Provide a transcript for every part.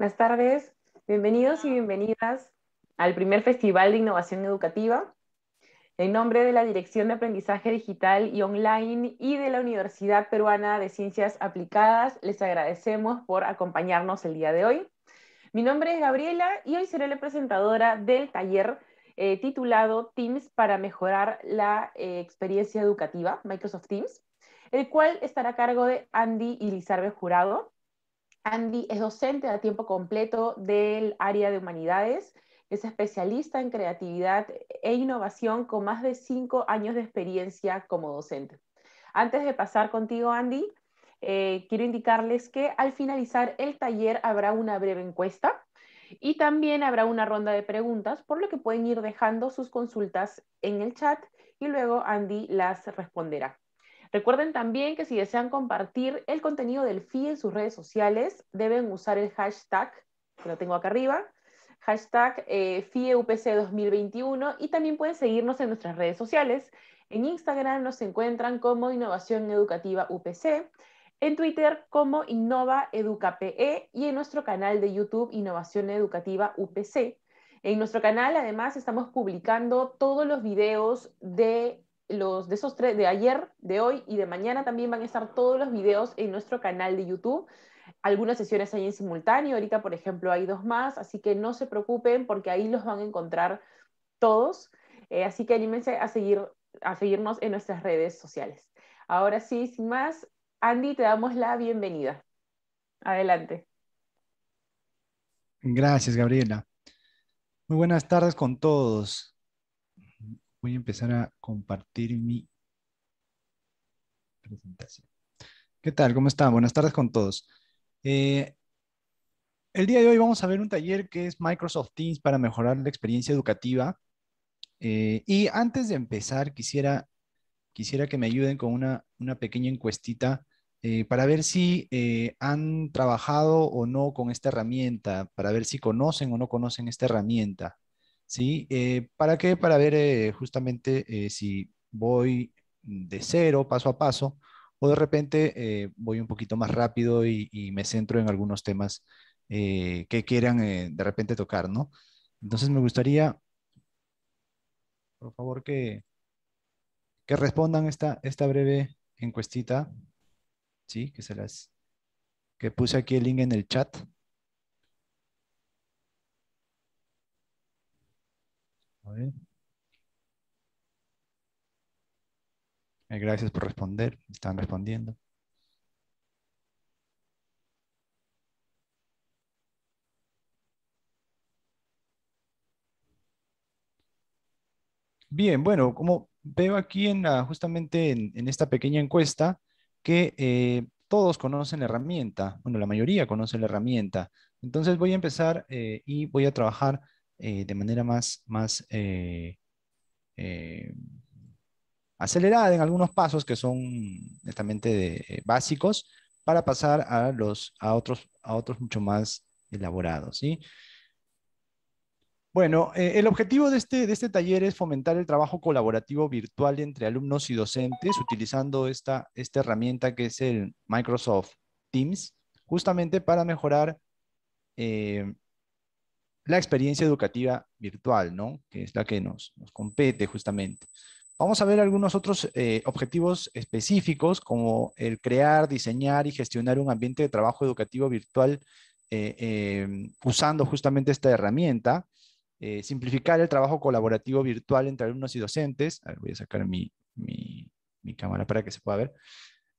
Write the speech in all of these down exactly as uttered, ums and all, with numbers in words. Buenas tardes, bienvenidos y bienvenidas al primer Festival de Innovación Educativa. En nombre de la Dirección de Aprendizaje Digital y Online y de la Universidad Peruana de Ciencias Aplicadas, les agradecemos por acompañarnos el día de hoy. Mi nombre es Gabriela y hoy seré la presentadora del taller eh, titulado Teams para mejorar la eh, experiencia educativa, Microsoft Teams, el cual estará a cargo de Anndy Ilizarbe Jurado. Anndy es docente a tiempo completo del área de Humanidades. Es especialista en creatividad e innovación con más de cinco años de experiencia como docente. Antes de pasar contigo, Anndy, eh, quiero indicarles que al finalizar el taller habrá una breve encuesta y también habrá una ronda de preguntas, por lo que pueden ir dejando sus consultas en el chat y luego Anndy las responderá. Recuerden también que si desean compartir el contenido del F I E en sus redes sociales, deben usar el hashtag, que lo tengo acá arriba, hashtag eh, F I E U P C dos mil veintiuno, y también pueden seguirnos en nuestras redes sociales. En Instagram nos encuentran como Innovación Educativa U P C, en Twitter como Innova Educape y en nuestro canal de YouTube Innovación Educativa U P C. En nuestro canal además estamos publicando todos los videos de los de esos tres, de ayer, de hoy y de mañana. También van a estar todos los videos en nuestro canal de YouTube. Algunas sesiones hay en simultáneo, ahorita por ejemplo hay dos más, así que no se preocupen porque ahí los van a encontrar todos, eh, así que anímense a, seguir, a seguirnos en nuestras redes sociales. Ahora sí, sin más, Anndy, te damos la bienvenida. Adelante. Gracias, Gabriela. Muy buenas tardes con todos. Voy a empezar a compartir mi presentación. ¿Qué tal? ¿Cómo están? Buenas tardes con todos. Eh, el día de hoy vamos a ver un taller que es Microsoft Teams para mejorar la experiencia educativa, eh, y antes de empezar quisiera, quisiera que me ayuden con una, una pequeña encuestita eh, para ver si eh, han trabajado o no con esta herramienta, para ver si conocen o no conocen esta herramienta, ¿sí? Eh, ¿para qué? Para ver eh, justamente eh, si voy de cero, paso a paso, o de repente eh, voy un poquito más rápido y, y me centro en algunos temas eh, que quieran eh, de repente tocar, ¿no? Entonces me gustaría, por favor, que, que respondan esta, esta breve encuestita, ¿sí? Que se las, que puse aquí el link en el chat. A ver. Gracias por responder. Están respondiendo. Bien, bueno, como veo aquí en la, justamente en, en esta pequeña encuesta que eh, todos conocen la herramienta. Bueno, la mayoría conoce la herramienta. Entonces voy a empezar eh, y voy a trabajar eh, de manera más... más eh, eh, acelerada en algunos pasos que son netamente de, eh, básicos, para pasar a, los, a, otros, a otros mucho más elaborados, ¿sí? Bueno, eh, el objetivo de este, de este taller es fomentar el trabajo colaborativo virtual entre alumnos y docentes utilizando esta, esta herramienta que es el Microsoft Teams, justamente para mejorar eh, la experiencia educativa virtual, ¿no? Que es la que nos, nos compete justamente. Vamos a ver algunos otros eh, objetivos específicos, como el crear, diseñar y gestionar un ambiente de trabajo educativo virtual eh, eh, usando justamente esta herramienta. Eh, simplificar el trabajo colaborativo virtual entre alumnos y docentes. A ver, voy a sacar mi, mi, mi cámara para que se pueda ver.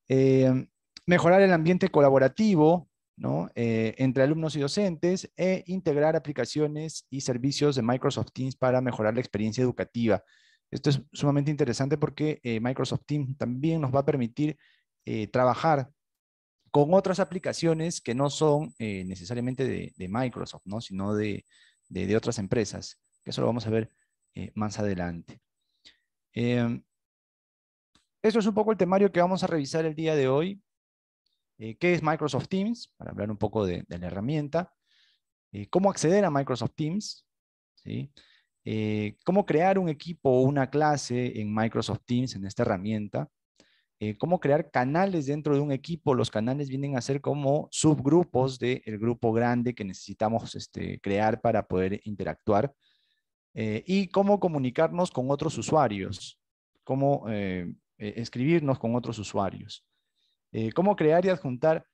Eh, mejorar el ambiente colaborativo, ¿no? Eh, entre alumnos y docentes, e integrar aplicaciones y servicios de Microsoft Teams para mejorar la experiencia educativa. Esto es sumamente interesante porque eh, Microsoft Teams también nos va a permitir eh, trabajar con otras aplicaciones que no son eh, necesariamente de, de Microsoft, ¿no? Sino de, de, de otras empresas, que eso lo vamos a ver eh, más adelante. Eh, esto es un poco el temario que vamos a revisar el día de hoy. Eh, ¿Qué es Microsoft Teams? Para hablar un poco de, de la herramienta. Eh, ¿Cómo acceder a Microsoft Teams? ¿Sí? Eh, cómo crear un equipo o una clase en Microsoft Teams, en esta herramienta, eh, cómo crear canales dentro de un equipo. Los canales vienen a ser como subgrupos del grupo grande que necesitamos este, crear para poder interactuar. Eh, y cómo comunicarnos con otros usuarios, cómo eh, escribirnos con otros usuarios, eh, cómo crear y adjuntar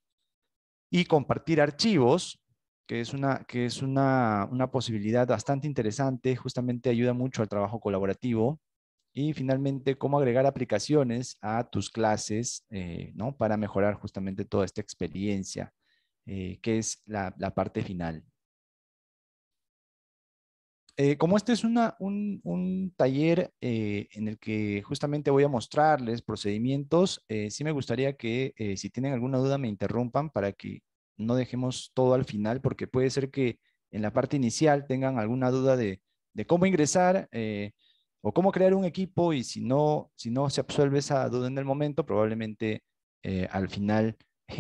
y compartir archivos, que es, una, que es una, una posibilidad bastante interesante, justamente ayuda mucho al trabajo colaborativo. Y finalmente, cómo agregar aplicaciones a tus clases, eh, ¿no? Para mejorar justamente toda esta experiencia, eh, que es la, la parte final. Eh, como este es una, un, un taller eh, en el que justamente voy a mostrarles procedimientos, eh, sí me gustaría que eh, si tienen alguna duda me interrumpan para que no dejemos todo al final, porque puede ser que en la parte inicial tengan alguna duda de, de cómo ingresar eh, o cómo crear un equipo, y si no, si no se absuelve esa duda en el momento, probablemente eh, al final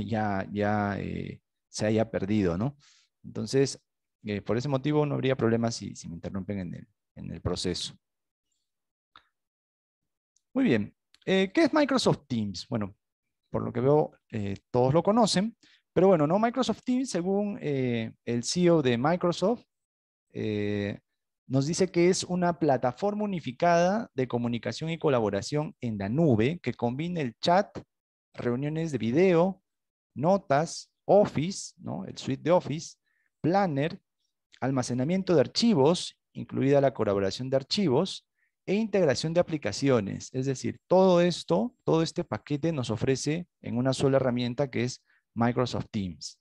ya, ya eh, se haya perdido, ¿no? Entonces, Eh, por ese motivo no habría problema si, si me interrumpen en el, en el proceso. Muy bien. Eh, ¿Qué es Microsoft Teams? Bueno, por lo que veo eh, todos lo conocen, pero bueno, no, Microsoft Teams, según eh, el C E O de Microsoft, eh, nos dice que es una plataforma unificada de comunicación y colaboración en la nube que combina el chat, reuniones de video, notas, Office, ¿no? El suite de Office, Planner, almacenamiento de archivos, incluida la colaboración de archivos, e integración de aplicaciones. Es decir, todo esto, todo este paquete nos ofrece en una sola herramienta que es Microsoft Teams.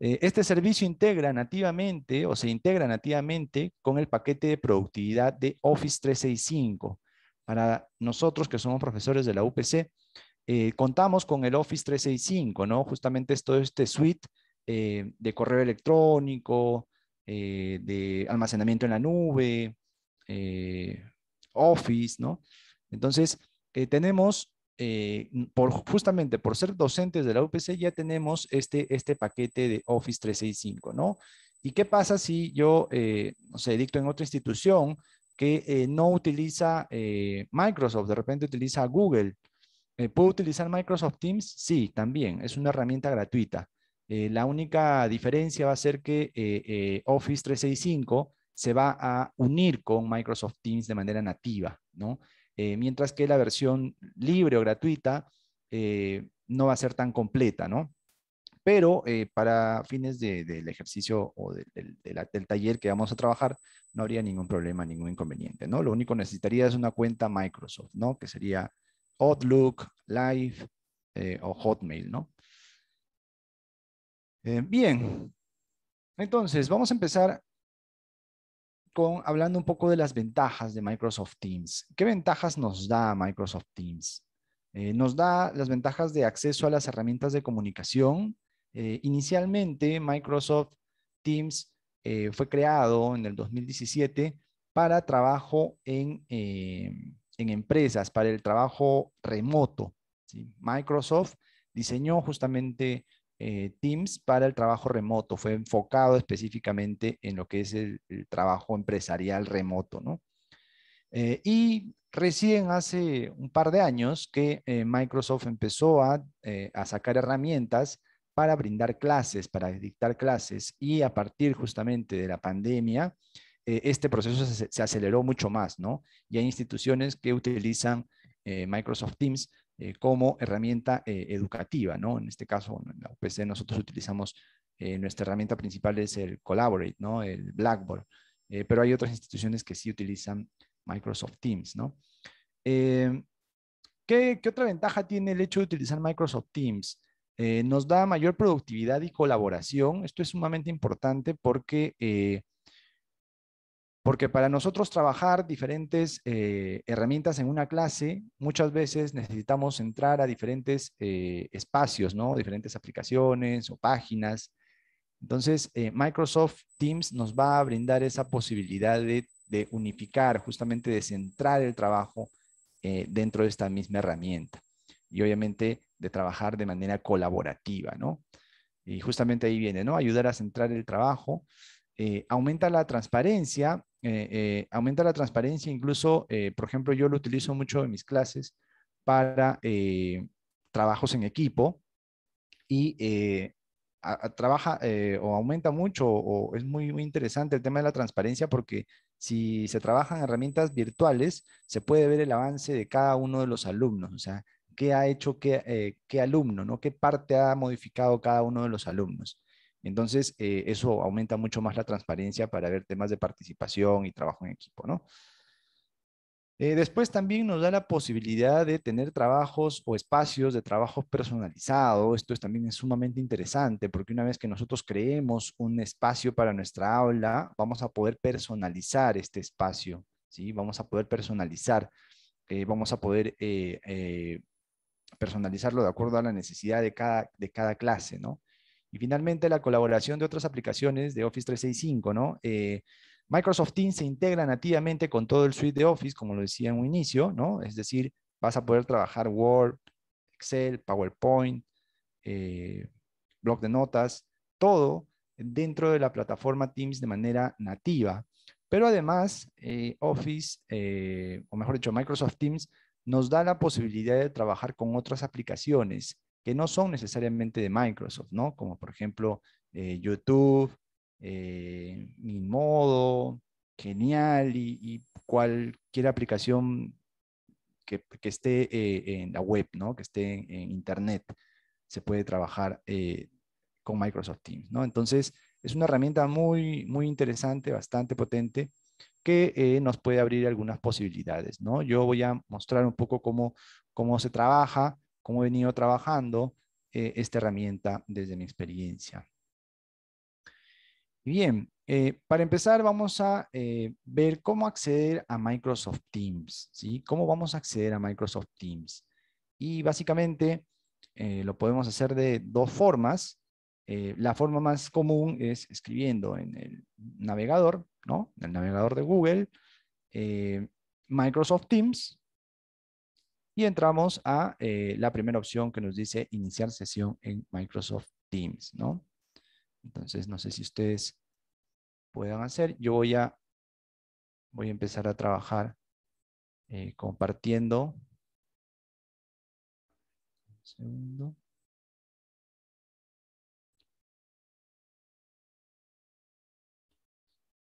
Este servicio integra nativamente o se integra nativamente con el paquete de productividad de Office trescientos sesenta y cinco. Para nosotros que somos profesores de la U P C, eh, contamos con el Office trescientos sesenta y cinco, ¿no? Justamente es todo este suite Eh, de correo electrónico, eh, de almacenamiento en la nube, eh, Office, ¿no? Entonces, eh, tenemos, eh, por, justamente por ser docentes de la U P C, ya tenemos este, este paquete de Office trescientos sesenta y cinco, ¿no? ¿Y qué pasa si yo, eh, no sé, dicto en otra institución que eh, no utiliza eh, Microsoft, de repente utiliza Google? Eh, ¿Puedo utilizar Microsoft Teams? Sí, también, es una herramienta gratuita. Eh, la única diferencia va a ser que eh, eh, Office trescientos sesenta y cinco se va a unir con Microsoft Teams de manera nativa, ¿no? Eh, mientras que la versión libre o gratuita eh, no va a ser tan completa, ¿no? Pero eh, para fines de, del ejercicio o de, de, de la, del taller que vamos a trabajar, no habría ningún problema, ningún inconveniente, ¿no? Lo único que necesitaría es una cuenta Microsoft, ¿no? Que sería Outlook, Live eh, o Hotmail, ¿no? Eh, bien, entonces vamos a empezar con hablando un poco de las ventajas de Microsoft Teams. ¿Qué ventajas nos da Microsoft Teams? Eh, nos da las ventajas de acceso a las herramientas de comunicación. Eh, inicialmente, Microsoft Teams eh, fue creado en el dos mil diecisiete para trabajo en, eh, en empresas, para el trabajo remoto, ¿sí? Microsoft diseñó justamente Eh, Teams para el trabajo remoto, fue enfocado específicamente en lo que es el, el trabajo empresarial remoto, ¿no? Eh, y recién hace un par de años que eh, Microsoft empezó a, eh, a sacar herramientas para brindar clases, para dictar clases, y a partir justamente de la pandemia, eh, este proceso se, se aceleró mucho más, ¿no? Y hay instituciones que utilizan eh, Microsoft Teams Eh, como herramienta eh, educativa, ¿no? En este caso, en la U P C nosotros utilizamos, eh, nuestra herramienta principal es el Collaborate, ¿no? El Blackboard, eh, pero hay otras instituciones que sí utilizan Microsoft Teams, ¿no? Eh, ¿qué, ¿Qué otra ventaja tiene el hecho de utilizar Microsoft Teams? Eh, nos da mayor productividad y colaboración. Esto es sumamente importante porque... Eh, Porque para nosotros trabajar diferentes eh, herramientas en una clase, muchas veces necesitamos entrar a diferentes eh, espacios, ¿no? Diferentes aplicaciones o páginas. Entonces, eh, Microsoft Teams nos va a brindar esa posibilidad de, de unificar, justamente de centrar el trabajo eh, dentro de esta misma herramienta. Y obviamente de trabajar de manera colaborativa, ¿no? Y justamente ahí viene, ¿no? Ayudar a centrar el trabajo. Eh, aumenta la transparencia, eh, eh, aumenta la transparencia incluso, eh, por ejemplo, yo lo utilizo mucho en mis clases para eh, trabajos en equipo y eh, a, a, trabaja eh, o aumenta mucho o, o es muy, muy interesante el tema de la transparencia, porque si se trabajan herramientas virtuales, se puede ver el avance de cada uno de los alumnos, o sea, qué ha hecho qué, eh, qué alumno, ¿no? Qué parte ha modificado cada uno de los alumnos. Entonces, eh, eso aumenta mucho más la transparencia para ver temas de participación y trabajo en equipo, ¿no? Eh, después también nos da la posibilidad de tener trabajos o espacios de trabajo personalizado. Esto es, también es sumamente interesante, porque una vez que nosotros creemos un espacio para nuestra aula, vamos a poder personalizar este espacio, ¿sí? Vamos a poder personalizar, eh, vamos a poder eh, eh, personalizarlo de acuerdo a la necesidad de cada, de cada clase, ¿no? Y finalmente la colaboración de otras aplicaciones de Office trescientos sesenta y cinco, ¿no? Eh, Microsoft Teams se integra nativamente con todo el suite de Office, como lo decía en un inicio, ¿no? Es decir, vas a poder trabajar Word, Excel, PowerPoint, eh, bloc de notas, todo dentro de la plataforma Teams de manera nativa. Pero además, eh, Office, eh, o mejor dicho, Microsoft Teams, nos da la posibilidad de trabajar con otras aplicaciones que no son necesariamente de Microsoft, ¿no? Como por ejemplo, eh, YouTube, Eh, Mindomodo, Genially y, y cualquier aplicación que, que esté eh, en la web, ¿no? Que esté en, en internet, se puede trabajar eh, con Microsoft Teams, ¿no? Entonces es una herramienta muy, muy interesante, bastante potente, que eh, nos puede abrir algunas posibilidades, ¿no? Yo voy a mostrar un poco cómo, cómo se trabaja, cómo he venido trabajando eh, esta herramienta desde mi experiencia. Bien, eh, para empezar vamos a eh, ver cómo acceder a Microsoft Teams, ¿sí? ¿Cómo vamos a acceder a Microsoft Teams? Y básicamente eh, lo podemos hacer de dos formas. Eh, la forma más común es escribiendo en el navegador, ¿no? En el navegador de Google, eh, Microsoft Teams, y entramos a eh, la primera opción que nos dice iniciar sesión en Microsoft Teams, ¿no? Entonces, no sé si ustedes puedan hacer. Yo voy a, voy a empezar a trabajar eh, compartiendo. Un segundo.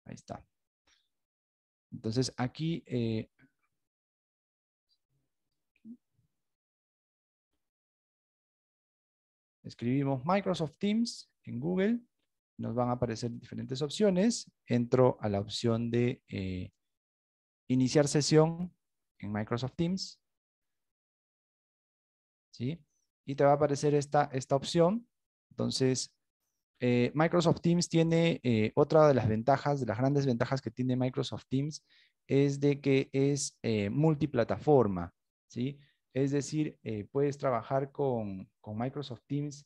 Ahí está. Entonces, aquí... Eh, escribimos Microsoft Teams en Google, nos van a aparecer diferentes opciones. Entro a la opción de eh, iniciar sesión en Microsoft Teams, ¿sí? Y te va a aparecer esta, esta opción. Entonces, eh, Microsoft Teams tiene eh, otra de las ventajas, de las grandes ventajas que tiene Microsoft Teams, es de que es eh, multiplataforma, ¿sí? Es decir, eh, puedes trabajar con, con Microsoft Teams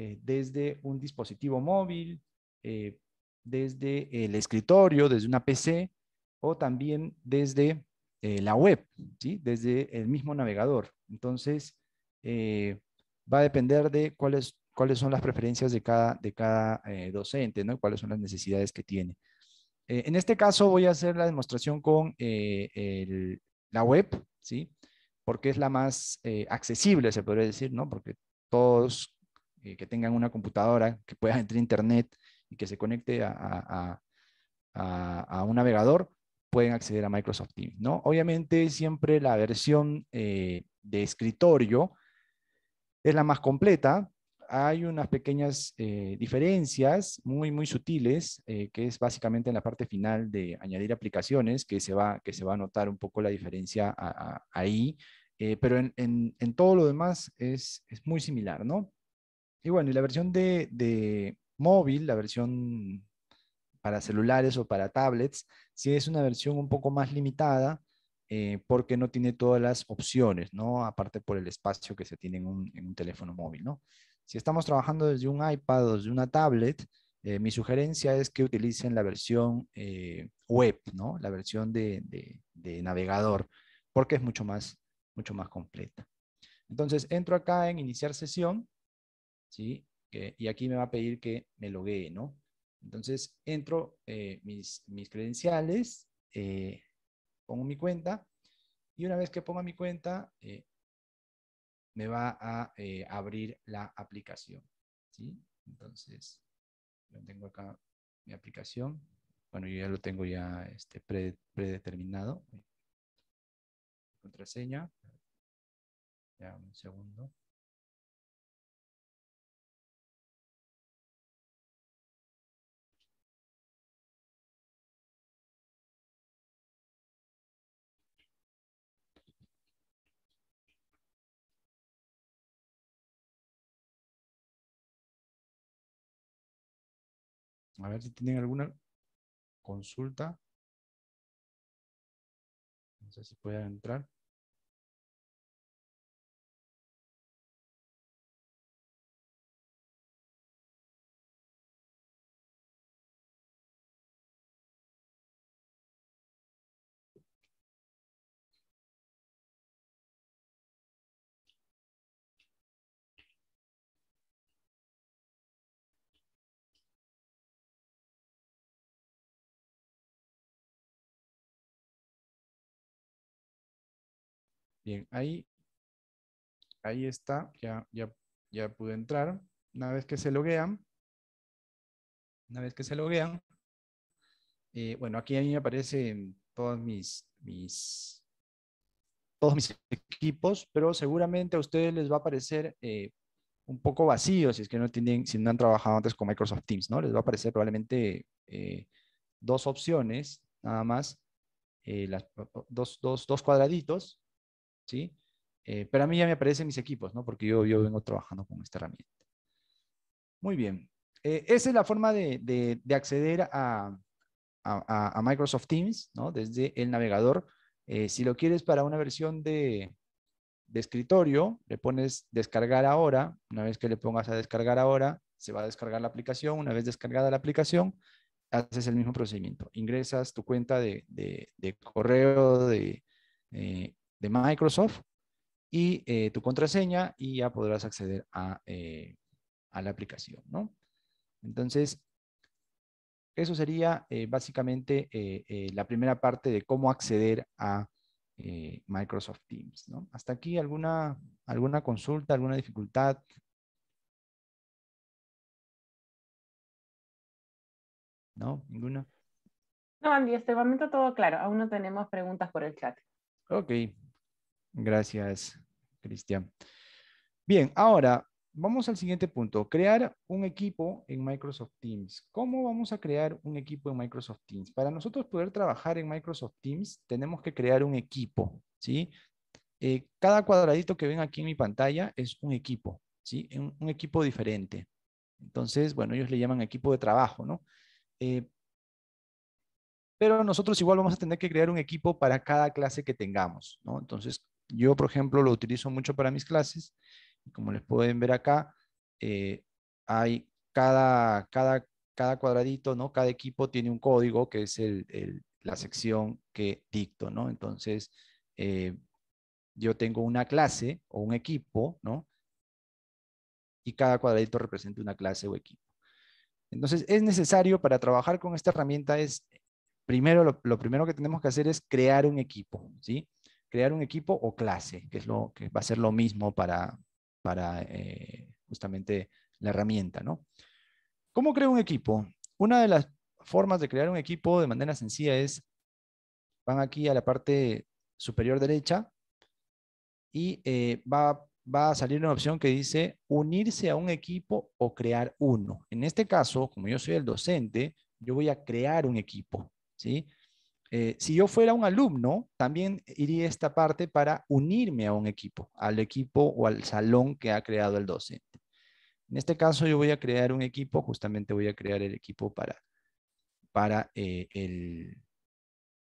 Eh, desde un dispositivo móvil, eh, desde el escritorio, desde una P C, o también desde eh, la web, ¿sí? Desde el mismo navegador. Entonces, eh, va a depender de cuáles, cuáles son las preferencias de cada, de cada eh, docente, ¿no? Cuáles son las necesidades que tiene. Eh, en este caso voy a hacer la demostración con eh, el, la web, ¿sí? Porque es la más eh, accesible, se podría decir, ¿no? Porque todos... que tengan una computadora, que puedan entrar a internet y que se conecte a, a, a, a un navegador, pueden acceder a Microsoft Teams, ¿no? Obviamente siempre la versión eh, de escritorio es la más completa. Hay unas pequeñas eh, diferencias muy, muy sutiles, eh, que es básicamente en la parte final de añadir aplicaciones, que se va, que se va a notar un poco la diferencia a, a, ahí, eh, pero en, en, en todo lo demás es, es muy similar, ¿no? Y bueno, y la versión de, de móvil, la versión para celulares o para tablets, sí es una versión un poco más limitada, eh, porque no tiene todas las opciones, ¿no? Aparte por el espacio que se tiene en un, en un teléfono móvil, ¿no? Si estamos trabajando desde un iPad o desde una tablet, eh, mi sugerencia es que utilicen la versión eh, web, ¿no? La versión de, de, de navegador, porque es mucho más, mucho más completa. Entonces, entro acá en iniciar sesión, ¿sí? Eh, y aquí me va a pedir que me loguee, ¿no? Entonces entro eh, mis, mis credenciales, eh, pongo mi cuenta, y una vez que ponga mi cuenta, eh, me va a eh, abrir la aplicación, ¿sí? Entonces, yo tengo acá mi aplicación. Bueno, yo ya lo tengo ya este, pre, predeterminado. Contraseña. Ya, un segundo. A ver si tienen alguna consulta. No sé si pueden entrar. Bien, ahí, ahí está, ya, ya, ya pude entrar. Una vez que se loguean, una vez que se loguean, eh, bueno, aquí a mí me aparecen todos mis, mis, todos mis equipos, pero seguramente a ustedes les va a aparecer eh, un poco vacío si es que no tienen, si no han trabajado antes con Microsoft Teams, ¿no? Les va a aparecer probablemente eh, dos opciones, nada más, eh, las, dos, dos, dos cuadraditos. ¿Sí? Eh, pero a mí ya me aparecen mis equipos, ¿no? Porque yo, yo vengo trabajando con esta herramienta. Muy bien. Eh, esa es la forma de, de, de acceder a, a, a Microsoft Teams, ¿no? Desde el navegador. Eh, si lo quieres para una versión de, de escritorio, le pones descargar ahora. Una vez que le pongas a descargar ahora, se va a descargar la aplicación. Una vez descargada la aplicación, haces el mismo procedimiento. Ingresas tu cuenta de, de, de correo, de... Eh, de Microsoft y eh, tu contraseña y ya podrás acceder a, eh, a la aplicación, ¿no? Entonces, eso sería eh, básicamente eh, eh, la primera parte de cómo acceder a eh, Microsoft Teams, ¿no? Hasta aquí, ¿alguna, alguna consulta, alguna dificultad? ¿No? ¿Ninguna? No, Anndy, hasta el momento todo claro. Aún no tenemos preguntas por el chat. Ok. Gracias, Cristian. Bien, ahora vamos al siguiente punto. Crear un equipo en Microsoft Teams. ¿Cómo vamos a crear un equipo en Microsoft Teams? Para nosotros poder trabajar en Microsoft Teams, tenemos que crear un equipo, ¿sí? Eh, cada cuadradito que ven aquí en mi pantalla es un equipo, ¿sí? Un, un equipo diferente. Entonces, bueno, ellos le llaman equipo de trabajo, ¿no? Eh, pero nosotros igual vamos a tener que crear un equipo para cada clase que tengamos, ¿no? Entonces, yo, por ejemplo, lo utilizo mucho para mis clases. Como les pueden ver acá, eh, hay cada, cada, cada cuadradito, ¿no? Cada equipo tiene un código que es el, el, la sección que dicto, ¿no? Entonces, eh, yo tengo una clase o un equipo, ¿no? Y cada cuadradito representa una clase o equipo. Entonces, es necesario para trabajar con esta herramienta es... Primero, lo, lo primero que tenemos que hacer es crear un equipo, ¿sí? Crear un equipo o clase, que es lo que va a ser lo mismo para, para eh, justamente la herramienta, ¿no? ¿Cómo creo un equipo? Una de las formas de crear un equipo de manera sencilla es, van aquí a la parte superior derecha y eh, va, va a salir una opción que dice unirse a un equipo o crear uno. En este caso, como yo soy el docente, yo voy a crear un equipo. ¿Sí? Eh, si yo fuera un alumno, también iría a esta parte para unirme a un equipo, al equipo o al salón que ha creado el docente. En este caso yo voy a crear un equipo, justamente voy a crear el equipo para, para, eh, el,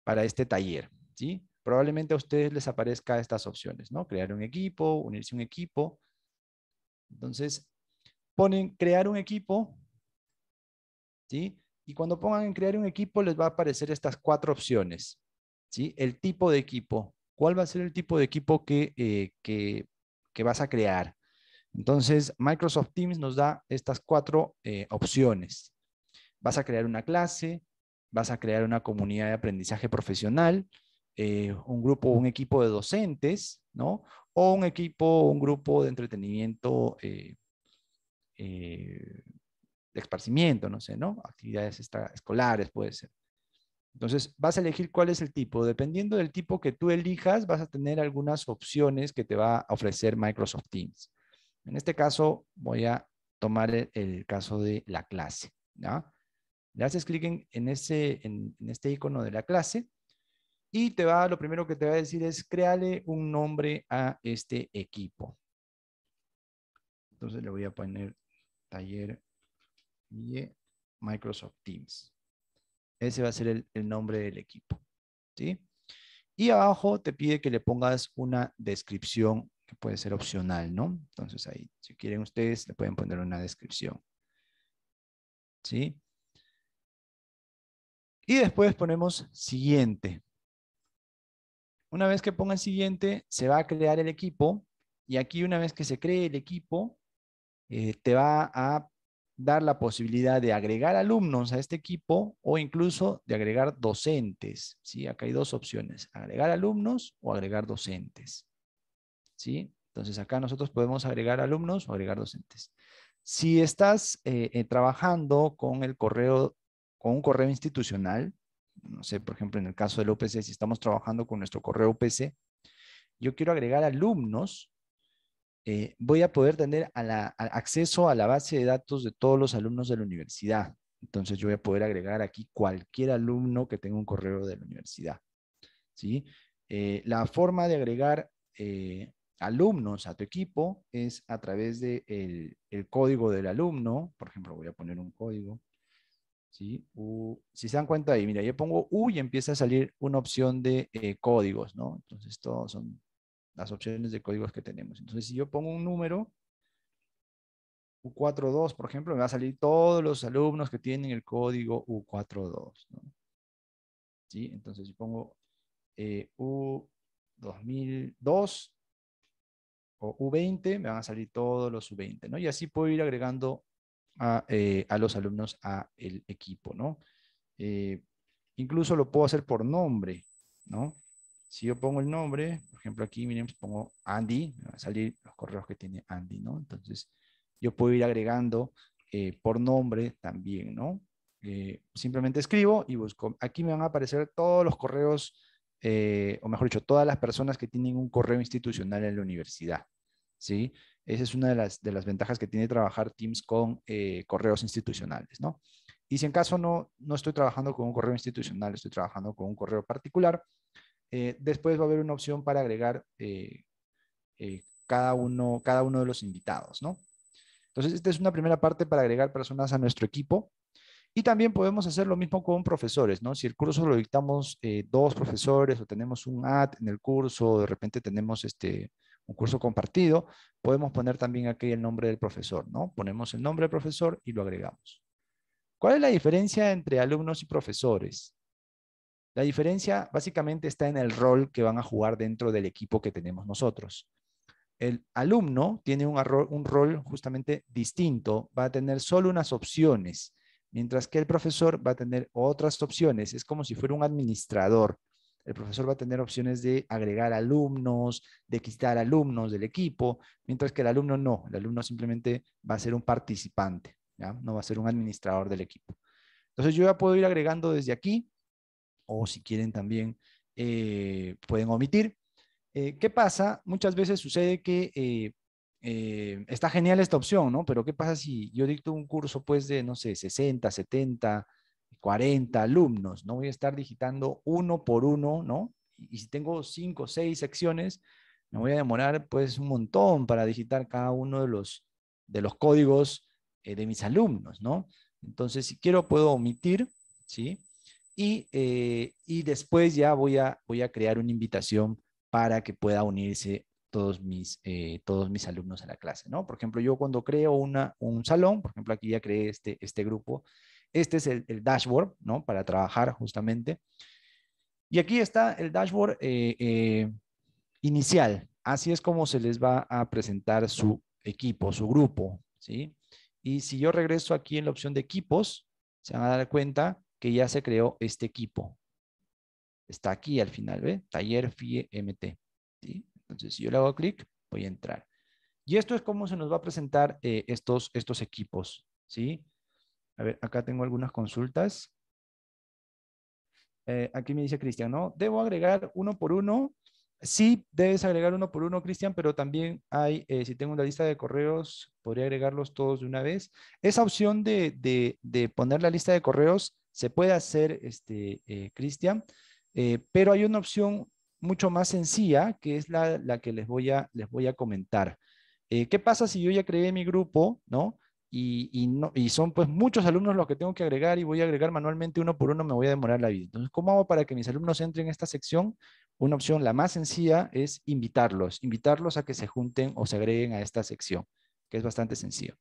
para este taller, ¿sí? Probablemente a ustedes les aparezca estas opciones, ¿no? Crear un equipo, unirse a un equipo. Entonces, ponen crear un equipo, ¿sí? Y cuando pongan en crear un equipo, les va a aparecer estas cuatro opciones, ¿sí? El tipo de equipo. ¿Cuál va a ser el tipo de equipo que, eh, que, que vas a crear? Entonces, Microsoft Teams nos da estas cuatro eh, opciones. Vas a crear una clase, vas a crear una comunidad de aprendizaje profesional, eh, un grupo, un equipo de docentes, ¿no? O un equipo, un grupo de entretenimiento, eh, eh, de esparcimiento, no sé, ¿no? Actividades extra escolares puede ser. Entonces vas a elegir cuál es el tipo. Dependiendo del tipo que tú elijas, vas a tener algunas opciones que te va a ofrecer Microsoft Teams. En este caso voy a tomar el, el caso de la clase, ¿no? Le haces clic en, en, ese, en, en este icono de la clase y te va, lo primero que te va a decir es créale un nombre a este equipo. Entonces le voy a poner taller y Microsoft Teams. Ese va a ser el, el nombre del equipo, ¿sí? Y abajo te pide que le pongas una descripción que puede ser opcional, ¿no? Entonces ahí, si quieren ustedes, le pueden poner una descripción, ¿sí? Y después ponemos siguiente. Una vez que ponga siguiente, se va a crear el equipo. Y aquí, una vez que se cree el equipo, eh, te va a dar la posibilidad de agregar alumnos a este equipo o incluso de agregar docentes, ¿sí? Acá hay dos opciones, agregar alumnos o agregar docentes, ¿sí? Entonces acá nosotros podemos agregar alumnos o agregar docentes. Si estás eh, eh, trabajando con el correo, con un correo institucional, no sé, por ejemplo, en el caso del U P C, si estamos trabajando con nuestro correo U P C, yo quiero agregar alumnos, Eh, voy a poder tener a la, a acceso a la base de datos de todos los alumnos de la universidad. Entonces yo voy a poder agregar aquí cualquier alumno que tenga un correo de la universidad, ¿sí? Eh, la forma de agregar eh, alumnos a tu equipo es a través del el código del alumno. Por ejemplo, voy a poner un código, ¿sí? U, si se dan cuenta ahí, mira, yo pongo U y empieza a salir una opción de eh, códigos, ¿no? Entonces todos son las opciones de códigos que tenemos. Entonces, si yo pongo un número, U cuarenta y dos, por ejemplo, me va a salir todos los alumnos que tienen el código U cuarenta y dos, ¿no? ¿Sí? Entonces, si pongo eh, U dos mil dos o U veinte, me van a salir todos los U veinte, ¿no? Y así puedo ir agregando a, eh, a los alumnos al equipo, ¿no? Eh, incluso lo puedo hacer por nombre, ¿no? Si yo pongo el nombre, por ejemplo aquí, miren, pongo Anndy, me van a salir los correos que tiene Anndy, ¿no? Entonces, yo puedo ir agregando eh, por nombre también, ¿no? Eh, simplemente escribo y busco. Aquí me van a aparecer todos los correos, eh, o mejor dicho, todas las personas que tienen un correo institucional en la universidad, ¿sí? Esa es una de las, de las ventajas que tiene trabajar Teams con eh, correos institucionales, ¿no? Y si en caso no, no estoy trabajando con un correo institucional, estoy trabajando con un correo particular, Eh, después va a haber una opción para agregar eh, eh, cada, uno, cada uno de los invitados, ¿no? Entonces, esta es una primera parte para agregar personas a nuestro equipo. Y también podemos hacer lo mismo con profesores, ¿no? Si el curso lo dictamos eh, dos profesores o tenemos un ad en el curso, o de repente tenemos este, un curso compartido, podemos poner también aquí el nombre del profesor, ¿no? Ponemos el nombre del profesor y lo agregamos. ¿Cuál es la diferencia entre alumnos y profesores? La diferencia básicamente está en el rol que van a jugar dentro del equipo que tenemos nosotros. El alumno tiene un rol, un rol justamente distinto, va a tener solo unas opciones, mientras que el profesor va a tener otras opciones. Es como si fuera un administrador. El profesor va a tener opciones de agregar alumnos, de quitar alumnos del equipo, mientras que el alumno no. El alumno simplemente va a ser un participante, ¿ya? No va a ser un administrador del equipo. Entonces yo ya puedo ir agregando desde aquí, o si quieren también eh, pueden omitir. Eh, ¿Qué pasa? Muchas veces sucede que eh, eh, está genial esta opción, ¿no? Pero ¿qué pasa si yo dicto un curso pues de, no sé, sesenta, setenta, cuarenta alumnos? No voy a estar digitando uno por uno, ¿no? Y, y si tengo cinco o seis secciones, me voy a demorar pues un montón para digitar cada uno de los, de los códigos eh, de mis alumnos, ¿no? Entonces, si quiero puedo omitir, ¿sí? Y, eh, y después ya voy a, voy a crear una invitación para que pueda unirse todos mis, eh, todos mis alumnos a la clase, ¿no? Por ejemplo, yo cuando creo una, un salón, por ejemplo, aquí ya creé este, este grupo. Este es el, el dashboard, ¿no? Para trabajar justamente. Y aquí está el dashboard eh, eh, inicial. Así es como se les va a presentar su equipo, su grupo, ¿sí? Y si yo regreso aquí en la opción de equipos, se van a dar cuenta que ya se creó este equipo. está aquí al final, ¿ve? Taller F I E M T. ¿Sí? Entonces, si yo le hago clic, voy a entrar. Y esto es cómo se nos va a presentar eh, estos, estos equipos, ¿sí? A ver, acá tengo algunas consultas. Eh, aquí me dice Cristian, ¿no? ¿Debo agregar uno por uno? Sí, debes agregar uno por uno, Cristian, pero también hay, eh, si tengo una lista de correos, podría agregarlos todos de una vez. Esa opción de, de, de poner la lista de correos se puede hacer, este, eh, Cristian, eh, pero hay una opción mucho más sencilla, que es la, la que les voy a, les voy a comentar. Eh, ¿Qué pasa si yo ya creé mi grupo, ¿no? Y, y, no, y son pues muchos alumnos los que tengo que agregar y voy a agregar manualmente uno por uno, me voy a demorar la vida. Entonces, ¿cómo hago para que mis alumnos entren en esta sección? Una opción, la más sencilla, es invitarlos, invitarlos a que se junten o se agreguen a esta sección, que es bastante sencillo,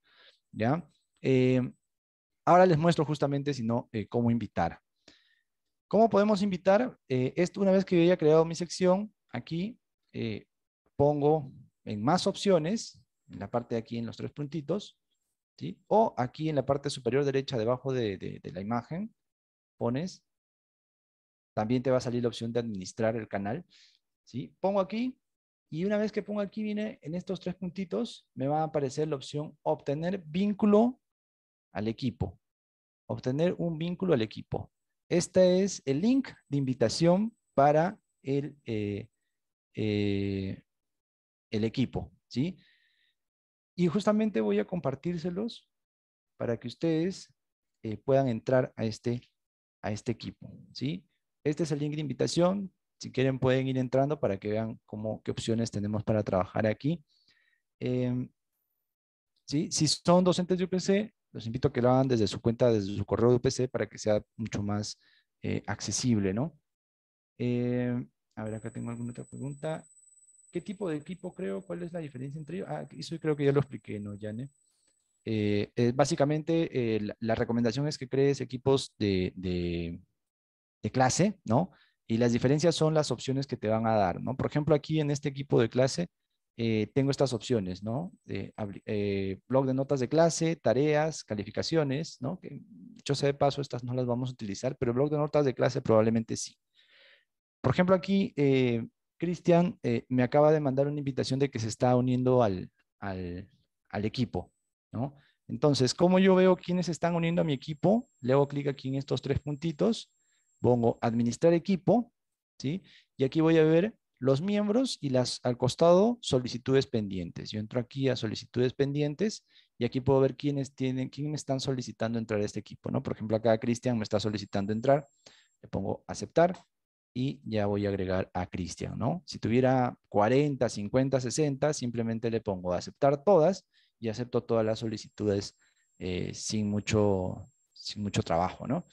¿ya? Eh, ahora les muestro justamente, si no, eh, cómo invitar. ¿Cómo podemos invitar? Eh, esto, una vez que yo haya creado mi sección, aquí eh, pongo en más opciones, en la parte de aquí en los tres puntitos, ¿sí? O aquí en la parte superior derecha, debajo de, de, de la imagen, pones, también te va a salir la opción de administrar el canal, ¿sí? Pongo aquí, y una vez que pongo aquí, viene en estos tres puntitos, me va a aparecer la opción obtener vínculo al equipo. Obtener un vínculo al equipo. Este es el link de invitación para el, eh, eh, el equipo, ¿sí? Y justamente voy a compartírselos para que ustedes eh, puedan entrar a este, a este equipo, ¿sí? Este es el link de invitación. Si quieren pueden ir entrando para que vean cómo, qué opciones tenemos para trabajar aquí. Eh, ¿sí? Si son docentes de U P C, los invito a que lo hagan desde su cuenta, desde su correo de U P C, para que sea mucho más eh, accesible, ¿no? Eh, a ver, acá tengo alguna otra pregunta. ¿Qué tipo de equipo creo? ¿Cuál es la diferencia entre ellos? Ah, eso creo que ya lo expliqué, ¿no, Jane? Eh, eh, básicamente, eh, la, la recomendación es que crees equipos de, de, de clase, ¿no? Y las diferencias son las opciones que te van a dar, ¿no? Por ejemplo, aquí en este equipo de clase, eh, tengo estas opciones, ¿no? Eh, eh, blog de notas de clase, tareas, calificaciones, ¿no? Que, yo sé de paso, estas no las vamos a utilizar, pero el blog de notas de clase probablemente sí. Por ejemplo, aquí... Eh, Cristian eh, me acaba de mandar una invitación de que se está uniendo al, al, al equipo, ¿no? Entonces, como yo veo quiénes están uniendo a mi equipo, le hago clic aquí en estos tres puntitos, pongo administrar equipo, ¿sí? Y aquí voy a ver los miembros y las al costado solicitudes pendientes. Yo entro aquí a solicitudes pendientes y aquí puedo ver quiénes tienen, quiénes están solicitando entrar a este equipo, ¿no? Por ejemplo, acá Cristian me está solicitando entrar, le pongo aceptar. Y ya voy a agregar a Cristian, ¿no? Si tuviera cuarenta, cincuenta, sesenta, simplemente le pongo aceptar todas y acepto todas las solicitudes eh, sin, mucho, sin mucho trabajo, ¿no?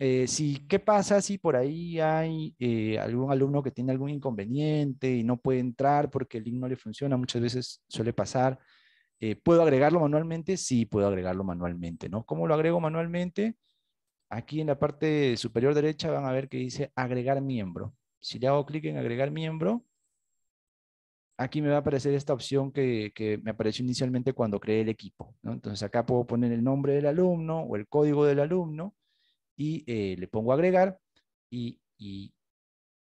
Eh, si, ¿qué pasa si por ahí hay eh, algún alumno que tiene algún inconveniente y no puede entrar porque el link no le funciona? Muchas veces suele pasar. Eh, ¿Puedo agregarlo manualmente? Sí, puedo agregarlo manualmente, ¿no? ¿Cómo lo agrego manualmente? Aquí en la parte superior derecha van a ver que dice agregar miembro. Si le hago clic en agregar miembro, aquí me va a aparecer esta opción que, que me apareció inicialmente cuando creé el equipo, ¿no? Entonces acá puedo poner el nombre del alumno o el código del alumno y eh, le pongo agregar y, y,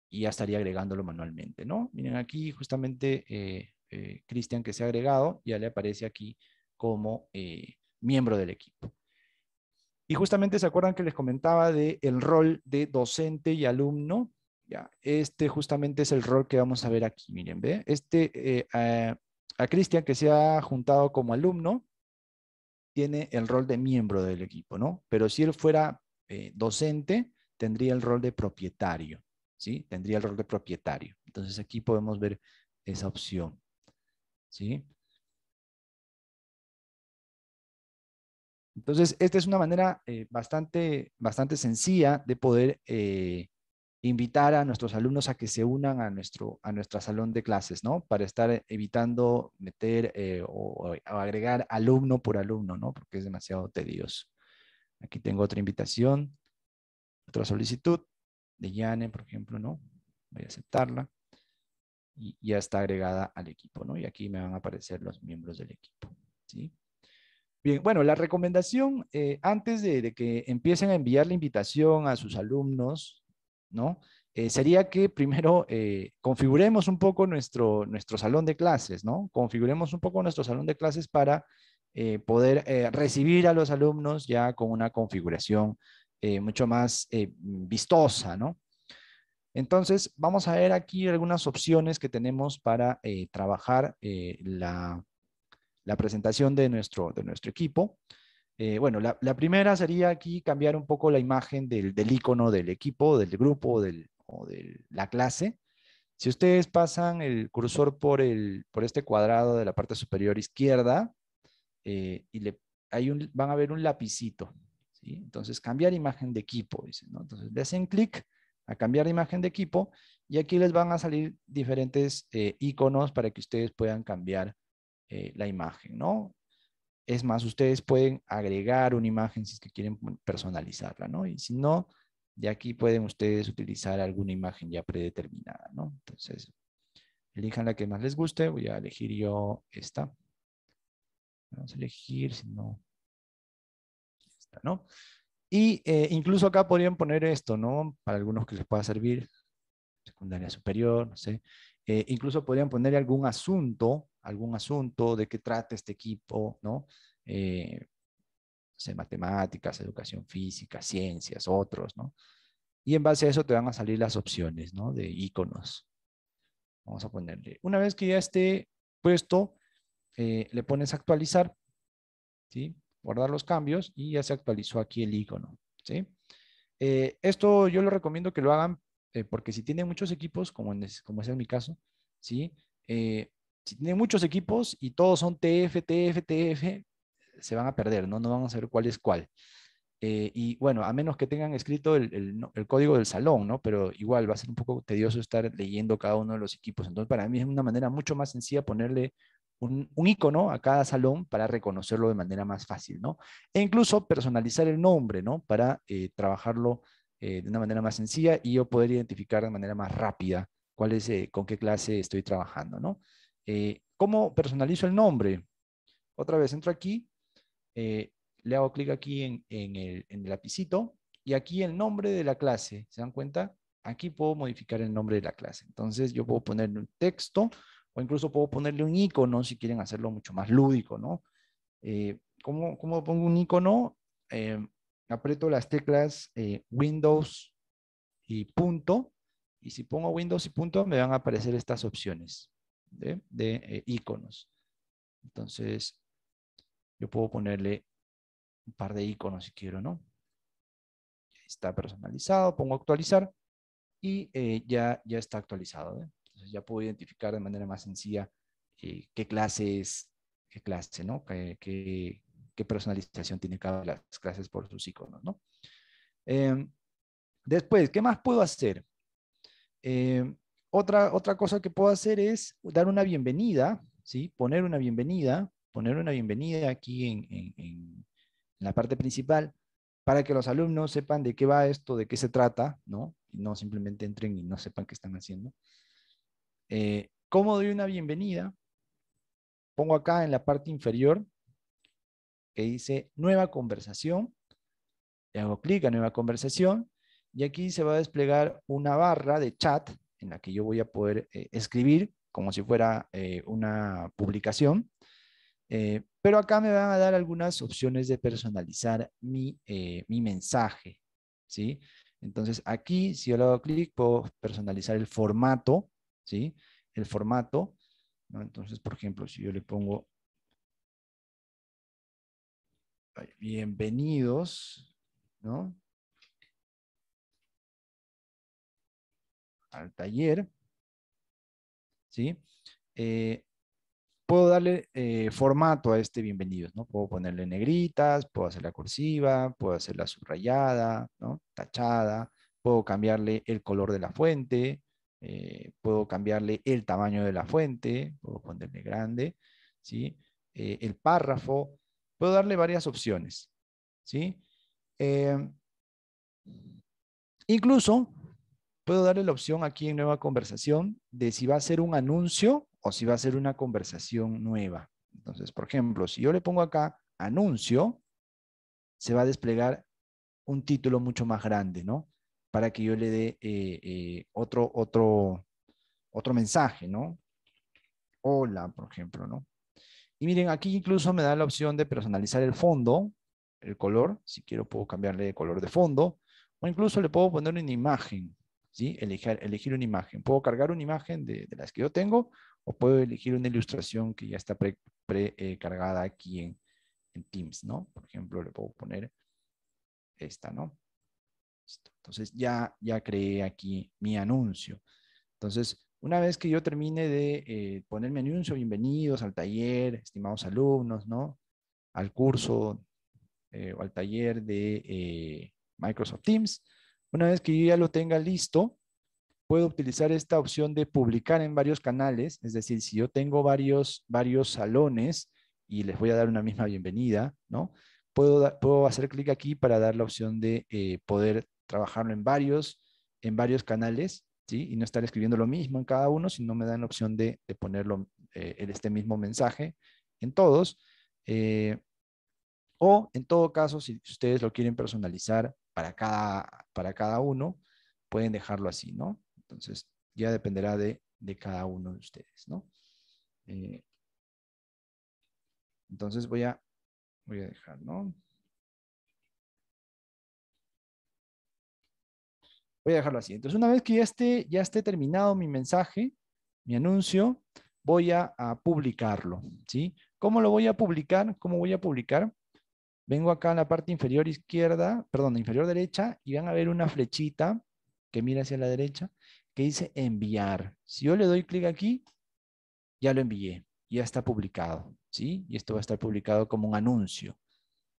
y ya estaría agregándolo manualmente, ¿no? Miren aquí justamente eh, eh, Cristian que se ha agregado ya le aparece aquí como eh, miembro del equipo. Y justamente se acuerdan que les comentaba de el rol de docente y alumno. Ya, este justamente es el rol que vamos a ver aquí. Miren, ve. Este, eh, a, a Cristian que se ha juntado como alumno, tiene el rol de miembro del equipo, ¿no? Pero si él fuera eh, docente, tendría el rol de propietario, ¿sí? Tendría el rol de propietario. Entonces aquí podemos ver esa opción, ¿sí? Entonces, esta es una manera eh, bastante, bastante sencilla de poder eh, invitar a nuestros alumnos a que se unan a nuestro, a nuestro salón de clases, ¿no? Para estar evitando meter eh, o, o agregar alumno por alumno, ¿no? Porque es demasiado tedioso. Aquí tengo otra invitación, otra solicitud de Yane, por ejemplo, ¿no? Voy a aceptarla. Y ya está agregada al equipo, ¿no? Y aquí me van a aparecer los miembros del equipo, ¿sí? Bien, bueno, la recomendación, eh, antes de, de que empiecen a enviar la invitación a sus alumnos, ¿no? eh, sería que primero eh, configuremos un poco nuestro, nuestro salón de clases, ¿no? Configuremos un poco nuestro salón de clases para eh, poder eh, recibir a los alumnos ya con una configuración eh, mucho más eh, vistosa, ¿no? Entonces, vamos a ver aquí algunas opciones que tenemos para eh, trabajar eh, la, la presentación de nuestro, de nuestro equipo. Eh, bueno, la, la primera sería aquí cambiar un poco la imagen del, del icono del equipo, del grupo del, o de la clase. Si ustedes pasan el cursor por, el, por este cuadrado de la parte superior izquierda, eh, y le, hay un, van a ver un lapicito, ¿sí? Entonces, cambiar imagen de equipo, dice, ¿no? Entonces, le hacen clic a cambiar de imagen de equipo, y aquí les van a salir diferentes eh, iconos para que ustedes puedan cambiar eh, la imagen, ¿no? Es más, ustedes pueden agregar una imagen si es que quieren personalizarla, ¿no? Y si no, de aquí pueden ustedes utilizar alguna imagen ya predeterminada, ¿no? Entonces, elijan la que más les guste. Voy a elegir yo esta. Vamos a elegir, si no, esta, ¿no? Y eh, incluso acá podrían poner esto, ¿no? Para algunos que les pueda servir, secundaria superior, no sé. Eh, incluso podrían poner algún asunto, algún asunto de qué trata este equipo, ¿no? Eh, no sé, matemáticas, educación física, ciencias, otros, ¿no? Y en base a eso te van a salir las opciones, ¿no? De iconos. Vamos a ponerle. Una vez que ya esté puesto, eh, le pones actualizar, ¿sí? Guardar los cambios y ya se actualizó aquí el icono, ¿sí? Eh, esto yo les recomiendo que lo hagan eh, porque si tienen muchos equipos, como, en, como es en mi caso, ¿sí? Eh, si tienen muchos equipos y todos son T F, T F, T F, se van a perder, ¿no? No van a saber cuál es cuál. Eh, y bueno, a menos que tengan escrito el, el, el código del salón, ¿no? Pero igual va a ser un poco tedioso estar leyendo cada uno de los equipos. Entonces, para mí es una manera mucho más sencilla ponerle Un, un icono a cada salón para reconocerlo de manera más fácil, ¿no? E incluso personalizar el nombre, ¿no? Para eh, trabajarlo eh, de una manera más sencilla y yo poder identificar de manera más rápida cuál es, eh, con qué clase estoy trabajando, ¿no? Eh, ¿Cómo personalizo el nombre? Otra vez, entro aquí, eh, le hago clic aquí en, en, el, en el lapicito y aquí el nombre de la clase, ¿se dan cuenta? Aquí puedo modificar el nombre de la clase. Entonces yo puedo ponerle un texto, o incluso puedo ponerle un icono si quieren hacerlo mucho más lúdico, ¿no? Eh, ¿cómo, ¿Cómo pongo un icono? Eh, aprieto las teclas eh, Windows y punto. Y si pongo Windows y punto, me van a aparecer estas opciones de, de eh, iconos. Entonces, yo puedo ponerle un par de iconos si quiero, ¿no? Está personalizado, pongo actualizar y eh, ya, ya está actualizado, ¿eh? Entonces ya puedo identificar de manera más sencilla eh, qué clase es, qué clase, ¿no? Qué, qué, qué personalización tiene cada una de las clases por sus iconos, ¿no? Eh, después, ¿qué más puedo hacer? Eh, otra, otra cosa que puedo hacer es dar una bienvenida, ¿sí? Poner una bienvenida, poner una bienvenida aquí en, en, en la parte principal para que los alumnos sepan de qué va esto, de qué se trata, ¿no? Y no simplemente entren y no sepan qué están haciendo. Eh, ¿Cómo doy una bienvenida? Pongo acá en la parte inferior que dice nueva conversación. Le hago clic a nueva conversación y aquí se va a desplegar una barra de chat en la que yo voy a poder eh, escribir como si fuera eh, una publicación. Eh, pero acá me van a dar algunas opciones de personalizar mi, eh, mi mensaje, ¿sí? Entonces aquí si yo le hago clic puedo personalizar el formato, ¿sí? El formato, ¿no? Entonces, por ejemplo, si yo le pongo bienvenidos, ¿no? Al taller, ¿sí? Eh, puedo darle eh, formato a este bienvenidos, ¿no? Puedo ponerle negritas, puedo hacerla cursiva, puedo hacerla subrayada, ¿no? Tachada, puedo cambiarle el color de la fuente. Eh, puedo cambiarle el tamaño de la fuente, puedo ponerle grande, ¿sí? Eh, el párrafo, puedo darle varias opciones, ¿sí? Eh, incluso puedo darle la opción aquí en nueva conversación de si va a ser un anuncio o si va a ser una conversación nueva. Entonces, por ejemplo, si yo le pongo acá anuncio, se va a desplegar un título mucho más grande, ¿no? para que yo le dé eh, eh, otro, otro, otro mensaje, ¿no? Hola, por ejemplo, ¿no? Y miren, aquí incluso me da la opción de personalizar el fondo, el color. Si quiero puedo cambiarle de color de fondo, o incluso le puedo poner una imagen, ¿sí? Elegir, elegir una imagen. Puedo cargar una imagen de, de las que yo tengo, o puedo elegir una ilustración que ya está pre, pre, eh, cargada aquí en, en Teams, ¿no? Por ejemplo, le puedo poner esta, ¿no? Entonces ya, ya creé aquí mi anuncio. Entonces, una vez que yo termine de eh, poner mi anuncio, bienvenidos al taller, estimados alumnos, ¿no? Al curso eh, o al taller de eh, Microsoft Teams. Una vez que yo ya lo tenga listo, puedo utilizar esta opción de publicar en varios canales. Es decir, si yo tengo varios, varios salones y les voy a dar una misma bienvenida, ¿no? Puedo, puedo hacer clic aquí para dar la opción de eh, poder trabajarlo en varios, en varios canales, ¿sí? Y no estar escribiendo lo mismo en cada uno, sino me dan la opción de, de ponerlo eh, este mismo mensaje en todos. Eh, o en todo caso, si ustedes lo quieren personalizar para cada, para cada uno, pueden dejarlo así, ¿no? Entonces ya dependerá de, de cada uno de ustedes, ¿no? Eh, entonces voy a, voy a dejar, ¿no? Voy a dejarlo así. Entonces, una vez que ya esté, ya esté terminado mi mensaje, mi anuncio, voy a, a publicarlo, ¿sí? ¿Cómo lo voy a publicar? ¿Cómo voy a publicar? Vengo acá en la parte inferior izquierda, perdón, inferior derecha, y van a ver una flechita que mira hacia la derecha, que dice enviar. Si yo le doy clic aquí, ya lo envié, ya está publicado, ¿sí? Y esto va a estar publicado como un anuncio.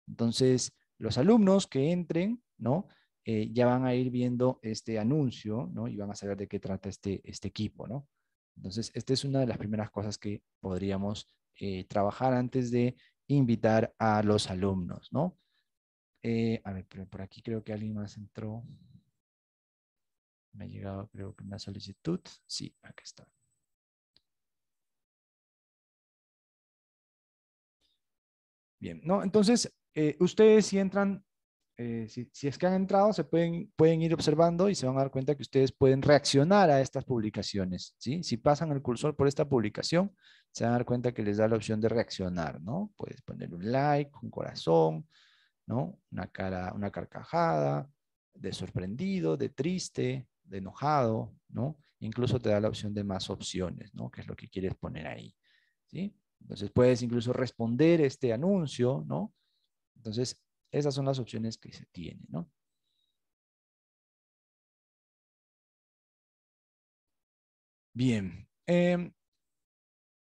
Entonces, los alumnos que entren, ¿no? Eh, ya van a ir viendo este anuncio, ¿no? Y van a saber de qué trata este, este equipo, ¿no? Entonces, esta es una de las primeras cosas que podríamos eh, trabajar antes de invitar a los alumnos, ¿no? Eh, a ver, por aquí creo que alguien más entró. Me ha llegado, creo que una solicitud. Sí, aquí está. Bien, ¿no? Entonces, eh, ustedes si entran... Eh, si, si es que han entrado, se pueden, pueden ir observando y se van a dar cuenta que ustedes pueden reaccionar a estas publicaciones, ¿sí? Si pasan el cursor por esta publicación, se van a dar cuenta que les da la opción de reaccionar, ¿no? Puedes poner un like, un corazón, ¿no? Una cara, una carcajada, de sorprendido, de triste, de enojado, ¿no? Incluso te da la opción de más opciones, ¿no? Que es lo que quieres poner ahí, ¿sí? Entonces puedes incluso responder este anuncio, ¿no? Entonces, esas son las opciones que se tienen, ¿no? Bien. Eh,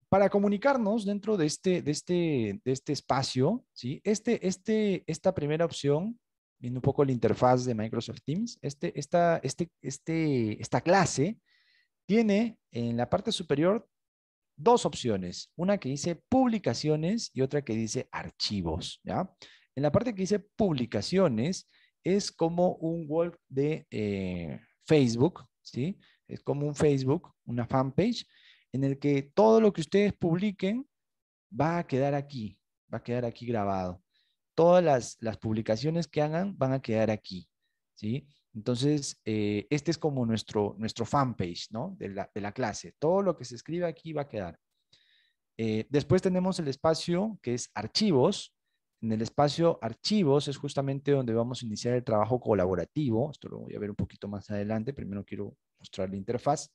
para comunicarnos dentro de este, de este, de este espacio, ¿sí? Este, este, esta primera opción, viendo un poco la interfaz de Microsoft Teams, este, esta, este, este, esta clase tiene en la parte superior dos opciones. Una que dice publicaciones y otra que dice archivos, ¿ya? En la parte que dice publicaciones es como un wall de eh, Facebook, ¿sí? Es como un Facebook, una fanpage, en el que todo lo que ustedes publiquen va a quedar aquí, va a quedar aquí grabado. Todas las, las publicaciones que hagan van a quedar aquí, ¿sí? Entonces, eh, este es como nuestro, nuestro fanpage, ¿no? De la, de la clase. Todo lo que se escribe aquí va a quedar. Eh, después tenemos el espacio que es archivos. En el espacio archivos es justamente donde vamos a iniciar el trabajo colaborativo. Esto lo voy a ver un poquito más adelante. Primero quiero mostrar la interfaz,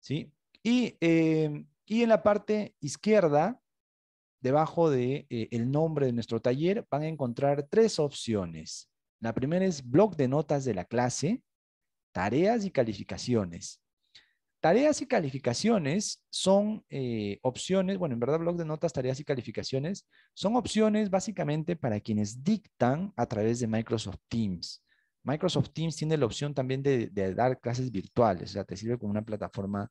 ¿sí? Y, eh, y en la parte izquierda, debajo del de, eh, nombre de nuestro taller, van a encontrar tres opciones. La primera es bloc de notas de la clase, tareas y calificaciones. Tareas y calificaciones son eh, opciones, bueno, en verdad blog de notas, tareas y calificaciones son opciones básicamente para quienes dictan a través de Microsoft Teams. Microsoft Teams tiene la opción también de, de dar clases virtuales, o sea, te sirve como una plataforma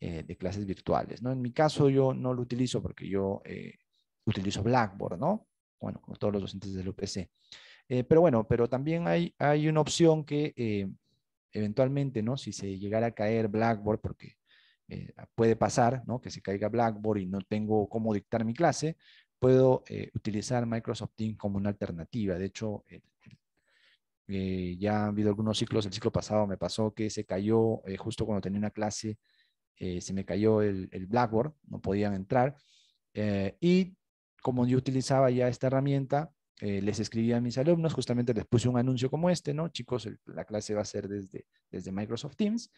eh, de clases virtuales, ¿no? En mi caso yo no lo utilizo porque yo eh, utilizo Blackboard, ¿no? Bueno, como todos los docentes del U P C. Eh, pero bueno, pero también hay, hay una opción que... Eh, eventualmente, ¿no? Si se llegara a caer Blackboard, porque eh, puede pasar, ¿no? Que se caiga Blackboard y no tengo cómo dictar mi clase, puedo eh, utilizar Microsoft Teams como una alternativa. De hecho, el, Eh, ya han habido algunos ciclos. El ciclo pasado me pasó que se cayó eh, justo cuando tenía una clase, eh, se me cayó el, el Blackboard, no podían entrar. Eh, y como yo utilizaba ya esta herramienta, eh, les escribí a mis alumnos, justamente les puse un anuncio como este, ¿no? Chicos, el, la clase va a ser desde, desde Microsoft Teams.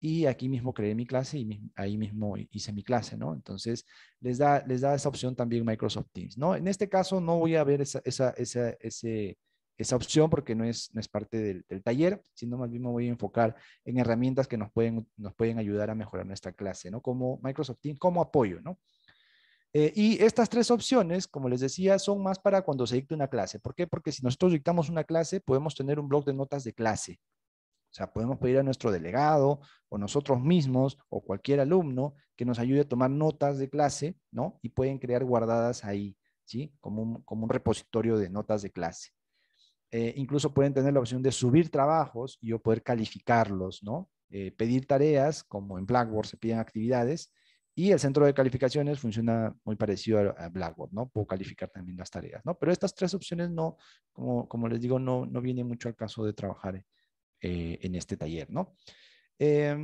Y aquí mismo creé mi clase y mi, ahí mismo hice mi clase, ¿no? Entonces, les da, les da esa opción también Microsoft Teams, ¿no? En este caso, no voy a ver esa, esa, esa, ese, esa opción porque no es, no es parte del, del taller, sino más bien me voy a enfocar en herramientas que nos pueden, nos pueden ayudar a mejorar nuestra clase, ¿no? Como Microsoft Teams, como apoyo, ¿no? Eh, y estas tres opciones, como les decía, son más para cuando se dicta una clase. ¿Por qué? Porque si nosotros dictamos una clase, podemos tener un bloc de notas de clase. O sea, podemos pedir a nuestro delegado o nosotros mismos o cualquier alumno que nos ayude a tomar notas de clase, ¿no? Y pueden crear guardadas ahí, ¿sí? Como un, como un repositorio de notas de clase. Eh, incluso pueden tener la opción de subir trabajos y yo poder calificarlos, ¿no? Eh, pedir tareas, como en Blackboard se piden actividades, y el centro de calificaciones funciona muy parecido a, a Blackboard, ¿no? Puedo calificar también las tareas, ¿no? Pero estas tres opciones no, como, como les digo, no, no viene mucho al caso de trabajar Eh, en este taller, ¿no? Eh,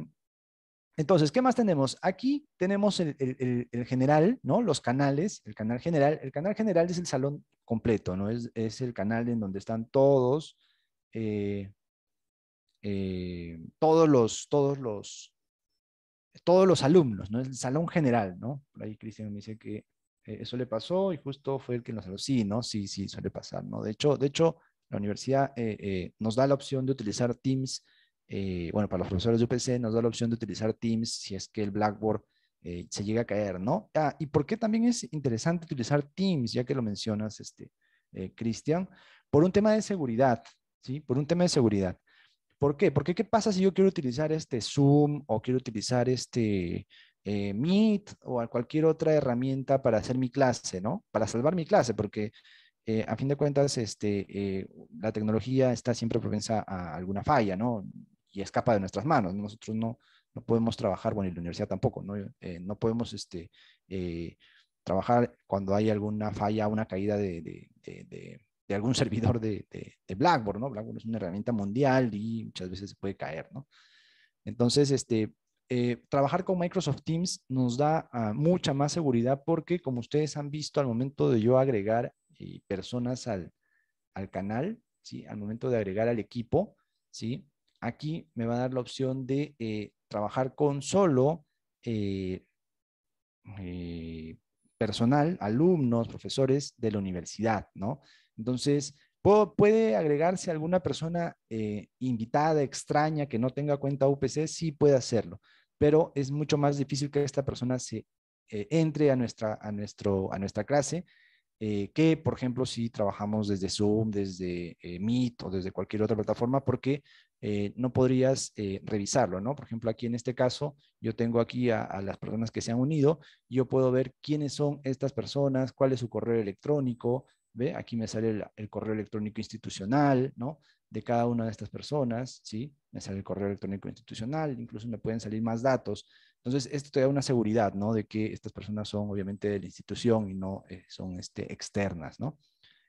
entonces, ¿qué más tenemos? Aquí tenemos el, el, el general, ¿no? Los canales, el canal general. El canal general es el salón completo, ¿no? Es, es el canal en donde están todos, eh, eh, todos los, todos los, todos los alumnos, ¿no? Es el salón general, ¿no? Por ahí Cristian me dice que eh, eso le pasó y justo fue el que nos habló. Sí, ¿no? Sí, sí, suele pasar, ¿no? De hecho, de hecho, la universidad eh, eh, nos da la opción de utilizar Teams, eh, bueno, para los profesores de U P C nos da la opción de utilizar Teams si es que el Blackboard eh, se llega a caer, ¿no? Ah, y por qué también es interesante utilizar Teams, ya que lo mencionas, este, eh, Cristian, por un tema de seguridad, ¿sí? Por un tema de seguridad. ¿Por qué? Porque ¿qué pasa si yo quiero utilizar este Zoom o quiero utilizar este eh, Meet o cualquier otra herramienta para hacer mi clase, ¿no? Para salvar mi clase, porque... Eh, a fin de cuentas, este, eh, la tecnología está siempre propensa a alguna falla, ¿no? Y escapa de nuestras manos. Nosotros no, no podemos trabajar, bueno, y la universidad tampoco, ¿no? Eh, no podemos este, eh, trabajar cuando hay alguna falla, una caída de, de, de, de, de algún servidor de, de, de Blackboard, ¿no? Blackboard es una herramienta mundial y muchas veces se puede caer, ¿no? Entonces, este... Eh, trabajar con Microsoft Teams nos da uh, mucha más seguridad porque, como ustedes han visto, al momento de yo agregar eh, personas al, al canal, ¿sí? Al momento de agregar al equipo, ¿sí? Aquí me va a dar la opción de eh, trabajar con solo eh, eh, personal, alumnos, profesores de la universidad, ¿no? Entonces, ¿puede agregarse alguna persona eh, invitada, extraña, que no tenga cuenta U P C? Sí puede hacerlo, pero es mucho más difícil que esta persona se eh, entre a nuestra, a nuestro, a nuestra clase eh, que, por ejemplo, si trabajamos desde Zoom, desde eh, Meet o desde cualquier otra plataforma, porque eh, no podrías eh, revisarlo, ¿no? Por ejemplo, aquí en este caso, yo tengo aquí a, a las personas que se han unido, yo puedo ver quiénes son estas personas, cuál es su correo electrónico. ¿Ve? Aquí me sale el, el correo electrónico institucional, ¿no? De cada una de estas personas, ¿sí? Me sale el correo electrónico institucional, incluso me pueden salir más datos. Entonces, esto te da una seguridad, ¿no? De que estas personas son obviamente de la institución y no eh, son este, externas, ¿no?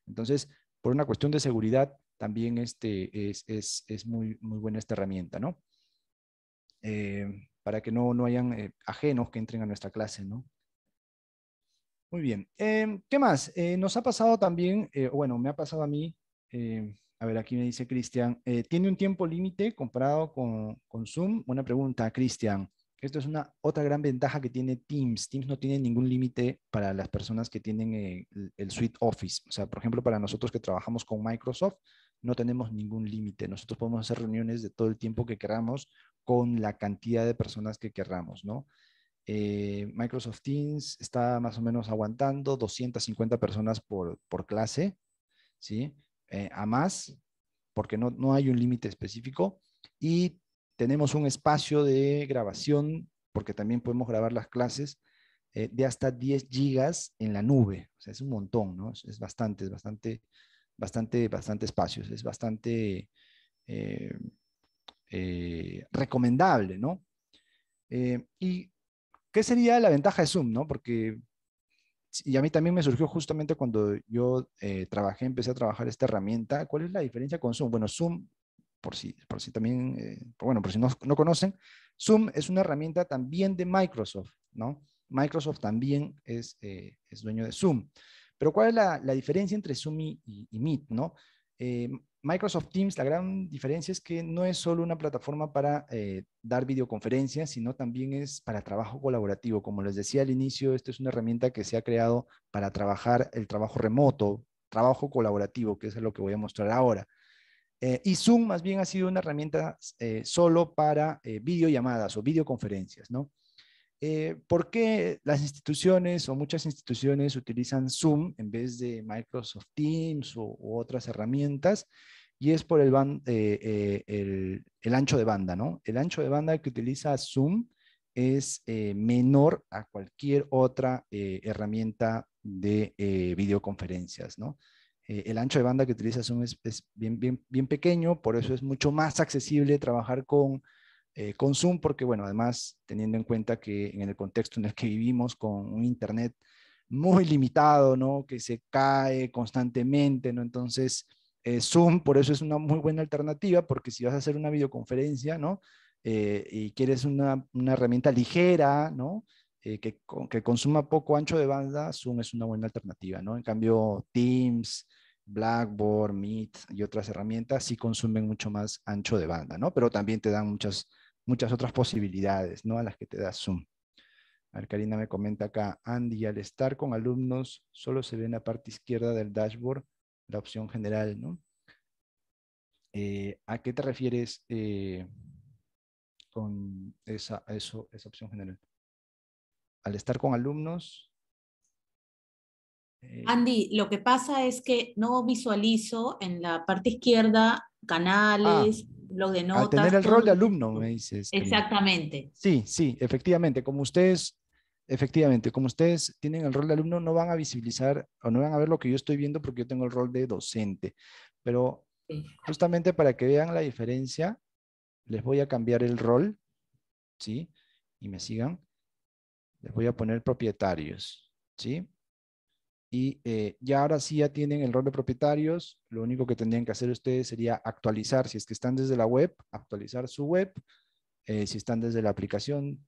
Entonces, por una cuestión de seguridad, también este es, es, es muy, muy buena esta herramienta, ¿no? Eh, para que no, no hayan eh, ajenos que entren a nuestra clase, ¿no? Muy bien. Eh, ¿Qué más? Eh, nos ha pasado también, eh, bueno, me ha pasado a mí, eh, a ver, aquí me dice Cristian, eh, ¿tiene un tiempo límite comparado con, con Zoom? Buena pregunta, Cristian. Esto es una otra gran ventaja que tiene Teams. Teams no tiene ningún límite para las personas que tienen eh, el, el suite Office. O sea, por ejemplo, para nosotros que trabajamos con Microsoft, no tenemos ningún límite. Nosotros podemos hacer reuniones de todo el tiempo que queramos con la cantidad de personas que queramos, ¿no? Eh, Microsoft Teams está más o menos aguantando doscientas cincuenta personas por, por clase, ¿sí? Eh, a más, porque no, no hay un límite específico. Y tenemos un espacio de grabación, porque también podemos grabar las clases, eh, de hasta diez gigas en la nube. O sea, es un montón, ¿no? Es, es bastante, es bastante, bastante, bastante espacios. Es bastante eh, eh, recomendable, ¿no? Eh, y ¿qué sería la ventaja de Zoom, no? Porque y a mí también me surgió justamente cuando yo eh, trabajé, empecé a trabajar esta herramienta. ¿Cuál es la diferencia con Zoom? Bueno, Zoom, por si, por si también, eh, bueno, por si no, no conocen, Zoom es una herramienta también de Microsoft, ¿no? Microsoft también es, eh, es dueño de Zoom. Pero ¿cuál es la, la diferencia entre Zoom y, y, y Meet, ¿no? Eh, Microsoft Teams, la gran diferencia es que no es solo una plataforma para eh, dar videoconferencias, sino también es para trabajo colaborativo. Como les decía al inicio, esta es una herramienta que se ha creado para trabajar el trabajo remoto, trabajo colaborativo, que es lo que voy a mostrar ahora. Eh, y Zoom más bien ha sido una herramienta eh, solo para eh, videollamadas o videoconferencias, ¿no? Eh, ¿Por qué las instituciones o muchas instituciones utilizan Zoom en vez de Microsoft Teams o, u otras herramientas? Y es por el, ban, eh, eh, el, el ancho de banda, ¿no? El ancho de banda que utiliza Zoom es eh, menor a cualquier otra eh, herramienta de eh, videoconferencias, ¿no? Eh, el ancho de banda que utiliza Zoom es, es bien, bien, bien pequeño, por eso es mucho más accesible trabajar con, eh, con Zoom, porque bueno, además teniendo en cuenta que en el contexto en el que vivimos con un internet muy limitado, ¿no? Que se cae constantemente, ¿no? Entonces eh, Zoom por eso es una muy buena alternativa, porque si vas a hacer una videoconferencia, ¿no? Eh, y quieres una, una herramienta ligera, ¿no? Eh, que, que consuma poco ancho de banda, Zoom es una buena alternativa, ¿no? En cambio, Teams, Blackboard, Meet y otras herramientas sí consumen mucho más ancho de banda, ¿no? Pero también te dan muchas, muchas otras posibilidades, ¿no? A las que te da Zoom. A ver, Karina me comenta acá, Andy, al estar con alumnos, solo se ve en la parte izquierda del dashboard la opción general, ¿no? Eh, ¿a qué te refieres eh, con esa, eso, esa opción general? Al estar con alumnos. Eh. Andy, lo que pasa es que no visualizo en la parte izquierda canales, ah, blog de notas. Al tener el todo. Rol de alumno, me dices. Exactamente. Que... Sí, sí, efectivamente. Como ustedes, efectivamente, como ustedes tienen el rol de alumno, no van a visibilizar o no van a ver lo que yo estoy viendo porque yo tengo el rol de docente. Pero justamente para que vean la diferencia, les voy a cambiar el rol, ¿sí? Y me sigan. Les voy a poner propietarios, ¿sí? Y eh, ya ahora sí ya tienen el rol de propietarios. Lo único que tendrían que hacer ustedes sería actualizar, si es que están desde la web, actualizar su web. Eh, si están desde la aplicación,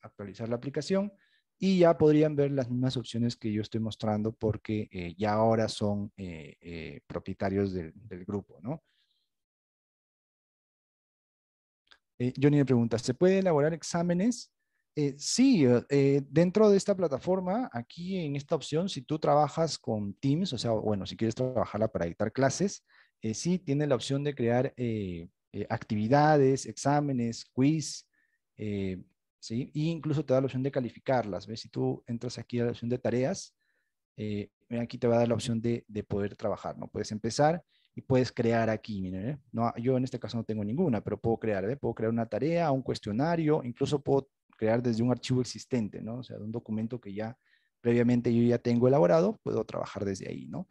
actualizar la aplicación. Y ya podrían ver las mismas opciones que yo estoy mostrando porque eh, ya ahora son eh, eh, propietarios del, del grupo, ¿no? Eh, Johnny me pregunta, ¿se puede elaborar exámenes? Eh, sí, eh, dentro de esta plataforma, aquí en esta opción, si tú trabajas con Teams, o sea, bueno, si quieres trabajarla para dictar clases, eh, sí tiene la opción de crear eh, eh, actividades, exámenes, quiz, eh, ¿sí? E incluso te da la opción de calificarlas, ¿ves? Si tú entras aquí a la opción de tareas, eh, aquí te va a dar la opción de, de poder trabajar, ¿no? Puedes empezar y puedes crear aquí, miren, ¿eh? No, yo en este caso no tengo ninguna, pero puedo crear, ¿eh? Puedo crear una tarea, un cuestionario, incluso puedo crear desde un archivo existente, ¿no? O sea, de un documento que ya previamente yo ya tengo elaborado, puedo trabajar desde ahí, ¿no?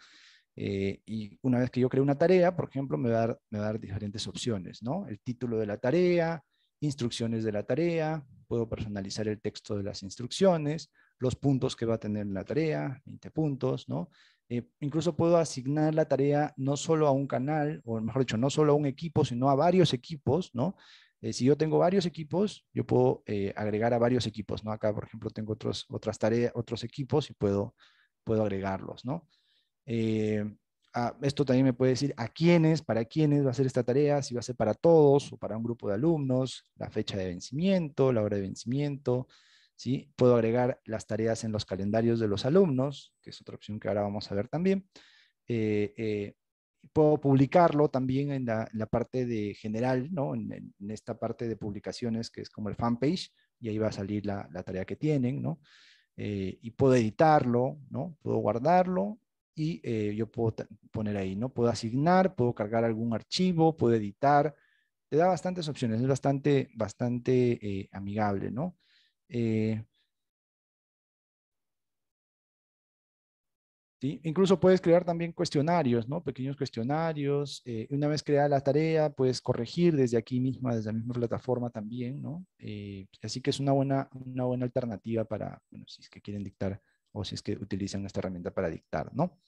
Eh, y una vez que yo creo una tarea, por ejemplo, me va, a dar, me va a dar diferentes opciones, ¿no? El título de la tarea, instrucciones de la tarea, puedo personalizar el texto de las instrucciones, los puntos que va a tener la tarea, veinte puntos, ¿no? Eh, incluso puedo asignar la tarea no solo a un canal, o mejor dicho, no solo a un equipo, sino a varios equipos, ¿no? Eh, si yo tengo varios equipos, yo puedo eh, agregar a varios equipos, ¿no? Acá, por ejemplo, tengo otros, otras tareas, otros equipos y puedo, puedo agregarlos, ¿no? Eh, a, esto también me puede decir a quiénes, para quiénes va a ser esta tarea, si va a ser para todos o para un grupo de alumnos, la fecha de vencimiento, la hora de vencimiento, ¿sí? Puedo agregar las tareas en los calendarios de los alumnos, que es otra opción que ahora vamos a ver también. Eh, eh, Puedo publicarlo también en la, en la parte de general, ¿no? En, en esta parte de publicaciones que es como el fanpage, y ahí va a salir la, la tarea que tienen, ¿no? Eh, y puedo editarlo, ¿no? Puedo guardarlo y eh, yo puedo poner ahí, ¿no? Puedo asignar, puedo cargar algún archivo, puedo editar. Te da bastantes opciones, es bastante, bastante eh, amigable, ¿no? Eh, ¿Sí? Incluso puedes crear también cuestionarios, ¿no? Pequeños cuestionarios. Eh, una vez creada la tarea, puedes corregir desde aquí misma, desde la misma plataforma también, ¿no? Eh, así que es una buena, una buena alternativa para, bueno, si es que quieren dictar o si es que utilizan esta herramienta para dictar, ¿no?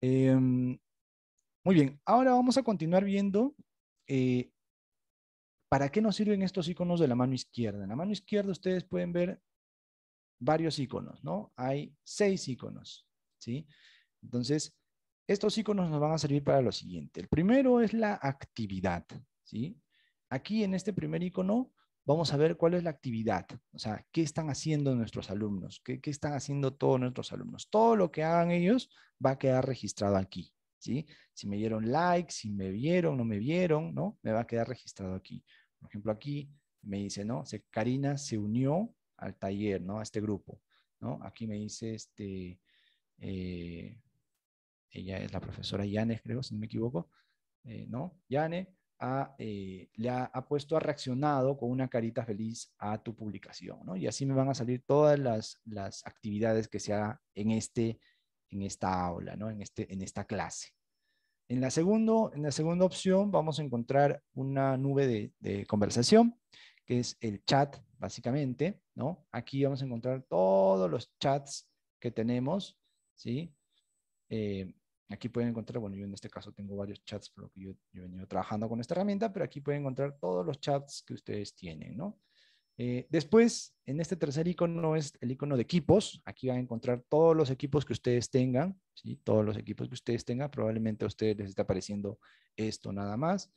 Eh, muy bien, ahora vamos a continuar viendo eh, para qué nos sirven estos iconos de la mano izquierda. En la mano izquierda ustedes pueden ver varios iconos, ¿no? Hay seis iconos, ¿sí? Entonces, estos iconos nos van a servir para lo siguiente. El primero es la actividad, ¿sí? Aquí en este primer icono vamos a ver cuál es la actividad, o sea, qué están haciendo nuestros alumnos, qué, qué están haciendo todos nuestros alumnos. Todo lo que hagan ellos va a quedar registrado aquí, ¿sí? Si me dieron like, si me vieron, no me vieron, ¿no? Me va a quedar registrado aquí. Por ejemplo, aquí me dice, ¿no? Se, Karina se unió al taller, ¿no? A este grupo, ¿no? Aquí me dice, este, eh, ella es la profesora Yane, creo, si no me equivoco, eh, ¿no? Yane. A, eh, le ha, ha puesto, ha reaccionado con una carita feliz a tu publicación, ¿no? Y así me van a salir todas las, las actividades que se hagan en, este, en esta aula, ¿no? En, este, en esta clase. En la, segundo, en la segunda opción vamos a encontrar una nube de, de conversación, que es el chat, básicamente, ¿no? Aquí vamos a encontrar todos los chats que tenemos, ¿sí? Eh, Aquí pueden encontrar, bueno, yo en este caso tengo varios chats, por lo que yo, yo he venido trabajando con esta herramienta, pero aquí pueden encontrar todos los chats que ustedes tienen, ¿no? Eh, después, en este tercer icono es el icono de equipos. Aquí van a encontrar todos los equipos que ustedes tengan, ¿sí? Todos los equipos que ustedes tengan. Probablemente a ustedes les está apareciendo esto nada más,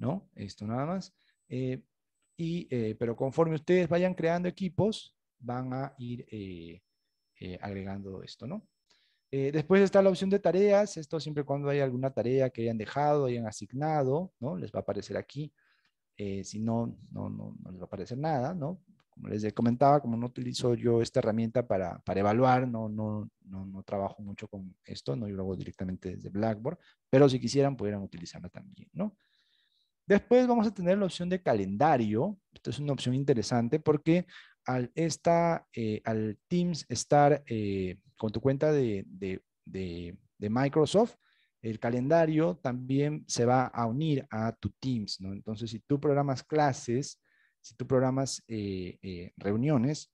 ¿no? Esto nada más. Eh, y, eh, pero conforme ustedes vayan creando equipos, van a ir eh, eh, agregando esto, ¿no? Eh, después está la opción de tareas. Esto siempre cuando hay alguna tarea que hayan dejado, hayan asignado, ¿no? Les va a aparecer aquí. Eh, si no, no, no, no les va a aparecer nada, ¿no? Como les comentaba, como no utilizo yo esta herramienta para, para evaluar, no, no, no, no trabajo mucho con esto, ¿no? Yo lo hago directamente desde Blackboard, pero si quisieran, pudieran utilizarla también, ¿no? Después vamos a tener la opción de calendario. Esta es una opción interesante porque al, esta, eh, al Teams estar eh, con tu cuenta de, de, de, de Microsoft, el calendario también se va a unir a tu Teams, ¿no? Entonces, si tú programas clases, si tú programas eh, eh, reuniones,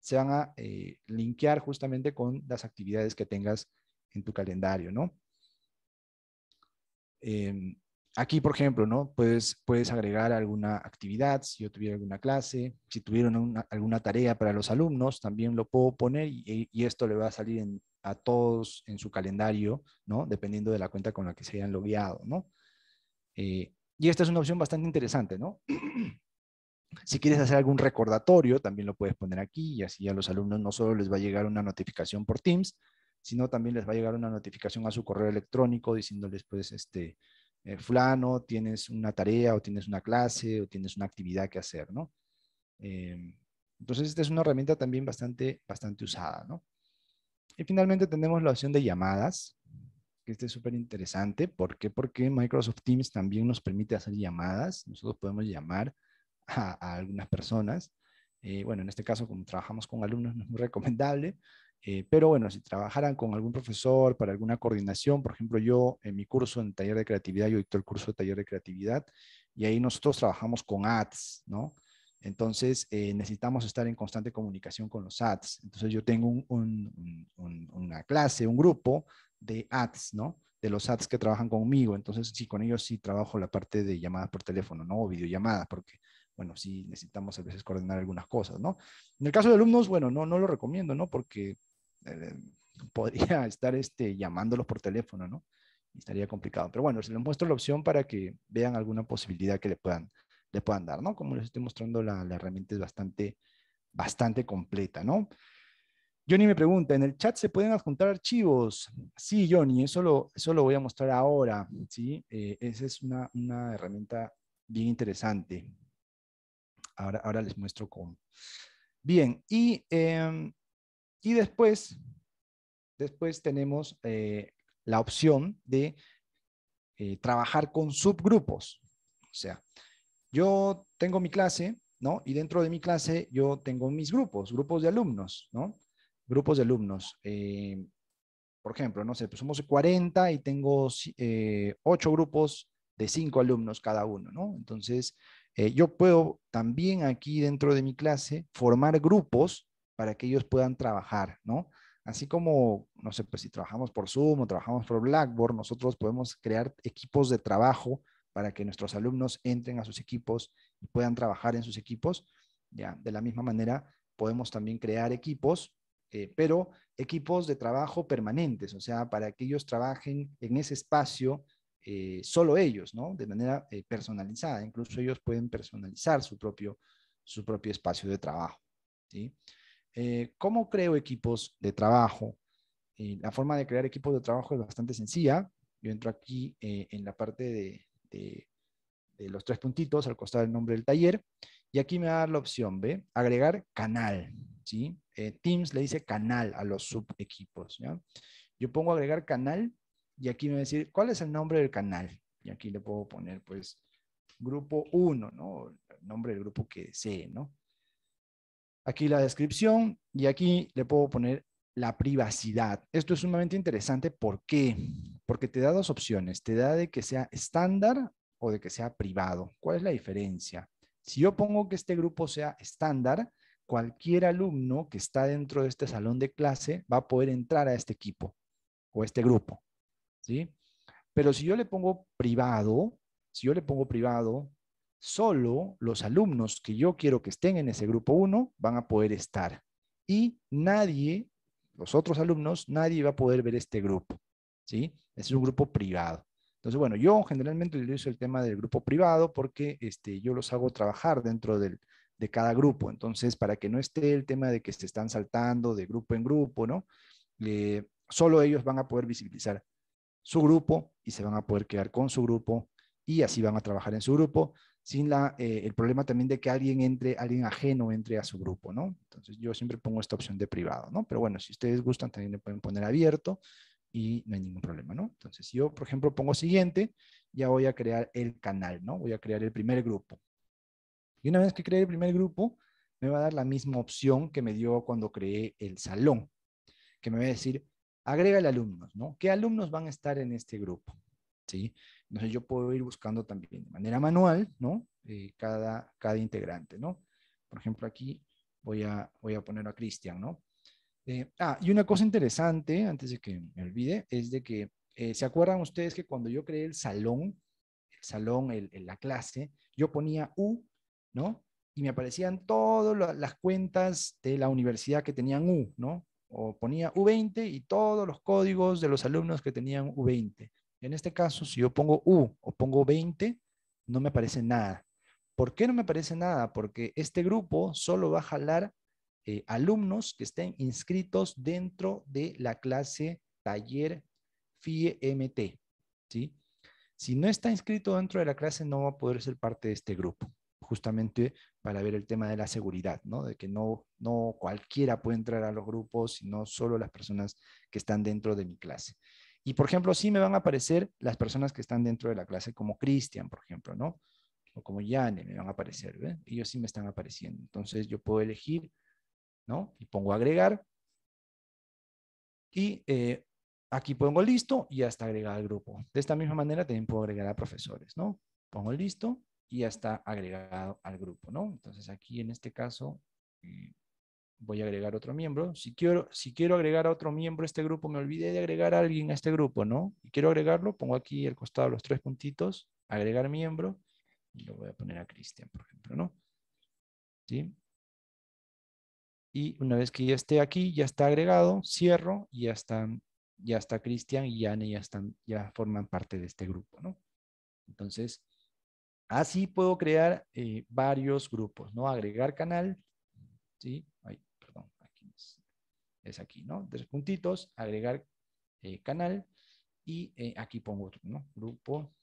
se van a eh, linkear justamente con las actividades que tengas en tu calendario, ¿no? Eh, Aquí, por ejemplo, ¿no? Puedes, puedes agregar alguna actividad, si yo tuviera alguna clase, si tuvieron una, alguna tarea para los alumnos, también lo puedo poner y, y esto le va a salir en, a todos en su calendario, ¿no? Dependiendo de la cuenta con la que se hayan logueado, ¿no? Eh, y esta es una opción bastante interesante, ¿no? Si quieres hacer algún recordatorio, también lo puedes poner aquí y así a los alumnos no solo les va a llegar una notificación por Teams, sino también les va a llegar una notificación a su correo electrónico diciéndoles, pues, este... Eh, fulano, tienes una tarea o tienes una clase o tienes una actividad que hacer, ¿no? Eh, entonces, esta es una herramienta también bastante, bastante usada, ¿no? Y finalmente tenemos la opción de llamadas, que este es súper interesante. ¿Por qué? Porque Microsoft Teams también nos permite hacer llamadas. Nosotros podemos llamar a, a algunas personas. Eh, bueno, en este caso, como trabajamos con alumnos, no es muy recomendable. Eh, pero bueno, si trabajaran con algún profesor para alguna coordinación, por ejemplo, yo en mi curso en taller de creatividad, yo dicto el curso de taller de creatividad y ahí nosotros trabajamos con ads, ¿no? Entonces eh, necesitamos estar en constante comunicación con los ads. Entonces yo tengo un, un, un, una clase, un grupo de ads, ¿no? De los ads que trabajan conmigo. Entonces sí, con ellos sí trabajo la parte de llamadas por teléfono, ¿no? O videollamadas, porque... bueno, sí necesitamos a veces coordinar algunas cosas, ¿no? En el caso de alumnos, bueno, no, no lo recomiendo, ¿no? Porque eh, podría estar este, llamándolos por teléfono, ¿no? Y estaría complicado. Pero bueno, se les muestro la opción para que vean alguna posibilidad que le puedan, le puedan dar, ¿no? Como les estoy mostrando, la, la herramienta es bastante, bastante completa, ¿no? Johnny me pregunta, ¿en el chat se pueden adjuntar archivos? Sí, Johnny, eso lo, eso lo voy a mostrar ahora, ¿sí? Eh, esa es una, una herramienta bien interesante. Ahora, ahora les muestro cómo. Bien, y, eh, y después, después tenemos eh, la opción de eh, trabajar con subgrupos. O sea, yo tengo mi clase, ¿no? Y dentro de mi clase yo tengo mis grupos, grupos de alumnos, ¿no? Grupos de alumnos. Eh, por ejemplo, no sé, pues somos cuarenta y tengo eh, ocho grupos de cinco alumnos cada uno, ¿no? Entonces... Eh, yo puedo también aquí dentro de mi clase formar grupos para que ellos puedan trabajar, ¿no? Así como, no sé, pues si trabajamos por Zoom o trabajamos por Blackboard, nosotros podemos crear equipos de trabajo para que nuestros alumnos entren a sus equipos y puedan trabajar en sus equipos. Ya, de la misma manera, podemos también crear equipos, eh, pero equipos de trabajo permanentes, o sea, para que ellos trabajen en ese espacio eh, solo ellos, ¿no? De manera eh, personalizada. Incluso ellos pueden personalizar su propio, su propio espacio de trabajo, ¿sí? Eh, ¿Cómo creo equipos de trabajo? Eh, la forma de crear equipos de trabajo es bastante sencilla. Yo entro aquí eh, en la parte de, de, de los tres puntitos al costado del nombre del taller. Y aquí me va a dar la opción B, agregar canal, ¿sí? Eh, Teams le dice canal a los subequipos, ¿ya? Yo pongo agregar canal y aquí me va a decir, ¿cuál es el nombre del canal? Y aquí le puedo poner, pues, grupo uno, ¿no? El nombre del grupo que desee, ¿no? Aquí la descripción y aquí le puedo poner la privacidad. Esto es sumamente interesante. ¿Por qué? Porque te da dos opciones. Te da de que sea estándar o de que sea privado. ¿Cuál es la diferencia? Si yo pongo que este grupo sea estándar, cualquier alumno que está dentro de este salón de clase va a poder entrar a este equipo o a este grupo, ¿sí? Pero si yo le pongo privado, si yo le pongo privado, solo los alumnos que yo quiero que estén en ese grupo uno van a poder estar. Y nadie, los otros alumnos, nadie va a poder ver este grupo, ¿sí? Es un grupo privado. Entonces, bueno, yo generalmente le uso el tema del grupo privado porque este, yo los hago trabajar dentro del, de cada grupo. Entonces, para que no esté el tema de que se están saltando de grupo en grupo, ¿no? Eh, solo ellos van a poder visibilizar su grupo y se van a poder quedar con su grupo y así van a trabajar en su grupo. Sin la, eh, el problema también de que alguien entre, alguien ajeno entre a su grupo, ¿no? Entonces yo siempre pongo esta opción de privado, ¿no? Pero bueno, si ustedes gustan también le pueden poner abierto y no hay ningún problema, ¿no? Entonces si yo, por ejemplo, pongo siguiente, ya voy a crear el canal, ¿no? Voy a crear el primer grupo. Y una vez que cree el primer grupo, me va a dar la misma opción que me dio cuando creé el salón, que me va a decir, agrégale alumnos, ¿no? ¿Qué alumnos van a estar en este grupo? ¿Sí? Entonces yo puedo ir buscando también de manera manual, ¿no? Eh, cada, cada integrante, ¿no? Por ejemplo, aquí voy a, voy a poner a Cristian, ¿no? Eh, ah, y una cosa interesante, antes de que me olvide, es de que, eh, ¿se acuerdan ustedes que cuando yo creé el salón, el salón, el, el, la clase, yo ponía U, ¿no? Y me aparecían todas las cuentas de la universidad que tenían U, ¿no? O ponía U veinte y todos los códigos de los alumnos que tenían U veinte. En este caso, si yo pongo U o pongo veinte, no me aparece nada. ¿Por qué no me aparece nada? Porque este grupo solo va a jalar eh, alumnos que estén inscritos dentro de la clase taller F I E M T, ¿sí? Si no está inscrito dentro de la clase, no va a poder ser parte de este grupo. Justamente para ver el tema de la seguridad, ¿no? De que no, no cualquiera puede entrar a los grupos, sino solo las personas que están dentro de mi clase. Y, por ejemplo, sí me van a aparecer las personas que están dentro de la clase, como Cristian, por ejemplo, ¿no? O como Yane, me van a aparecer, ¿eh? Ellos sí me están apareciendo. Entonces, yo puedo elegir, ¿no? Y pongo agregar. Y eh, aquí pongo listo y hasta agregar al grupo. De esta misma manera también puedo agregar a profesores, ¿no? Pongo listo y ya está agregado al grupo, ¿no? Entonces, aquí en este caso... Eh, voy a agregar otro miembro. Si quiero, si quiero agregar a otro miembro a este grupo, me olvidé de agregar a alguien a este grupo, ¿no? Y quiero agregarlo, pongo aquí al costado los tres puntitos, agregar miembro, y lo voy a poner a Cristian, por ejemplo, ¿no? ¿Sí? Y una vez que ya esté aquí, ya está agregado, cierro, y ya están, ya está Cristian y Yane, ya están, ya forman parte de este grupo, ¿no? Entonces, así puedo crear eh, varios grupos, ¿no? Agregar canal, ¿sí? Es aquí, ¿no? Tres puntitos, agregar eh, canal y eh, aquí pongo otro, ¿no? Grupo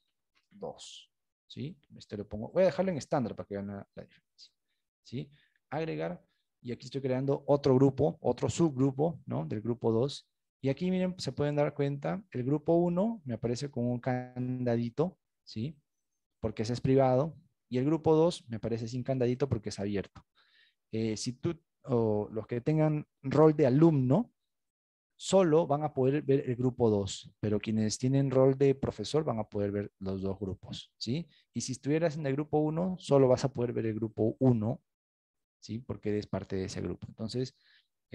dos, ¿sí? Este lo pongo, voy a dejarlo en estándar para que vean la, la diferencia, ¿sí? Agregar y aquí estoy creando otro grupo, otro subgrupo, ¿no? Del grupo dos y aquí miren, se pueden dar cuenta, el grupo uno me aparece con un candadito, ¿sí? Porque ese es privado y el grupo dos me aparece sin candadito porque es abierto. Eh, si tú o los que tengan rol de alumno, solo van a poder ver el grupo dos, pero quienes tienen rol de profesor van a poder ver los dos grupos, ¿sí? Y si estuvieras en el grupo uno, solo vas a poder ver el grupo uno, ¿sí? Porque eres parte de ese grupo. Entonces,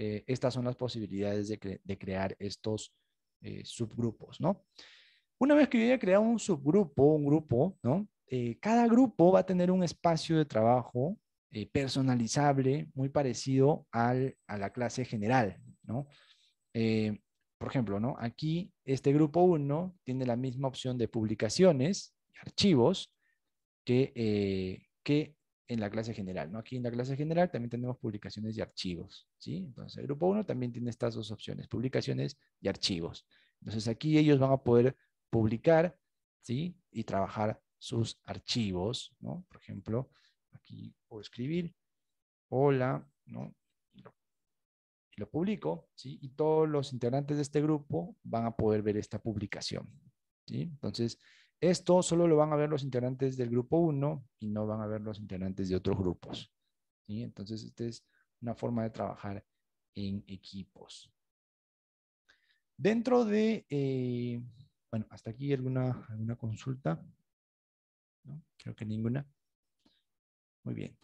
eh, estas son las posibilidades de, cre de crear estos eh, subgrupos, ¿no? Una vez que yo haya creado un subgrupo, un grupo, ¿no? Eh, cada grupo va a tener un espacio de trabajo eh, personalizable, muy parecido al, a la clase general, ¿no? Eh, por ejemplo, ¿no? Aquí este grupo uno tiene la misma opción de publicaciones y archivos que, eh, que en la clase general, ¿no? Aquí en la clase general también tenemos publicaciones y archivos, ¿sí? Entonces el grupo uno también tiene estas dos opciones, publicaciones y archivos. Entonces aquí ellos van a poder publicar, ¿sí? Y trabajar sus archivos, ¿no? Por ejemplo, aquí puedo escribir, hola, ¿no? Y lo publico, ¿sí? Y todos los integrantes de este grupo van a poder ver esta publicación, ¿sí? Entonces, esto solo lo van a ver los integrantes del grupo uno y no van a ver los integrantes de otros grupos, ¿sí? Entonces, esta es una forma de trabajar en equipos. Dentro de, eh, bueno, hasta aquí alguna, alguna consulta, ¿no? Creo que ninguna. Muy bien.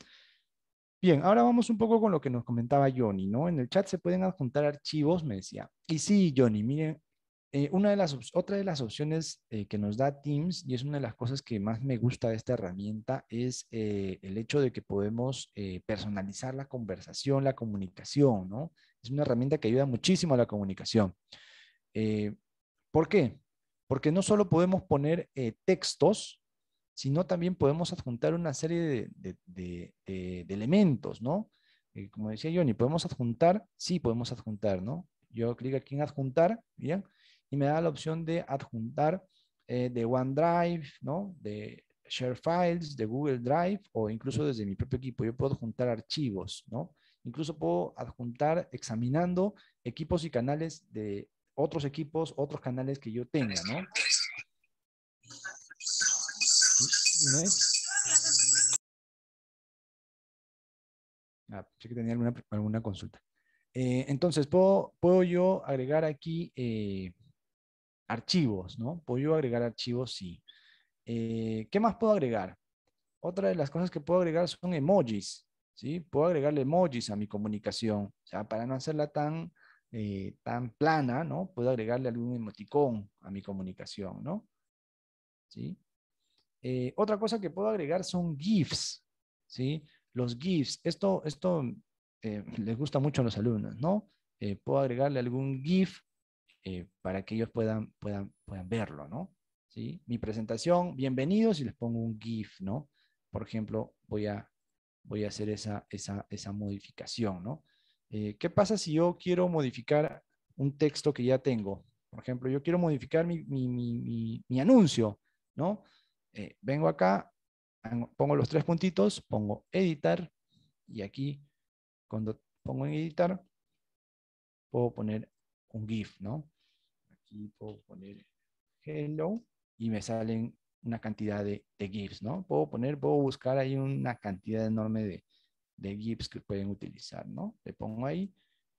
Bien, ahora vamos un poco con lo que nos comentaba Johnny, ¿no? En el chat se pueden adjuntar archivos, me decía. Y sí, Johnny, miren, eh, una de las, otra de las opciones eh, que nos da Teams, y es una de las cosas que más me gusta de esta herramienta, es eh, el hecho de que podemos eh, personalizar la conversación, la comunicación, ¿no? Es una herramienta que ayuda muchísimo a la comunicación. Eh, ¿Por qué? Porque no solo podemos poner eh, textos, sino también podemos adjuntar una serie de, de, de, de, de elementos, ¿no? Eh, como decía Johnny, podemos adjuntar, sí podemos adjuntar, ¿no? Yo clic aquí en adjuntar, ¿bien? Y me da la opción de adjuntar eh, de OneDrive, ¿no? De Share Files, de Google Drive, o incluso desde mi propio equipo. Yo puedo adjuntar archivos, ¿no? Incluso puedo adjuntar examinando equipos y canales de otros equipos, otros canales que yo tenga, ¿no? ¿No es? Ah, pensé que tenía alguna, alguna consulta. Eh, entonces, puedo, puedo yo agregar aquí eh, archivos, ¿no? Puedo yo agregar archivos, sí. Eh, ¿Qué más puedo agregar? Otra de las cosas que puedo agregar son emojis, ¿sí? Puedo agregarle emojis a mi comunicación. O sea, para no hacerla tan, eh, tan plana, ¿no? Puedo agregarle algún emoticón a mi comunicación, ¿no? ¿Sí? Eh, otra cosa que puedo agregar son GIFs, ¿sí? Los GIFs, esto, esto eh, les gusta mucho a los alumnos, ¿no? Eh, puedo agregarle algún GIF eh, para que ellos puedan, puedan, puedan verlo, ¿no? ¿Sí? Mi presentación, bienvenidos, y les pongo un GIF, ¿no? Por ejemplo, voy a, voy a hacer esa, esa, esa modificación, ¿no? Eh, ¿Qué pasa si yo quiero modificar un texto que ya tengo? Por ejemplo, yo quiero modificar mi, mi, mi, mi, mi anuncio, ¿no? Eh, vengo acá, pongo los tres puntitos, pongo editar, y aquí cuando pongo en editar puedo poner un GIF, ¿no? Aquí puedo poner hello y me salen una cantidad de, de GIFs, ¿no? Puedo poner, puedo buscar ahí una cantidad enorme de, de GIFs que pueden utilizar, ¿no? Le pongo ahí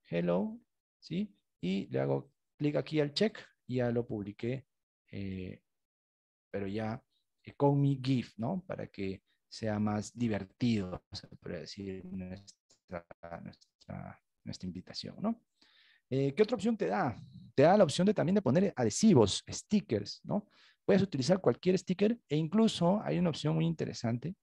hello, ¿sí? Y le hago clic aquí al check y ya lo publiqué, eh, pero ya con mi GIF, ¿no? Para que sea más divertido, se puede decir, nuestra, nuestra, nuestra invitación, ¿no? Eh, ¿Qué otra opción te da? Te da la opción de también de poner adhesivos, stickers, ¿no? Puedes utilizar cualquier sticker, e incluso hay una opción muy interesante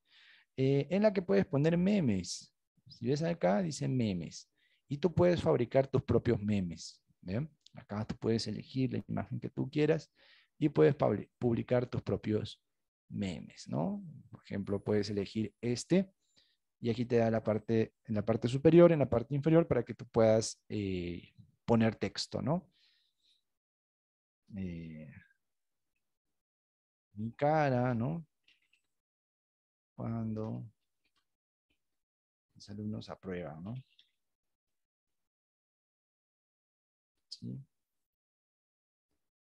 eh, en la que puedes poner memes. Si ves acá, dice memes. Y tú puedes fabricar tus propios memes, ¿bien? Acá tú puedes elegir la imagen que tú quieras y puedes publicar tus propios memes, ¿no? Por ejemplo, puedes elegir este, y aquí te da la parte, en la parte superior, en la parte inferior, para que tú puedas eh, poner texto, ¿no? Eh, mi cara, ¿no? Cuando los alumnos aprueban, ¿no? Sí.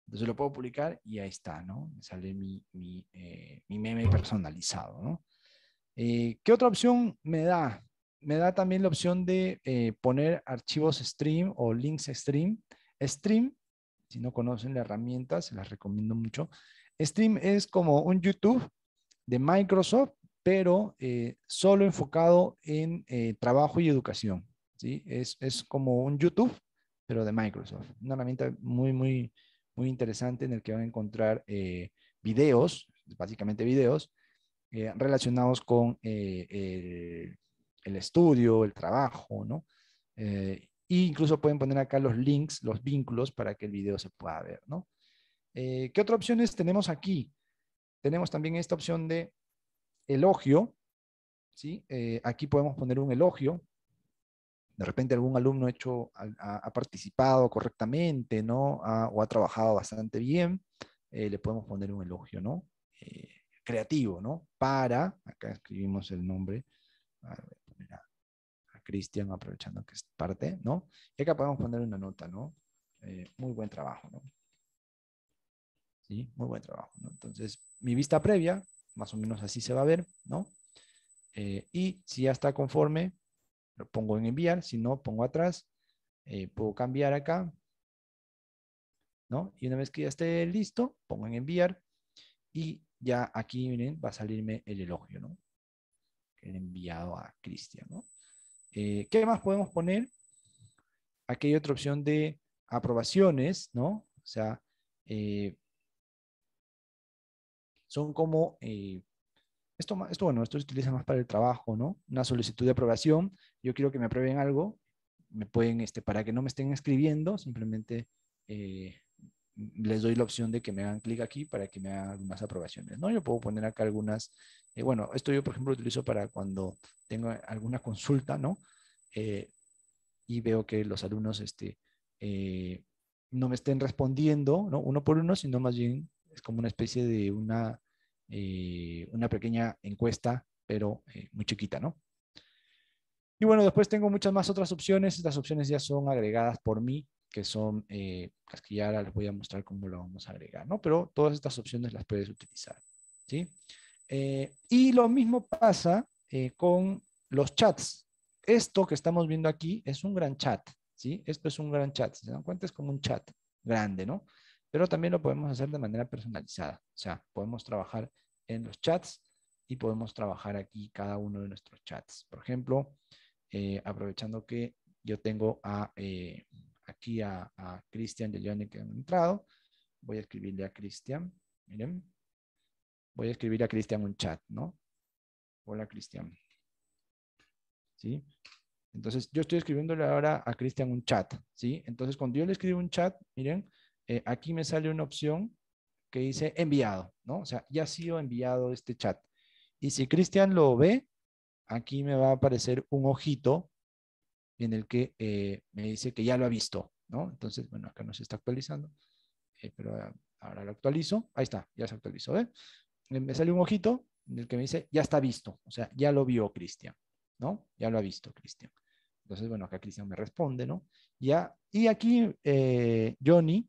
Entonces lo puedo publicar y ahí está, ¿no? Me sale mi, mi, eh, mi meme personalizado, ¿no? Eh, ¿Qué otra opción me da? Me da también la opción de eh, poner archivos Stream o links Stream. Stream, si no conocen la herramienta, se las recomiendo mucho. Stream es como un YouTube de Microsoft, pero eh, solo enfocado en eh, trabajo y educación, ¿sí? Es, es como un YouTube, pero de Microsoft. Una herramienta muy, muy, muy interesante en el que van a encontrar eh, videos, básicamente videos, eh, relacionados con eh, el, el estudio, el trabajo, ¿no? Eh, e incluso pueden poner acá los links, los vínculos para que el video se pueda ver, ¿no? Eh, ¿Qué otras opciones tenemos aquí? Tenemos también esta opción de elogio, ¿sí? Eh, aquí podemos poner un elogio. De repente algún alumno hecho, ha, ha participado correctamente, ¿no? Ha, o ha trabajado bastante bien. Eh, le podemos poner un elogio, ¿no? Eh, creativo, ¿no? Para, acá escribimos el nombre. A ver, poner a, a Cristian, aprovechando que es parte, ¿no? Y acá podemos poner una nota, ¿no? Eh, muy buen trabajo, ¿no? Sí, muy buen trabajo, ¿no? Entonces, mi vista previa, más o menos así se va a ver, ¿no? Eh, y si ya está conforme, lo pongo en enviar, si no, pongo atrás, eh, puedo cambiar acá, ¿no? Y una vez que ya esté listo, pongo en enviar, y ya aquí, miren, va a salirme el elogio, ¿no? El enviado a Cristian, ¿no? Eh, ¿Qué más podemos poner? Aquí hay otra opción de aprobaciones, ¿no? O sea, eh, son como... Eh, Esto, esto, bueno, esto se utiliza más para el trabajo, ¿no? Una solicitud de aprobación. Yo quiero que me aprueben algo. Me pueden, este, para que no me estén escribiendo, simplemente eh, les doy la opción de que me hagan clic aquí para que me hagan algunas aprobaciones, ¿no? Yo puedo poner acá algunas. Eh, bueno, esto yo, por ejemplo, lo utilizo para cuando tengo alguna consulta, ¿no? Eh, y veo que los alumnos este, eh, no me estén respondiendo, ¿no? Uno por uno, sino más bien es como una especie de una... Eh, una pequeña encuesta, pero eh, muy chiquita, ¿no? Y bueno, después tengo muchas más otras opciones. Estas opciones ya son agregadas por mí, que son, eh, que ya ahora les voy a mostrar cómo lo vamos a agregar, ¿no? Pero todas estas opciones las puedes utilizar, ¿sí? Eh, y lo mismo pasa eh, con los chats. Esto que estamos viendo aquí es un gran chat, ¿sí? Esto es un gran chat, si se dan cuenta es como un chat grande, ¿no? Pero también lo podemos hacer de manera personalizada. O sea, podemos trabajar en los chats y podemos trabajar aquí cada uno de nuestros chats. Por ejemplo, eh, aprovechando que yo tengo a, eh, aquí a, a Cristian y a Johnny que han entrado, voy a escribirle a Cristian. Miren, voy a escribirle a Cristian un chat, ¿no? Hola, Cristian. ¿Sí? Entonces, yo estoy escribiéndole ahora a Cristian un chat, ¿sí? Entonces, cuando yo le escribo un chat, miren, Eh, aquí me sale una opción que dice enviado, ¿no? O sea, ya ha sido enviado este chat. Y si Cristian lo ve, aquí me va a aparecer un ojito en el que eh, me dice que ya lo ha visto, ¿no? Entonces, bueno, acá no se está actualizando, eh, pero ahora lo actualizo. Ahí está, ya se actualizó, ¿ves? Me sale un ojito en el que me dice ya está visto, o sea, ya lo vio Cristian, ¿no? Ya lo ha visto Cristian. Entonces, bueno, acá Cristian me responde, ¿no? Ya, y aquí eh, Johnny,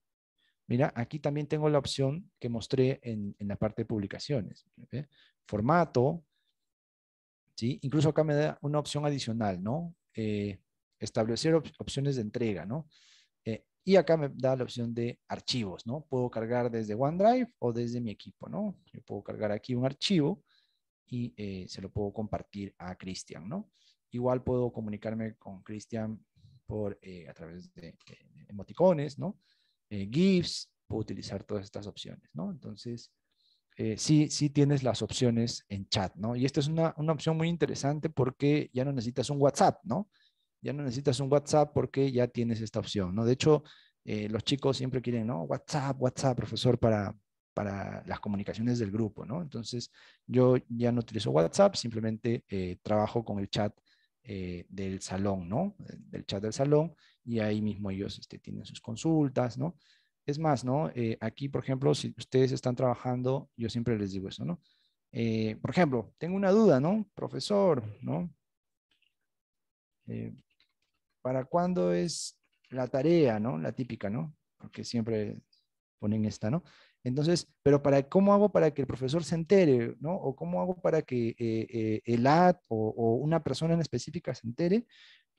mira, aquí también tengo la opción que mostré en, en la parte de publicaciones. ¿Sí? Formato, ¿sí? Incluso acá me da una opción adicional, ¿no? Eh, establecer op opciones de entrega, ¿no? Eh, y acá me da la opción de archivos, ¿no? Puedo cargar desde OneDrive o desde mi equipo, ¿no? Yo puedo cargar aquí un archivo y eh, se lo puedo compartir a Cristian, ¿no? Igual puedo comunicarme con Cristian por, eh, a través de, de emoticones, ¿no? Eh, GIFs, puedo utilizar todas estas opciones, ¿no? Entonces, eh, sí, sí tienes las opciones en chat, ¿no? Y esta es una, una opción muy interesante porque ya no necesitas un WhatsApp, ¿no? Ya no necesitas un WhatsApp porque ya tienes esta opción, ¿no? De hecho, eh, los chicos siempre quieren, ¿no? WhatsApp, WhatsApp, profesor, para, para las comunicaciones del grupo, ¿no? Entonces, yo ya no utilizo WhatsApp, simplemente eh, trabajo con el chat Eh, del salón, ¿no? Del chat del salón, y ahí mismo ellos este, tienen sus consultas, ¿no? Es más, ¿no? Eh, aquí, por ejemplo, si ustedes están trabajando, yo siempre les digo eso, ¿no? Eh, por ejemplo, tengo una duda, ¿no? Profesor, ¿no? Eh, ¿Para cuándo es la tarea, ¿no? La típica, ¿no? Porque siempre ponen esta, ¿no? Entonces, pero para, ¿cómo hago para que el profesor se entere, ¿no? O cómo hago para que eh, eh, el ad o, o una persona en específica se entere?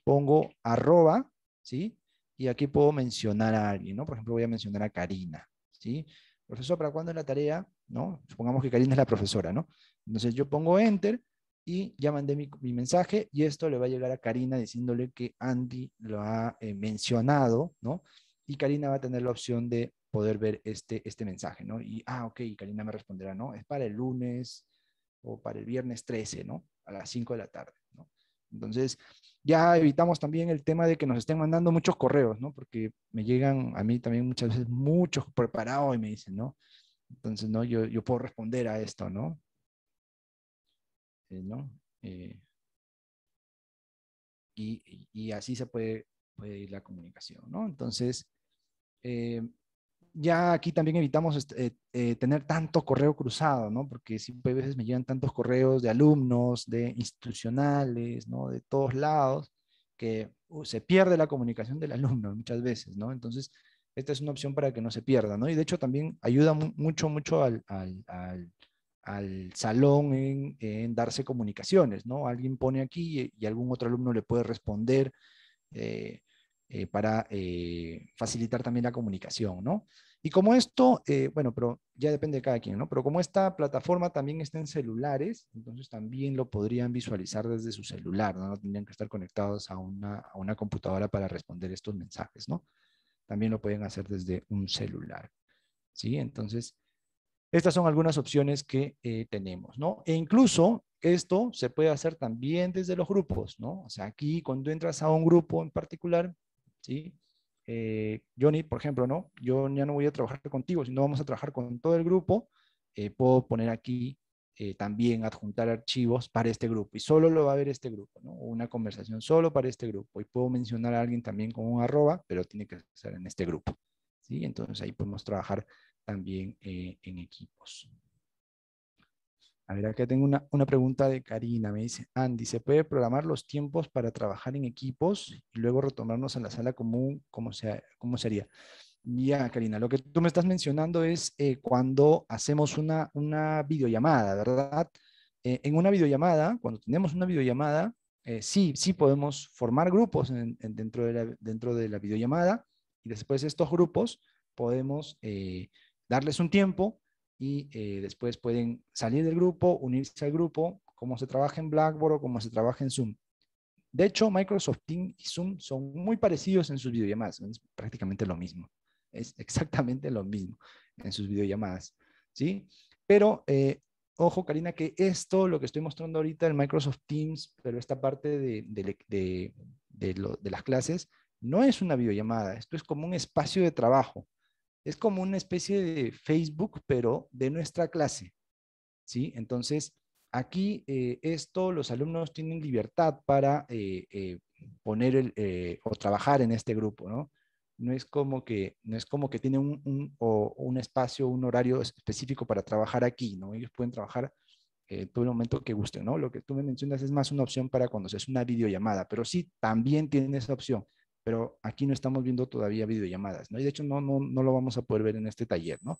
Pongo arroba, ¿sí? Y aquí puedo mencionar a alguien, ¿no? Por ejemplo, voy a mencionar a Karina, ¿sí? Profesor, ¿para cuándo es la tarea? ¿No? Supongamos que Karina es la profesora, ¿no? Entonces yo pongo enter y ya mandé mi, mi mensaje, y esto le va a llegar a Karina diciéndole que Anndy lo ha eh, mencionado, ¿no? Y Karina va a tener la opción de poder ver este, este mensaje, ¿no? Y, ah, ok, y Karina me responderá, ¿no? Es para el lunes o para el viernes trece, ¿no? A las cinco de la tarde, ¿no? Entonces, ya evitamos también el tema de que nos estén mandando muchos correos, ¿no? Porque me llegan a mí también muchas veces muchos preparados y me dicen, ¿no? Entonces, ¿no? Yo, yo puedo responder a esto, ¿no? Eh, ¿no? Eh, y, y así se puede, puede ir la comunicación, ¿no? Entonces, eh, ya aquí también evitamos eh, eh, tener tanto correo cruzado, ¿no? Porque siempre a veces me llegan tantos correos de alumnos, de institucionales, ¿no? De todos lados, que uh, se pierde la comunicación del alumno muchas veces, ¿no? Entonces, esta es una opción para que no se pierda, ¿no? Y de hecho también ayuda mu mucho, mucho al... al, al al salón en, en darse comunicaciones, ¿no? Alguien pone aquí y, y algún otro alumno le puede responder eh, eh, para eh, facilitar también la comunicación, ¿no? Y como esto, eh, bueno, pero ya depende de cada quien, ¿no? Pero como esta plataforma también está en celulares, entonces también lo podrían visualizar desde su celular, ¿no? No tendrían que estar conectados a una, a una computadora para responder estos mensajes, ¿no? También lo pueden hacer desde un celular, ¿sí? Entonces, estas son algunas opciones que eh, tenemos, ¿no? E incluso esto se puede hacer también desde los grupos, ¿no? O sea, aquí cuando entras a un grupo en particular, ¿sí? Eh, Johnny, por ejemplo, ¿no? Yo ya no voy a trabajar contigo, sino vamos a trabajar con todo el grupo. Eh, puedo poner aquí eh, también adjuntar archivos para este grupo y solo lo va a ver este grupo, ¿no? Una conversación solo para este grupo. Y puedo mencionar a alguien también con un arroba, pero tiene que ser en este grupo, ¿sí? Entonces ahí podemos trabajar también eh, en equipos. A ver, acá tengo una, una pregunta de Karina. Me dice, Anndy, ¿se puede programar los tiempos para trabajar en equipos y luego retomarnos a la sala común? ¿Cómo, sea, cómo sería? Ya, Karina, lo que tú me estás mencionando es eh, cuando hacemos una, una videollamada, ¿verdad? Eh, en una videollamada, cuando tenemos una videollamada, eh, sí, sí podemos formar grupos en, en dentro, de la, dentro de la videollamada, y después estos grupos podemos... Eh, darles un tiempo y eh, después pueden salir del grupo, unirse al grupo, como se trabaja en Blackboard o como se trabaja en Zoom. De hecho, Microsoft Teams y Zoom son muy parecidos en sus videollamadas. Es prácticamente lo mismo. Es exactamente lo mismo en sus videollamadas, ¿sí? Pero, eh, ojo, Karina, que esto, lo que estoy mostrando ahorita, el Microsoft Teams, pero esta parte de, de, de, de, lo, de las clases, no es una videollamada. Esto es como un espacio de trabajo. Es como una especie de Facebook, pero de nuestra clase, ¿sí? Entonces, aquí eh, esto, los alumnos tienen libertad para eh, eh, poner el, eh, o trabajar en este grupo, ¿no? No es como que, no es como que tienen un, un, o un espacio, un horario específico para trabajar aquí, ¿no? Ellos pueden trabajar eh, todo el momento que gusten, ¿no? Lo que tú me mencionas es más una opción para cuando se hace una videollamada, pero sí, también tienen esa opción. Pero aquí no estamos viendo todavía videollamadas, ¿no? Y de hecho no, no, no lo vamos a poder ver en este taller, ¿no?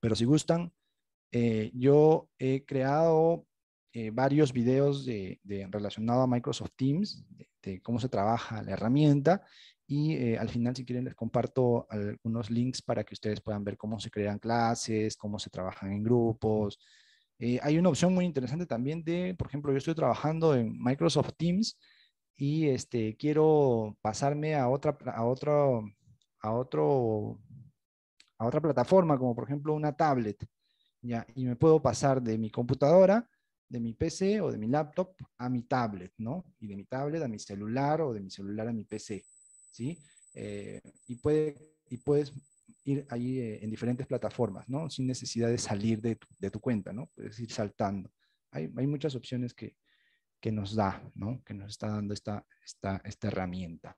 Pero si gustan, eh, yo he creado eh, varios videos de, de, relacionados a Microsoft Teams, de, de cómo se trabaja la herramienta, y eh, al final, si quieren, les comparto algunos links para que ustedes puedan ver cómo se crean clases, cómo se trabajan en grupos. Eh, hay una opción muy interesante también de, por ejemplo, yo estoy trabajando en Microsoft Teams, y este, quiero pasarme a otra, a, otro, a, otro, a otra plataforma, como por ejemplo una tablet, ¿ya? Y me puedo pasar de mi computadora, de mi P C o de mi laptop a mi tablet, ¿no? Y de mi tablet a mi celular o de mi celular a mi P C, ¿sí? Eh, y, puede, y puedes ir ahí eh, en diferentes plataformas, ¿no? Sin necesidad de salir de tu, de tu cuenta, ¿no? Puedes ir saltando. Hay, hay muchas opciones que... que nos da, ¿no? Que nos está dando esta, esta, esta herramienta.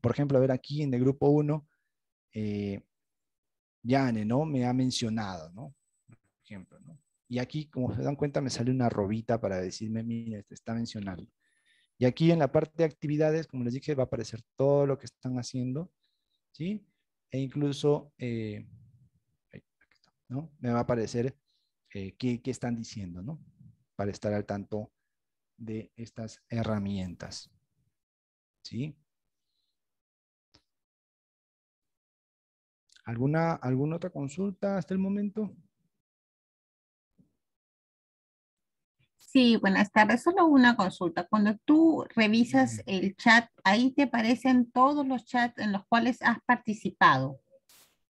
Por ejemplo, a ver, aquí en el grupo uno, eh, Yane, ¿no? Me ha mencionado, ¿no? Por ejemplo, ¿no? Y aquí, como se dan cuenta, me sale una robita para decirme, mira, te está mencionando. Y aquí en la parte de actividades, como les dije, va a aparecer todo lo que están haciendo, ¿sí? E incluso, eh, ¿no? Me va a aparecer eh, qué, qué están diciendo, ¿no? Para estar al tanto de estas herramientas, ¿sí? ¿Alguna, alguna otra consulta hasta el momento? Sí, buenas tardes. Solo una consulta. Cuando tú revisas el chat, ¿ahí te aparecen todos los chats en los cuales has participado?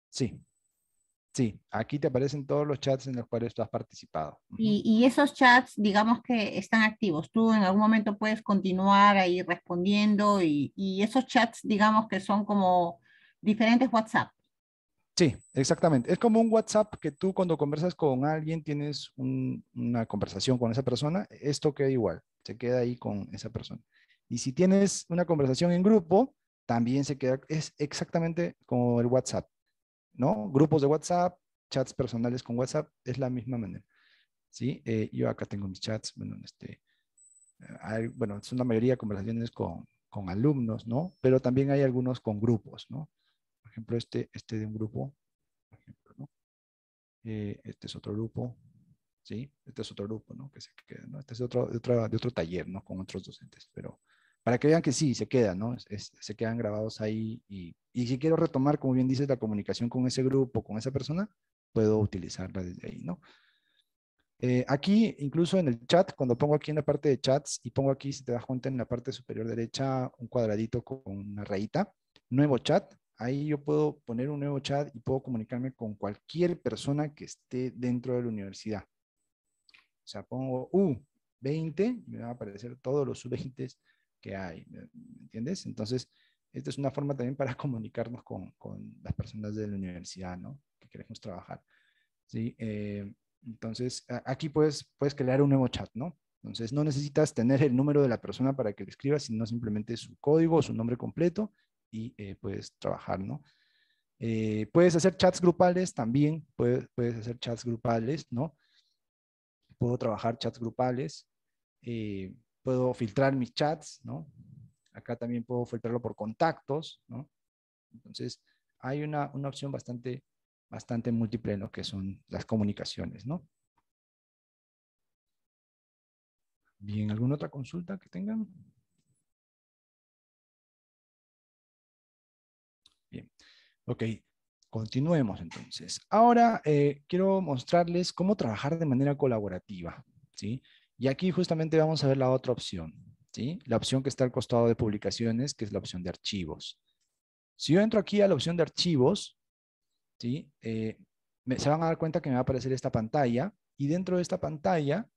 Sí. Sí, aquí te aparecen todos los chats en los cuales tú has participado. Y, y esos chats, digamos que están activos. Tú en algún momento puedes continuar ahí respondiendo y, y esos chats, digamos que son como diferentes WhatsApp. Sí, exactamente. Es como un WhatsApp que tú cuando conversas con alguien tienes un, una conversación con esa persona. Esto queda igual, se queda ahí con esa persona. Y si tienes una conversación en grupo, también se queda, es exactamente como el WhatsApp. ¿No? Grupos de WhatsApp, chats personales con WhatsApp, es la misma manera. ¿Sí? Eh, yo acá tengo mis chats, bueno, este, hay, bueno, son la mayoría de conversaciones con, con alumnos, ¿no? Pero también hay algunos con grupos, ¿no? Por ejemplo, este, este de un grupo, por ejemplo, ¿no? Eh, este es otro grupo, ¿sí? Este es otro grupo, ¿no? Que se queda, ¿no? Este es de otro, de otro, de otro taller, ¿no? Con otros docentes, pero... Para que vean que sí, se quedan, ¿no? Es, es, se quedan grabados ahí. Y, y si quiero retomar, como bien dices, la comunicación con ese grupo, con esa persona, puedo utilizarla desde ahí, ¿no? Eh, aquí, incluso en el chat, cuando pongo aquí en la parte de chats y pongo aquí, si te das cuenta, en la parte superior derecha, un cuadradito con una rayita, nuevo chat. Ahí yo puedo poner un nuevo chat y puedo comunicarme con cualquier persona que esté dentro de la universidad. O sea, pongo U veinte, me van a aparecer todos los sub veintes que hay, ¿entiendes? Entonces, esta es una forma también para comunicarnos con, con las personas de la universidad, ¿no? Que queremos trabajar, ¿sí? Eh, entonces, a, aquí puedes, puedes crear un nuevo chat, ¿no? Entonces, no necesitas tener el número de la persona para que le escribas, sino simplemente su código, su nombre completo y eh, puedes trabajar, ¿no? Eh, puedes hacer chats grupales también, puedes, puedes hacer chats grupales, ¿no? Puedo trabajar chats grupales, eh, puedo filtrar mis chats, ¿no? Acá también puedo filtrarlo por contactos, ¿no? Entonces, hay una, una opción bastante, bastante múltiple en lo que son las comunicaciones, ¿no? Bien, ¿alguna otra consulta que tengan? Bien, ok. Continuemos entonces. Ahora eh, quiero mostrarles cómo trabajar de manera colaborativa, ¿sí? Y aquí justamente vamos a ver la otra opción, ¿sí? La opción que está al costado de publicaciones, que es la opción de archivos. Si yo entro aquí a la opción de archivos, ¿sí? Eh, me, se van a dar cuenta que me va a aparecer esta pantalla y dentro de esta pantalla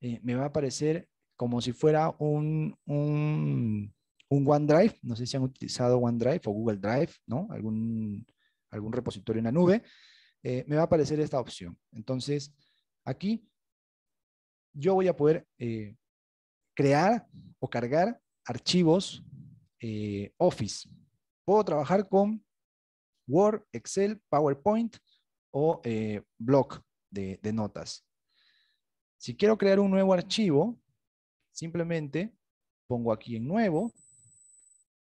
eh, me va a aparecer como si fuera un, un, un OneDrive. No sé si han utilizado OneDrive o Google Drive, ¿no? Algún, algún repositorio en la nube. Eh, me va a aparecer esta opción. Entonces, aquí... yo voy a poder eh, crear o cargar archivos eh, Office. Puedo trabajar con Word, Excel, PowerPoint o eh, bloc de, de notas. Si quiero crear un nuevo archivo, simplemente pongo aquí en nuevo,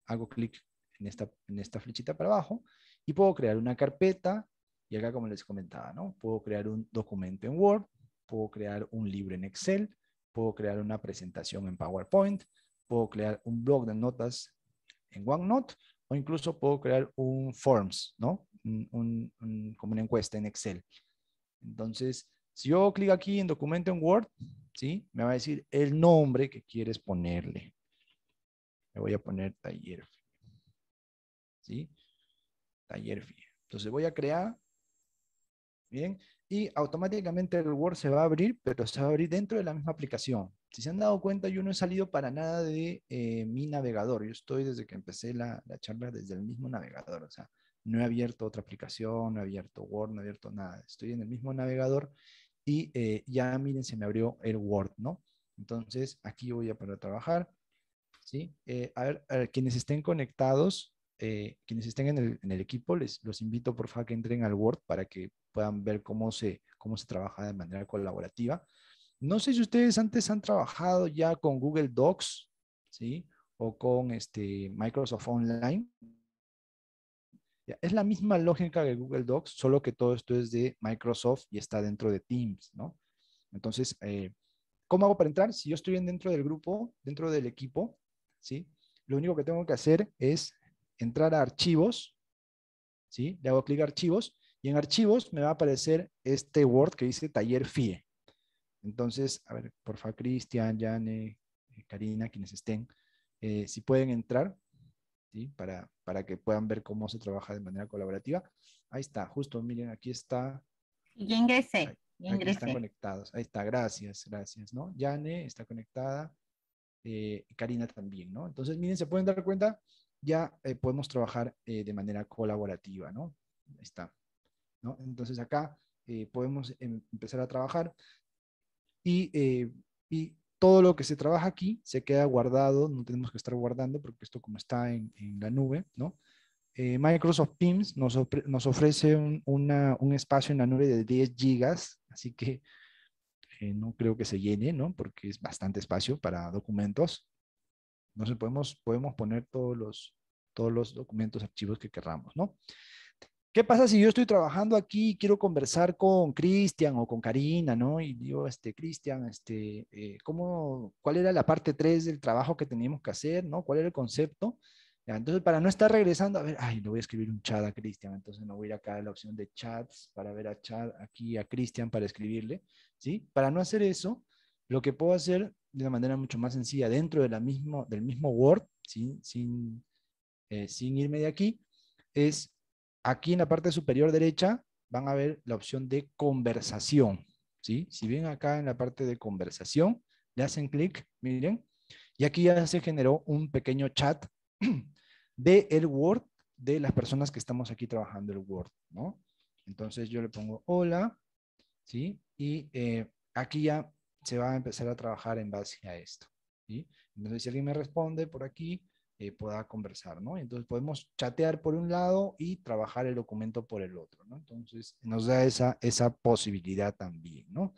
hago clic en esta, en esta flechita para abajo y puedo crear una carpeta. Y acá, como les comentaba, ¿no? Puedo crear un documento en Word. Puedo crear un libro en Excel, puedo crear una presentación en PowerPoint, puedo crear un blog de notas en OneNote o incluso puedo crear un Forms, ¿no? Un, un, un, como una encuesta en Excel. Entonces, si yo clic aquí en documento en Word, ¿sí? Me va a decir el nombre que quieres ponerle. Le voy a poner taller F I E, ¿sí? Taller F I E. Entonces voy a crear, bien, y automáticamente el Word se va a abrir, pero se va a abrir dentro de la misma aplicación. Si se han dado cuenta, yo no he salido para nada de eh, mi navegador. Yo estoy desde que empecé la, la charla desde el mismo navegador. O sea, no he abierto otra aplicación, no he abierto Word, no he abierto nada. Estoy en el mismo navegador y eh, ya miren, se me abrió el Word, ¿no? Entonces, aquí voy a poder trabajar, ¿sí? Eh, a ver, a ver, quienes estén conectados, Eh, quienes estén en el, en el equipo, les los invito por favor que entren al Word para que puedan ver cómo se, cómo se trabaja de manera colaborativa. No sé si ustedes antes han trabajado ya con Google Docs, ¿sí? O con este, Microsoft Online. Ya, es la misma lógica que Google Docs, solo que todo esto es de Microsoft y está dentro de Teams, ¿no? Entonces, eh, ¿cómo hago para entrar? Si yo estoy dentro del grupo, dentro del equipo, ¿sí? Lo único que tengo que hacer es entrar a archivos, ¿sí? Le hago clic a archivos y en archivos me va a aparecer este Word que dice taller F I E. Entonces, a ver, por favor, Cristian, Yane, eh, Karina, quienes estén, eh, si pueden entrar, ¿sí? Para, para que puedan ver cómo se trabaja de manera colaborativa. Ahí está, justo, miren, aquí está. Ya ingresé, ya ingresé. Están conectados, ahí está, gracias, gracias, ¿no? Yane está conectada, eh, Karina también, ¿no? Entonces, miren, se pueden dar cuenta, ya eh, podemos trabajar eh, de manera colaborativa, ¿no? Ahí está, ¿no? Entonces, acá eh, podemos em- empezar a trabajar. Y, eh, y todo lo que se trabaja aquí se queda guardado, no tenemos que estar guardando porque esto como está en, en la nube, ¿no? Eh, Microsoft Teams nos, nos ofrece un, una, un espacio en la nube de diez gigas, así que eh, no creo que se llene, ¿no? Porque es bastante espacio para documentos. Entonces podemos, podemos poner todos los, todos los documentos, archivos que queramos, ¿no? ¿Qué pasa si yo estoy trabajando aquí y quiero conversar con Cristian o con Karina, ¿no? Y digo, este, Cristian, este, eh, ¿cómo, ¿cuál era la parte tres del trabajo que teníamos que hacer, ¿no? ¿Cuál era el concepto? Ya, entonces, para no estar regresando, a ver, ay, le voy a escribir un chat a Cristian, entonces me voy a ir acá a la opción de chats para ver a chat, aquí a Cristian para escribirle, ¿sí? Para no hacer eso, lo que puedo hacer de una manera mucho más sencilla dentro de la mismo, del mismo Word, ¿sí? sin, eh, sin irme de aquí, es... Aquí en la parte superior derecha van a ver la opción de conversación, ¿sí? Si bien acá en la parte de conversación, le hacen clic, miren, y aquí ya se generó un pequeño chat de el Word, de las personas que estamos aquí trabajando el Word, ¿no? Entonces yo le pongo hola, ¿sí? Y eh, aquí ya se va a empezar a trabajar en base a esto, ¿sí? Entonces si alguien me responde por aquí, Eh, pueda conversar, ¿no? Entonces podemos chatear por un lado y trabajar el documento por el otro, ¿no? Entonces nos da esa, esa posibilidad también, ¿no?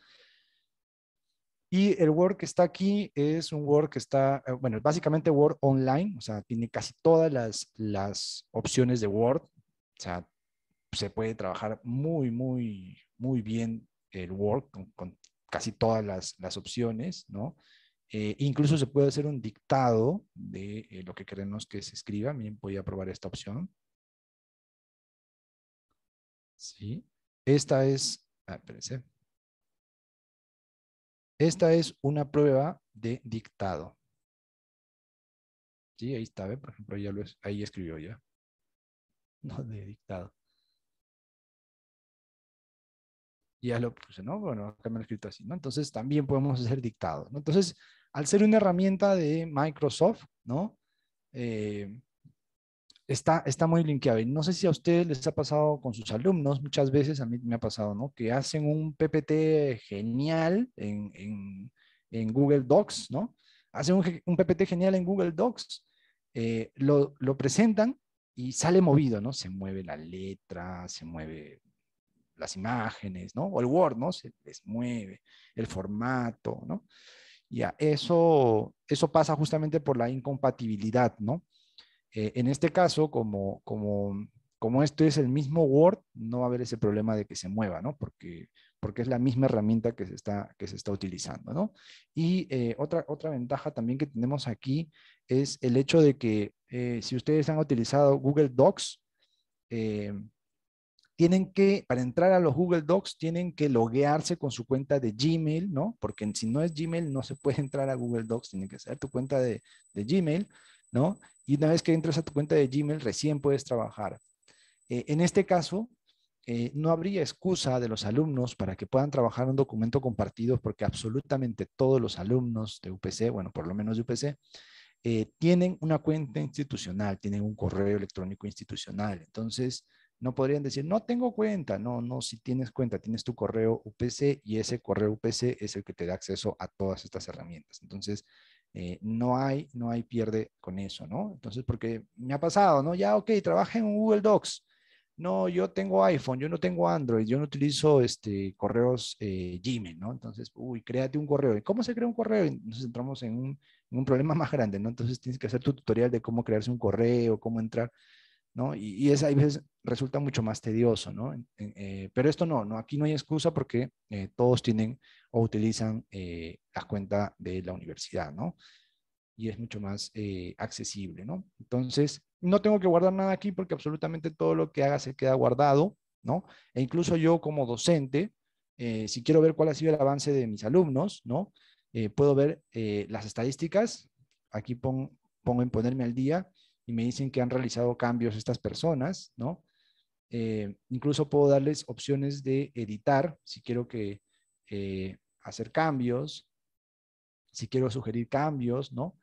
Y el Word que está aquí es un Word que está, bueno, básicamente Word online, o sea, tiene casi todas las, las opciones de Word, o sea, se puede trabajar muy, muy, muy bien el Word con, con casi todas las, las opciones, ¿no? Eh, incluso se puede hacer un dictado de eh, lo que queremos que se escriba. Miren, voy a probar esta opción. Sí. Esta es, ah, espérense. Esta es una prueba de dictado. Sí, ahí está, ¿ve? Por ejemplo, ya lo es, ahí escribió ya. No, de dictado. Ya lo puse, ¿no? Bueno, acá me lo he escrito así, ¿no? Entonces también podemos hacer dictados, ¿no? Entonces, al ser una herramienta de Microsoft, ¿no? Eh, está, está muy linkeable. No sé si a ustedes les ha pasado con sus alumnos, muchas veces a mí me ha pasado, ¿no? Que hacen un P P T genial en, en, en Google Docs, ¿no? Hacen un, un P P T genial en Google Docs, eh, lo, lo presentan y sale movido, ¿no? Se mueve la letra, se mueve... las imágenes, ¿no? O el Word, ¿no? Se les mueve, el formato, ¿no? Ya, eso, eso pasa justamente por la incompatibilidad, ¿no? Eh, en este caso, como, como, como esto es el mismo Word, no va a haber ese problema de que se mueva, ¿no? Porque, porque es la misma herramienta que se está, que se está utilizando, ¿no? Y eh, otra, otra ventaja también que tenemos aquí es el hecho de que eh, si ustedes han utilizado Google Docs, eh, tienen que, para entrar a los Google Docs, tienen que loguearse con su cuenta de Gmail, ¿no? Porque si no es Gmail, no se puede entrar a Google Docs, tienen que hacer tu cuenta de, de Gmail, ¿no? Y una vez que entras a tu cuenta de Gmail, recién puedes trabajar. Eh, en este caso, eh, no habría excusa de los alumnos para que puedan trabajar un documento compartido, porque absolutamente todos los alumnos de U P C, bueno, por lo menos de U P C, eh, tienen una cuenta institucional, tienen un correo electrónico institucional. Entonces, no podrían decir, no tengo cuenta. No, no, si tienes cuenta, tienes tu correo U P C y ese correo U P C es el que te da acceso a todas estas herramientas. Entonces, eh, no hay, no hay pierde con eso, ¿no? Entonces, porque me ha pasado, ¿no? Ya, ok, trabajé en Google Docs. No, yo tengo iPhone, yo no tengo Android, yo no utilizo este, correos eh, Gmail, ¿no? Entonces, uy, créate un correo. ¿Y cómo se crea un correo? Entonces entramos en un, en un problema más grande, ¿no? Entonces tienes que hacer tu tutorial de cómo crearse un correo, cómo entrar, ¿no? Y, y es, hay veces resulta mucho más tedioso, ¿no? Eh, eh, pero esto no, no, aquí no hay excusa porque eh, todos tienen o utilizan eh, las cuentas de la universidad, ¿no? Y es mucho más eh, accesible, ¿no? Entonces, no tengo que guardar nada aquí porque absolutamente todo lo que haga se queda guardado, ¿no? E incluso yo como docente eh, si quiero ver cuál ha sido el avance de mis alumnos, ¿no? Eh, puedo ver eh, las estadísticas. Aquí pon, pongo en ponerme al día y me dicen que han realizado cambios estas personas, ¿no? Eh, incluso puedo darles opciones de editar, si quiero que eh, hacer cambios, si quiero sugerir cambios, ¿no?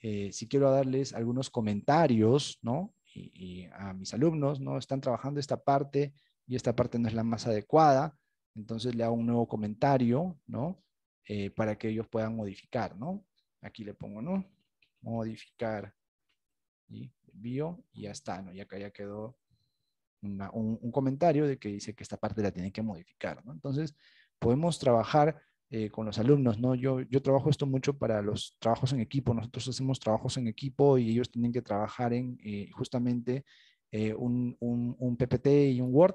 Eh, si quiero darles algunos comentarios, ¿no? Y, y a mis alumnos, ¿no? Están trabajando esta parte y esta parte no es la más adecuada, entonces le hago un nuevo comentario, ¿no? Eh, para que ellos puedan modificar, ¿no? Aquí le pongo, ¿no? Modificar y envío y ya está, ¿no? Y acá ya quedó Una, un, un comentario de que dice que esta parte la tienen que modificar, ¿no? Entonces, podemos trabajar eh, con los alumnos, ¿no? Yo, yo trabajo esto mucho para los trabajos en equipo. Nosotros hacemos trabajos en equipo y ellos tienen que trabajar en eh, justamente eh, un, un, un P P T y un Word.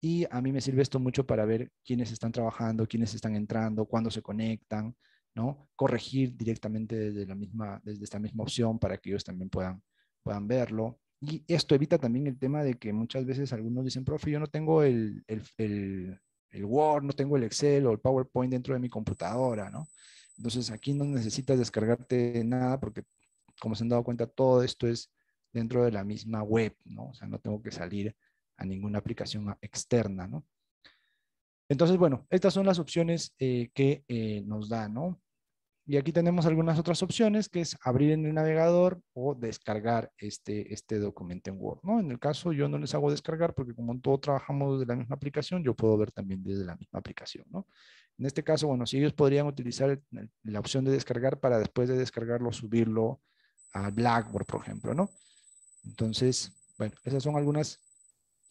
Y a mí me sirve esto mucho para ver quiénes están trabajando, quiénes están entrando, cuándo se conectan, ¿no? Corregir directamente desde, la misma, desde esta misma opción para que ellos también puedan, puedan verlo. Y esto evita también el tema de que muchas veces algunos dicen, profe, yo no tengo el, el, el, el Word, no tengo el Excel o el PowerPoint dentro de mi computadora, ¿no? Entonces aquí no necesitas descargarte nada porque, como se han dado cuenta, todo esto es dentro de la misma web, ¿no? O sea, no tengo que salir a ninguna aplicación externa, ¿no? Entonces, bueno, estas son las opciones eh, que eh, nos da, ¿no? Y aquí tenemos algunas otras opciones, que es abrir en el navegador o descargar este, este documento en Word, ¿no? En el caso yo no les hago descargar porque como todos trabajamos desde la misma aplicación, yo puedo ver también desde la misma aplicación, ¿no? En este caso, bueno, si ellos podrían utilizar la opción de descargar para después de descargarlo, subirlo a Blackboard, por ejemplo, ¿no? Entonces, bueno, esas son algunas,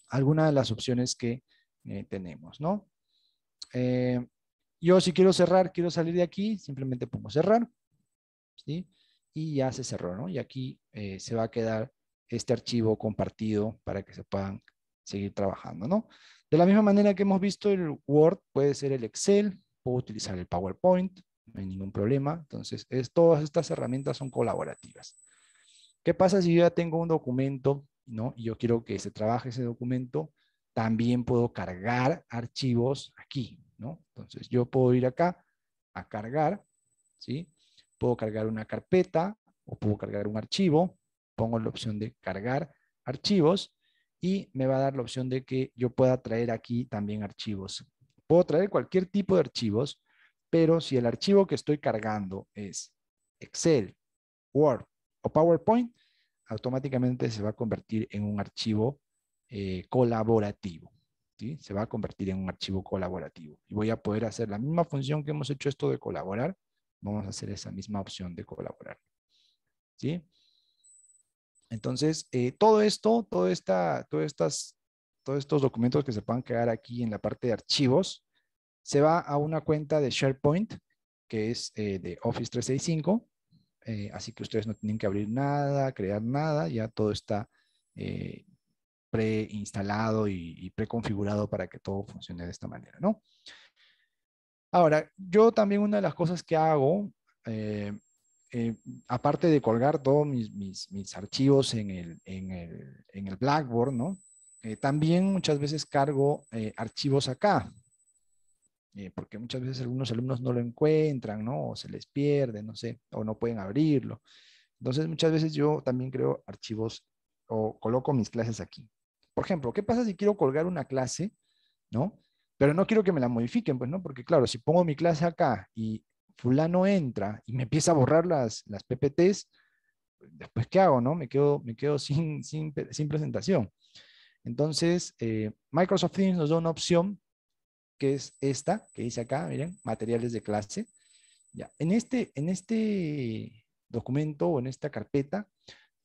algunas de las opciones que eh, tenemos, ¿no? Eh, Yo si quiero cerrar, quiero salir de aquí, simplemente pongo cerrar, ¿sí? Y ya se cerró, ¿no? Y aquí eh, se va a quedar este archivo compartido para que se puedan seguir trabajando, ¿no? De la misma manera que hemos visto el Word, puede ser el Excel, puedo utilizar el PowerPoint, no hay ningún problema. Entonces, es, todas estas herramientas son colaborativas. ¿Qué pasa si yo ya tengo un documento, ¿no? Y yo quiero que se trabaje ese documento, también puedo cargar archivos aquí, ¿no? Entonces yo puedo ir acá a cargar, ¿sí? Puedo cargar una carpeta o puedo cargar un archivo, pongo la opción de cargar archivos y me va a dar la opción de que yo pueda traer aquí también archivos. Puedo traer cualquier tipo de archivos, pero si el archivo que estoy cargando es Excel, Word o PowerPoint, automáticamente se va a convertir en un archivo eh, colaborativo. ¿Sí? Se va a convertir en un archivo colaborativo y voy a poder hacer la misma función que hemos hecho esto de colaborar. Vamos a hacer esa misma opción de colaborar, ¿sí? Entonces, eh, todo esto, todo esta, todo estas, todos estos documentos que se puedan quedar aquí en la parte de archivos, se va a una cuenta de SharePoint, que es eh, de Office trescientos sesenta y cinco, eh, así que ustedes no tienen que abrir nada, crear nada, ya todo está eh, preinstalado y, y preconfigurado para que todo funcione de esta manera, ¿no? Ahora, yo también una de las cosas que hago, eh, eh, aparte de colgar todos mis, mis, mis archivos en el, en el, en el Blackboard, ¿no? Eh, también muchas veces cargo eh, archivos acá, eh, porque muchas veces algunos alumnos no lo encuentran, ¿no? O se les pierde, no sé, o no pueden abrirlo. Entonces, muchas veces yo también creo archivos o coloco mis clases aquí. Por ejemplo, ¿qué pasa si quiero colgar una clase, ¿no? Pero no quiero que me la modifiquen, pues, ¿no? Porque, claro, si pongo mi clase acá y fulano entra y me empieza a borrar las, las P P Tes, después, ¿qué hago, no? Me quedo, me quedo sin, sin, sin presentación. Entonces, eh, Microsoft Teams nos da una opción que es esta, que dice acá, miren, materiales de clase. Ya, en este, en este documento o en esta carpeta,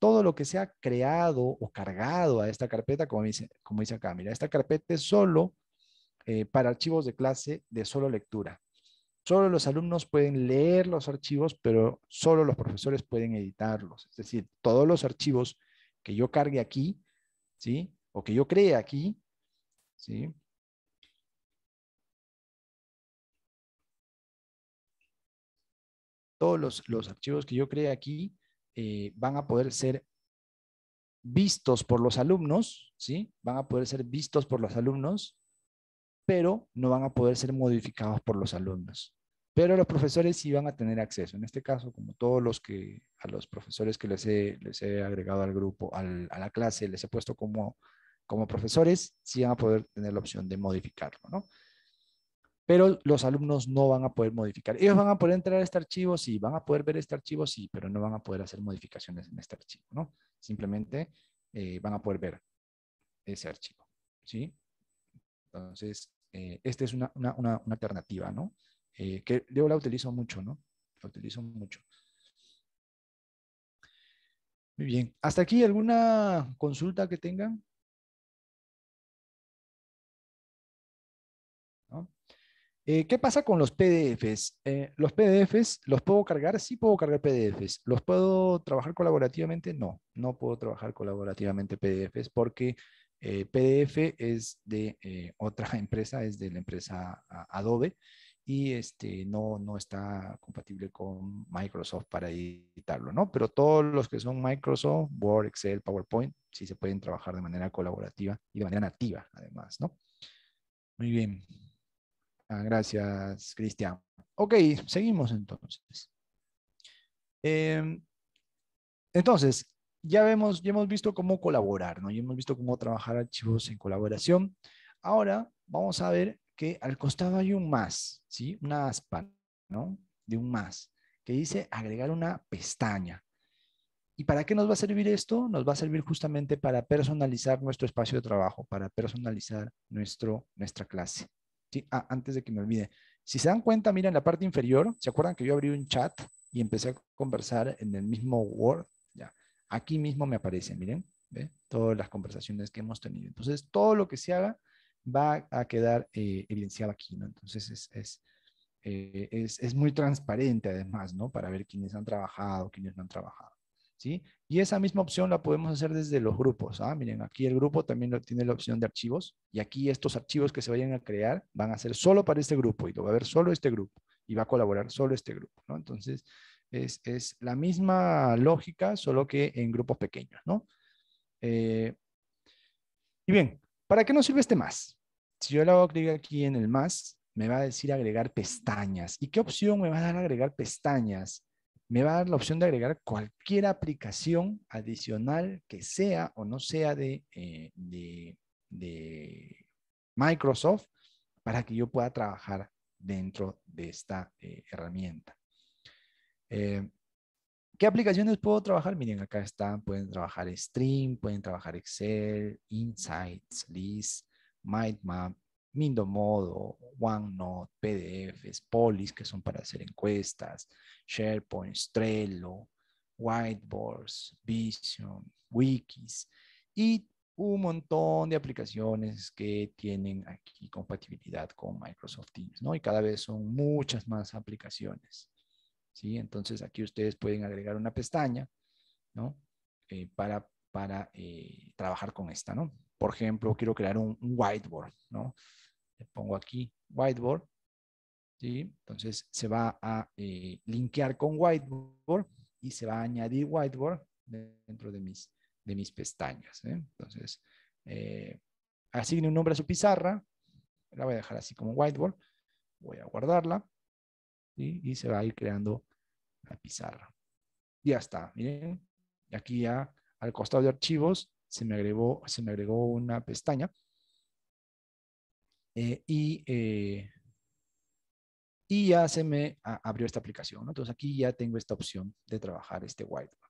todo lo que sea creado o cargado a esta carpeta, como dice, como dice acá, mira, esta carpeta es solo eh, para archivos de clase de solo lectura. Solo los alumnos pueden leer los archivos, pero solo los profesores pueden editarlos. Es decir, todos los archivos que yo cargue aquí, ¿sí? O que yo cree aquí, ¿sí? Todos los, los archivos que yo cree aquí, Eh, van a poder ser vistos por los alumnos, ¿sí? Van a poder ser vistos por los alumnos pero no van a poder ser modificados por los alumnos. Pero los profesores sí van a tener acceso. En este caso, como todos los que, a los profesores que les he, les he agregado al grupo, al, a la clase, les he puesto como, como profesores, sí van a poder tener la opción de modificarlo, ¿no? Pero los alumnos no van a poder modificar. Ellos van a poder entrar a este archivo, sí, van a poder ver este archivo, sí, pero no van a poder hacer modificaciones en este archivo, ¿no? Simplemente eh, van a poder ver ese archivo, ¿sí? Entonces, eh, esta es una, una, una, una alternativa, ¿no? Eh, que yo la utilizo mucho, ¿no? La utilizo mucho. Muy bien. ¿Hasta aquí alguna consulta que tengan? ¿No? Eh, ¿Qué pasa con los P D Fs? Eh, los P D Fs, ¿los puedo cargar? Sí puedo cargar P D Fs. ¿Los puedo trabajar colaborativamente? No, no puedo trabajar colaborativamente P D Fs porque... Eh, P D F es de eh, otra empresa, es de la empresa Adobe y este, no, no está compatible con Microsoft para editarlo, ¿no? Pero todos los que son Microsoft, Word, Excel, PowerPoint, sí se pueden trabajar de manera colaborativa y de manera nativa, además, ¿no? Muy bien. Ah, gracias, Cristian. Ok, seguimos entonces. Eh, entonces, Ya, vemos, ya hemos visto cómo colaborar, ¿no? Ya hemos visto cómo trabajar archivos en colaboración. Ahora vamos a ver que al costado hay un más, ¿sí? Una aspa, ¿no? De un más, que dice agregar una pestaña. ¿Y para qué nos va a servir esto? Nos va a servir justamente para personalizar nuestro espacio de trabajo, para personalizar nuestro, nuestra clase, ¿sí? Ah, antes de que me olvide. Si se dan cuenta, miren la parte inferior, ¿se acuerdan que yo abrí un chat y empecé a conversar en el mismo Word? Ya. Aquí mismo me aparece, miren, ¿ve? Todas las conversaciones que hemos tenido. Entonces, todo lo que se haga va a quedar eh, evidenciado aquí, ¿no? Entonces, es, es, eh, es, es muy transparente además, ¿no? Para ver quiénes han trabajado, quiénes no han trabajado, ¿sí? Y esa misma opción la podemos hacer desde los grupos, ¿ah? Miren, aquí el grupo también lo, tiene la opción de archivos y aquí estos archivos que se vayan a crear van a ser solo para este grupo y lo va a ver solo este grupo y va a colaborar solo este grupo, ¿no? Entonces... Es, es la misma lógica, solo que en grupos pequeños, ¿no? Eh, y bien, ¿para qué nos sirve este más? Si yo le hago clic aquí en el más, me va a decir agregar pestañas. ¿Y qué opción me va a dar agregar pestañas? Me va a dar la opción de agregar cualquier aplicación adicional que sea o no sea de, eh, de, de Microsoft para que yo pueda trabajar dentro de esta eh, herramienta. Eh, ¿Qué aplicaciones puedo trabajar? Miren, acá están, pueden trabajar Stream, pueden trabajar Excel, Insights, List, MindMap, Mindomodo, OneNote, P D Fs, Polis, que son para hacer encuestas, SharePoint, Trello, Whiteboards, Vision, Wikis y un montón de aplicaciones que tienen aquí compatibilidad con Microsoft Teams, ¿no? Y cada vez son muchas más aplicaciones. ¿Sí? Entonces aquí ustedes pueden agregar una pestaña, ¿no? Eh, para para eh, trabajar con esta, ¿no? Por ejemplo, quiero crear un, un whiteboard, ¿no? Le pongo aquí whiteboard, ¿sí? Entonces se va a eh, linkear con whiteboard y se va a añadir whiteboard dentro de mis, de mis pestañas, ¿eh? Entonces, eh, asigne un nombre a su pizarra, la voy a dejar así como whiteboard, voy a guardarla, ¿sí? Y se va a ir creando la pizarra. Ya está, miren, aquí ya al costado de archivos se me agregó, se me agregó una pestaña eh, y, eh, y ya se me a, abrió esta aplicación, ¿no? Entonces aquí ya tengo esta opción de trabajar este whiteboard.